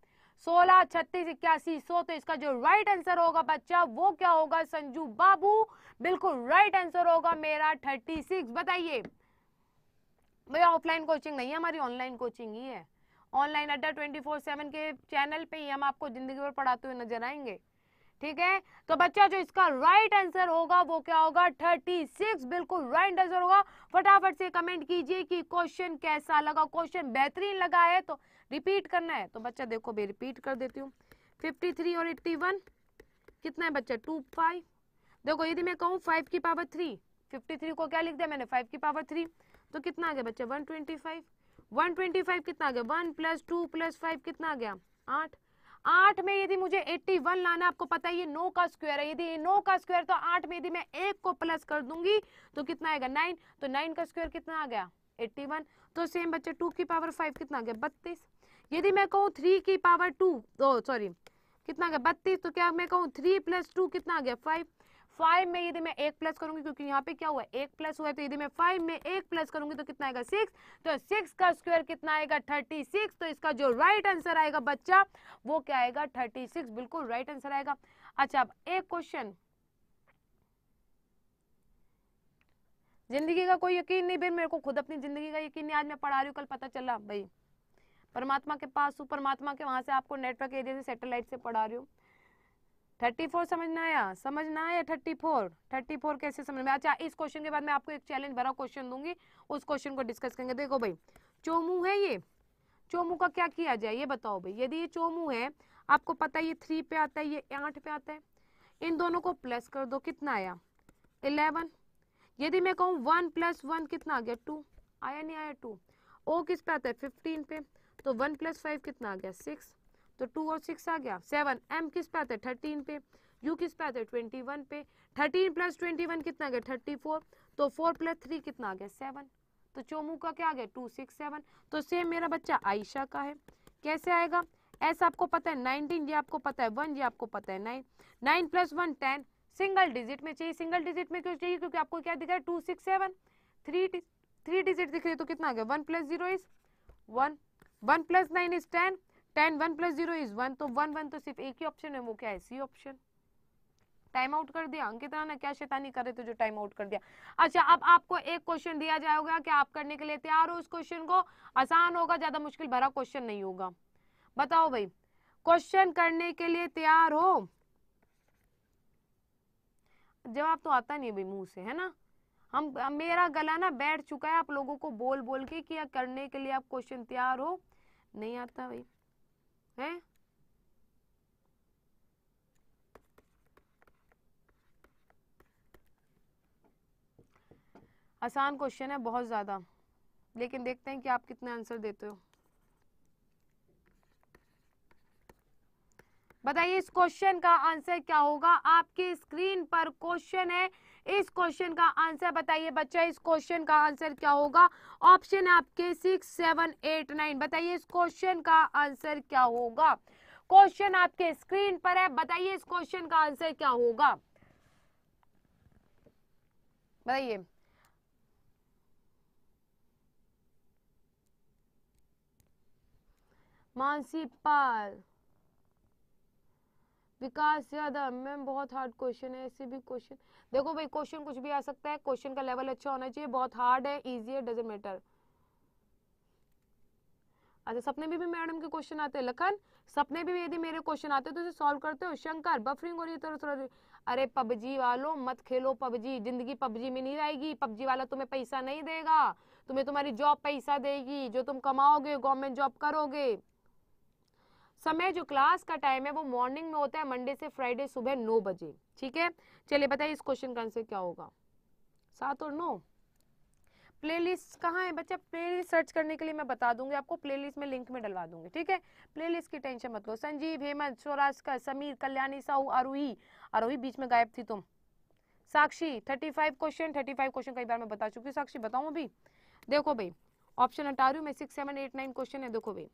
16, 36, 81, 100। तो इसका जो राइट आंसर होगा बच्चा वो क्या होगा, संजू बाबू, बिल्कुल राइट आंसर होगा मेरा 36। बताइए भैया, ऑफलाइन कोचिंग नहीं है हमारी, ऑनलाइन कोचिंग ही है। ऑनलाइन अड्डा 24/7 के चैनल पे ही हम आपको जिंदगी भर पढ़ाते हुए नजर आएंगे, ठीक है। तो बच्चा जो इसका राइट आंसर होगा वो क्या होगा, 36 बिल्कुल राइट आंसर होगा। फटाफट से कमेंट कीजिए कि क्वेश्चन कैसा लगा। क्वेश्चन बेहतरीन लगा है तो रिपीट करना है, तो बच्चा देखो भाई रिपीट कर देती हूँ। 53 और 81 कितना है बच्चा, 25। देखो यदि मैं कहूँ 5 की पावर 3, 53 को क्या लिख दिया मैंने, 5 की पावर 3, तो कितना आ गया बच्चा, 125। 125 कितना आ गया, 1 + 2 + 5 कितना आ गया, 8 में यदि मुझे 81 लाना, आपको पता है ये 9 का स्क्वायर है, यदि ये 9 का स्क्वायर तो 8 में यदि मैं 1 को प्लस कर दूंगी तो कितना आएगा, 9। तो 9 का स्क्वायर कितना आ गया, 81। तो सेम बच्चे 2 की पावर 5 कितना आ गया, 32। यदि मैं कहूँ 32 तो क्या मैं कहूँ 3 + 2 कितना आ गया, 5 में यदि मैं 1 प्लस करूंगी, क्योंकि यहाँ पे क्या हुआ, 1 प्लस हुआ है, तो यदि मैं 5 में 1 प्लस करूंगी तो कितना आएगा, 6। तो 6 का स्क्वायर कितना आएगा, 36। तो इसका जो राइट आंसर आएगा बच्चा वो क्या आएगा, 36 बिल्कुल राइट आंसर आएगा। अच्छा, अब एक क्वेश्चन, जिंदगी का कोई यकीन नहीं भाई, मेरे को खुद अपनी जिंदगी का यकीन नहीं। आज मैं पढ़ा रही हूँ, कल पता चला भाई परमात्मा के पास हूँ, परमात्मा के वहां से आपको नेटवर्क एरिया से, सैटेलाइट से पढ़ा रही हूँ। 34 समझ ना आया 34 कैसे समझ में। अच्छा, इस क्वेश्चन के बाद मैं आपको एक चैलेंज भरा क्वेश्चन दूंगी, उस क्वेश्चन को डिस्कस करेंगे। देखो भाई, चोमू है ये, चोमू का क्या किया जाए ये बताओ भाई। यदि ये चोमू है, आपको पता है ये 3 पे आता है, ये 8 पे आता है, इन दोनों को प्लस कर दो, कितना आया, 11। यदि मैं कहूँ 1 + 1 कितना आ गया, 2, आया नहीं आया, 2। ओ किस पे आता है, 15 पे, तो 1 + 5 कितना आ गया, 6। तो 2 और 6 आ गया, 7। एम किस पे आता है, 13 पे, यू किस पे आता है, 21 पे। 13 + 21 कितना आ गया, 34। तो 4 + 3 कितना आ गया, 7। तो चोमू का क्या आ गया, 2, 6, 7। तो सेम मेरा बच्चा आयशा का है, कैसे आएगा, ऐसा आपको पता है 19, ये आपको पता है 1, ये आपको पता है 9। 9 + 1 10, सिंगल डिजिट में चाहिए। सिंगल डिजिट में क्यों चाहिए, क्योंकि आपको क्या दिख रहा है, 2, 6, 7, 3 डिजिट दिख रही है, तो कितना आ गया, 1 + 0 is 1, 1 + 9 इज 10, 1 + 0 is 1, तो 1 तो सिर्फ एक ही ऑप्शन है, वो क्या है, सी ऑप्शन। टाइम आउट कर दिया अंकित राणा, क्या शैतानी कर रहे थे जो टाइम आउट कर दिया। अच्छा, अब आपको एक क्वेश्चन दिया जाएगा, क्या आप करने के लिए तैयार हो। उस क्वेश्चन को आसान होगा, ज्यादा मुश्किल भरा क्वेश्चन नहीं होगा। बताओ भाई, क्वेश्चन करने के लिए तैयार हो। जवाब तो आता नहीं है भाई मुंह से, है ना, हम मेरा गला ना बैठ चुका है आप लोगों को बोल के, क्या करने के लिए आप क्वेश्चन तैयार हो, नहीं आता भाई है? आसान क्वेश्चन है बहुत ज़्यादा, लेकिन देखते हैं कि आप कितने आंसर देते हो। बताइए इस क्वेश्चन का आंसर क्या होगा। आपकी स्क्रीन पर क्वेश्चन है, इस क्वेश्चन का आंसर बताइए बच्चा, इस क्वेश्चन का आंसर क्या होगा। ऑप्शन आपके 6, 7, 8, 9। बताइए इस क्वेश्चन का आंसर क्या होगा। क्वेश्चन आपके स्क्रीन पर है, बताइए इस क्वेश्चन का आंसर क्या होगा। बताइए मानसी पाल, विकास यादव, मैम बहुत हार्ड क्वेश्चन है, ऐसे भी क्वेश्चन देखो भाई, क्वेश्चन कुछ भी आ सकता है, क्वेश्चन का लेवल अच्छा होना चाहिए। बहुत हार्ड है, इजी है, डजंट मैटर। अच्छा, सपने भी मैडम के क्वेश्चन आते हैं। लखन, सपने भी यदि मेरे क्वेश्चन आते तो इसे सॉल्व करते हो। शंकर, बफरिंग हो रही है थोड़ा। अरे पबजी वालों मत खेलो पबजी, जिंदगी पबजी में नहीं रहेगी। पबजी वाला तुम्हें पैसा नहीं देगा, तुम्हें तुम्हारी जॉब पैसा देगी, जो तुम कमाओगे गवर्नमेंट जॉब करोगे। समय जो क्लास का टाइम है वो मॉर्निंग में होता है, मंडे से फ्राइडे सुबह 9 बजे। ठीक है, चलिए बताइए इस क्वेश्चन का आंसर क्या होगा। 7 और 9 प्लेलिस्ट कहाँ है बच्चा? प्लेलिस्ट सर्च करने के लिए मैं बता दूंगी आपको, प्लेलिस्ट में लिंक में डलवा दूंगी। ठीक है, प्लेलिस्ट की टेंशन मत लो। संजीव, हेमंत, सौरास्कर, समीर, कल्याणी साहू, आरोही, आरोही बीच में गायब थी तुम। साक्षी, 35 क्वेश्चन कई बार मैं बता चुकी हूँ। साक्षी बताऊँ अभी, देखो भाई ऑप्शन हटा रही हूँ मैं, 6, 7, 8, 9 क्वेश्चन है। देखो भाई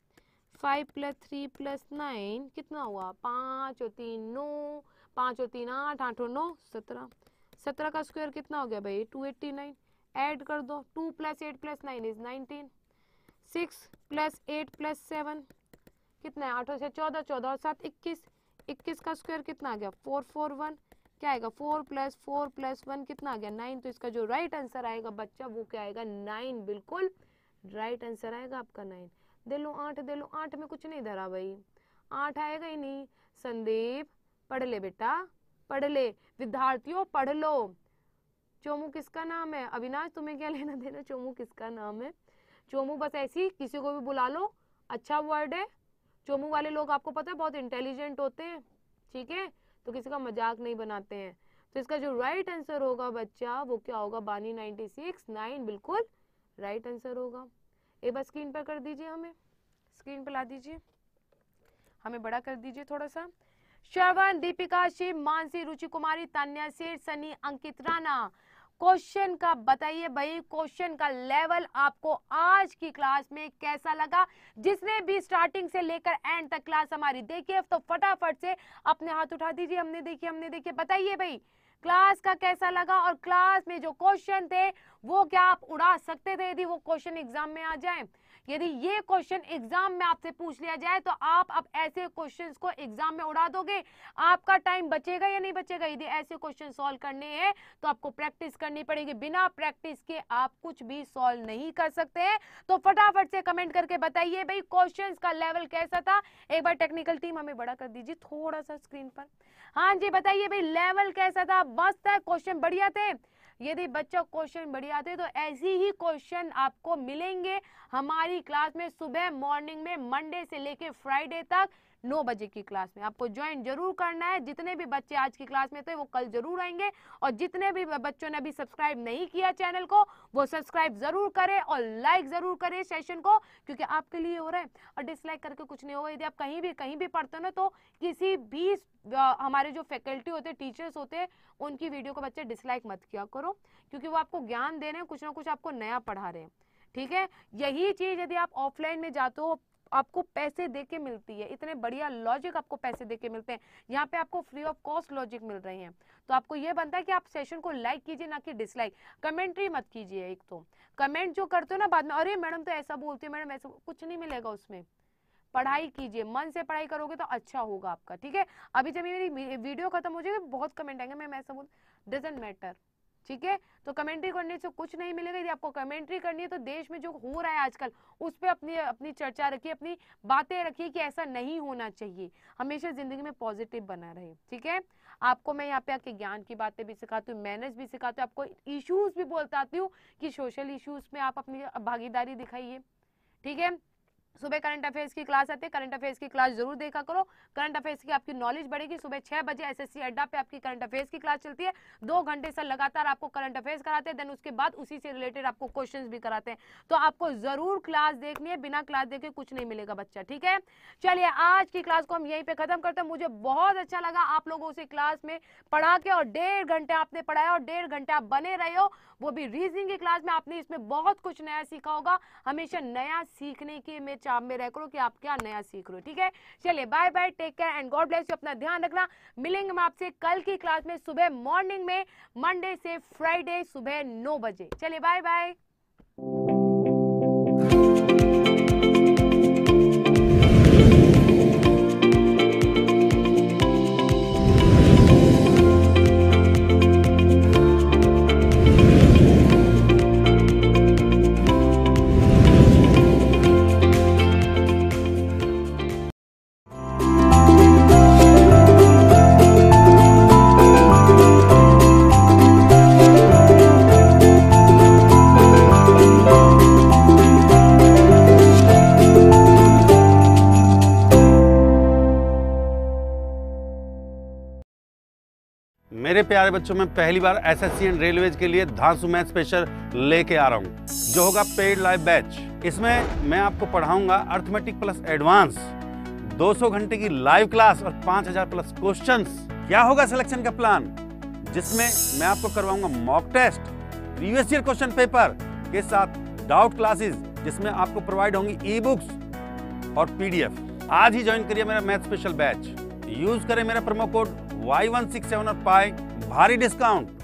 5 + 3 + 9 कितना हुआ? 5 और 3 9, 5 और 3 8, 8 और 9 17। 17 का स्क्वायर कितना हो गया भाई? 289। ऐड कर दो, 2 + 8 + 9 = 19। 6 + 8 + 7 कितना है? 8 से 14, 14 और 7 21। 21 का स्क्वायर कितना आ गया? 4 4 1 क्या आएगा? 4 + 4 + 1 कितना आ गया? 9। तो इसका जो राइट आंसर आएगा बच्चा वो क्या आएगा? 9। बिल्कुल राइट आंसर आएगा आपका 9। दे लो 8, दे लो 8 में कुछ नहीं धरा भाई, 8 आएगा ही नहीं। संदीप पढ़ ले बेटा, पढ़ ले, विद्यार्थियों पढ़ लो। चोमू किसका नाम है? अविनाश तुम्हें क्या लेना देना, चोमू किसका नाम है? चोमू बस ऐसी किसी को भी बुला लो, अच्छा वर्ड है। चोमू वाले लोग आपको पता है बहुत इंटेलिजेंट होते हैं, ठीक है, तो किसी का मजाक नहीं बनाते हैं। तो इसका जो राइट आंसर होगा बच्चा वो क्या होगा? बानी 96 9 बिल्कुल राइट आंसर होगा। एक बार स्क्रीन पर कर दीजिए, हमें स्क्रीन पर ला दीजिए, हमें बड़ा कर दीजिए थोड़ा सा। श्रवण, दीपिका, शिव, मानसी, रुचि कुमारी, तान्या सेठ, सनी, अंकित राणा, क्वेश्चन का बताइए भाई, क्वेश्चन का लेवल आपको आज की क्लास में कैसा लगा? जिसने भी स्टार्टिंग से लेकर एंड तक क्लास हमारी देखिए तो फटाफट से अपने हाथ उठा दीजिए। हमने देखिए, हमने देखिए, बताइए भाई क्लास का कैसा लगा, और क्लास में जो क्वेश्चन थे वो क्या आप उड़ा सकते थे? यदि वो क्वेश्चन एग्जाम में आ जाए, यदि ये क्वेश्चन एग्जाम में आपसे पूछ लिया जाए तो आप अब ऐसे क्वेश्चंस को एग्जाम में उड़ा दोगे? आपका टाइम बचेगा या नहीं बचेगा? यदि ऐसे क्वेश्चन सॉल्व करने हैं तो आपको प्रैक्टिस करनी पड़ेगी, बिना प्रैक्टिस के आप कुछ भी सॉल्व नहीं कर सकते हैं। तो फटाफट से कमेंट करके बताइए भाई क्वेश्चन का लेवल कैसा था। एक बार टेक्निकल टीम हमें बड़ा कर दीजिए थोड़ा सा स्क्रीन पर। हाँ जी बताइए भाई लेवल कैसा था? मस्त है, क्वेश्चन बढ़िया थे। यदि बच्चों क्वेश्चन बढ़िया आते तो ऐसी ही क्वेश्चन आपको मिलेंगे हमारी क्लास में सुबह मॉर्निंग में, मंडे से लेके फ्राइडे तक 9 बजे की क्लास में। आपको ज्वाइन जरूर करना है, जितने भी बच्चे आज की क्लास में थे वो कल जरूर आएंगे, और जितने भी बच्चों ने अभी सब्सक्राइब नहीं किया चैनल को वो सब्सक्राइब जरूर करें और लाइक जरूर करें सेशन को, क्योंकि आपके लिए हो रहा है और डिसलाइक करके कुछ नहीं होगा। यदि आप कहीं भी पढ़ते हो ना तो किसी भी हमारे जो फैकल्टी होते हैं, टीचर्स होते हैं, उनकी वीडियो को बच्चे डिसलाइक मत किया करो, क्योंकि वो आपको ज्ञान दे रहे हैं, कुछ ना कुछ आपको नया पढ़ा रहे हैं। ठीक है, यही चीज़ यदि आप ऑफलाइन में जाते हो आपको पैसे देके मिलती है, इतने बढ़िया लॉजिक आपको पैसे देके मिलते हैं, यहाँ पे आपको फ्री ऑफ कॉस्ट लॉजिक मिल रहे हैं। तो आपको ये बनता है कि आप सेशन को लाइक कीजिए ना कि डिसलाइक, कमेंट्री मत कीजिए। एक तो कमेंट जो करते हो ना बाद में, अरे मैडम तो ऐसा बोलती है, मैडम ऐसा, कुछ नहीं मिलेगा उसमें। पढ़ाई कीजिए, मन से पढ़ाई करोगे तो अच्छा होगा आपका। ठीक है, अभी जब मेरी वीडियो खत्म हो जाएगी बहुत कमेंट आएंगे, मैम ऐसा बोल, डजंट मैटर। ठीक है, तो कमेंट्री करने से कुछ नहीं मिलेगा। यदि आपको कमेंट्री करनी है तो देश में जो हो रहा है आजकल उस पर अपनी चर्चा रखिए, अपनी बातें रखिए कि ऐसा नहीं होना चाहिए, हमेशा जिंदगी में पॉजिटिव बना रहे। ठीक है, आपको मैं यहाँ पे आके ज्ञान की बातें भी सिखाती हूँ, मैनेज भी सिखाती हूँ, आपको इश्यूज भी बताती हूँ कि सोशल इश्यूज में आप अपनी भागीदारी दिखाइए। ठीक है, सुबह करंट अफेयर्स की क्लास आती है, करंट अफेयर्स की क्लास जरूर देखा करो, करंट अफेयर्स की आपकी नॉलेज बढ़ेगी। सुबह 6 बजे एसएससी अड्डा पे आपकी करंट अफेयर्स की क्लास चलती है, 2 घंटे सर लगातार आपको करंट अफेयर्स कराते हैं, देन उसके बाद उसी से रिलेटेड आपको क्वेश्चंस भी कराते हैं, तो आपको जरूर क्लास देखनी है, बिना क्लास देखे कुछ नहीं मिलेगा बच्चा, ठीक है। चलिए आज की क्लास को हम यहीं पर खत्म करते हैं, मुझे बहुत अच्छा लगा आप लोगों से क्लास में पढ़ा के, और 1.5 घंटे आपने पढ़ाया और 1.5 घंटे आप बने रहे हो, वो भी रीजनिंग की क्लास में। आपने इसमें बहुत कुछ नया सीखा होगा, हमेशा नया सीखने की चाम में रह करो कि आप क्या नया सीख रहे हो, ठीक है। चलिए bye bye, take care and God bless you, अपना ध्यान रखना। मिलेंगे हम आपसे कल की क्लास में सुबह मॉर्निंग में, मंडे से फ्राइडे सुबह 9 बजे। चलिए बाय बाय। मेरे प्यारे बच्चों, में पहली बार एसएससी एंड रेलवेज के लिए धांसू मैथ स्पेशल लेके आ रहा हूँ, जो होगा पेड लाइव बैच। इसमें मैं आपको पढ़ाऊंगा अर्थमेटिक प्लस एडवांस, 200 घंटे की लाइव क्लास और 5000 प्लस क्वेश्चंस। क्या होगा सिलेक्शन का प्लान, जिसमें मैं आपको करवाऊंगा mock test, previous year question paper के साथ डाउट क्लासेज, जिसमें आपको प्रोवाइड होंगी ई बुक्स और पीडीएफ। आज ही ज्वाइन करिए मेरा मैथ स्पेशल बैच, यूज करें मेरा प्रोमो कोड Y167 और पाए भारी डिस्काउंट।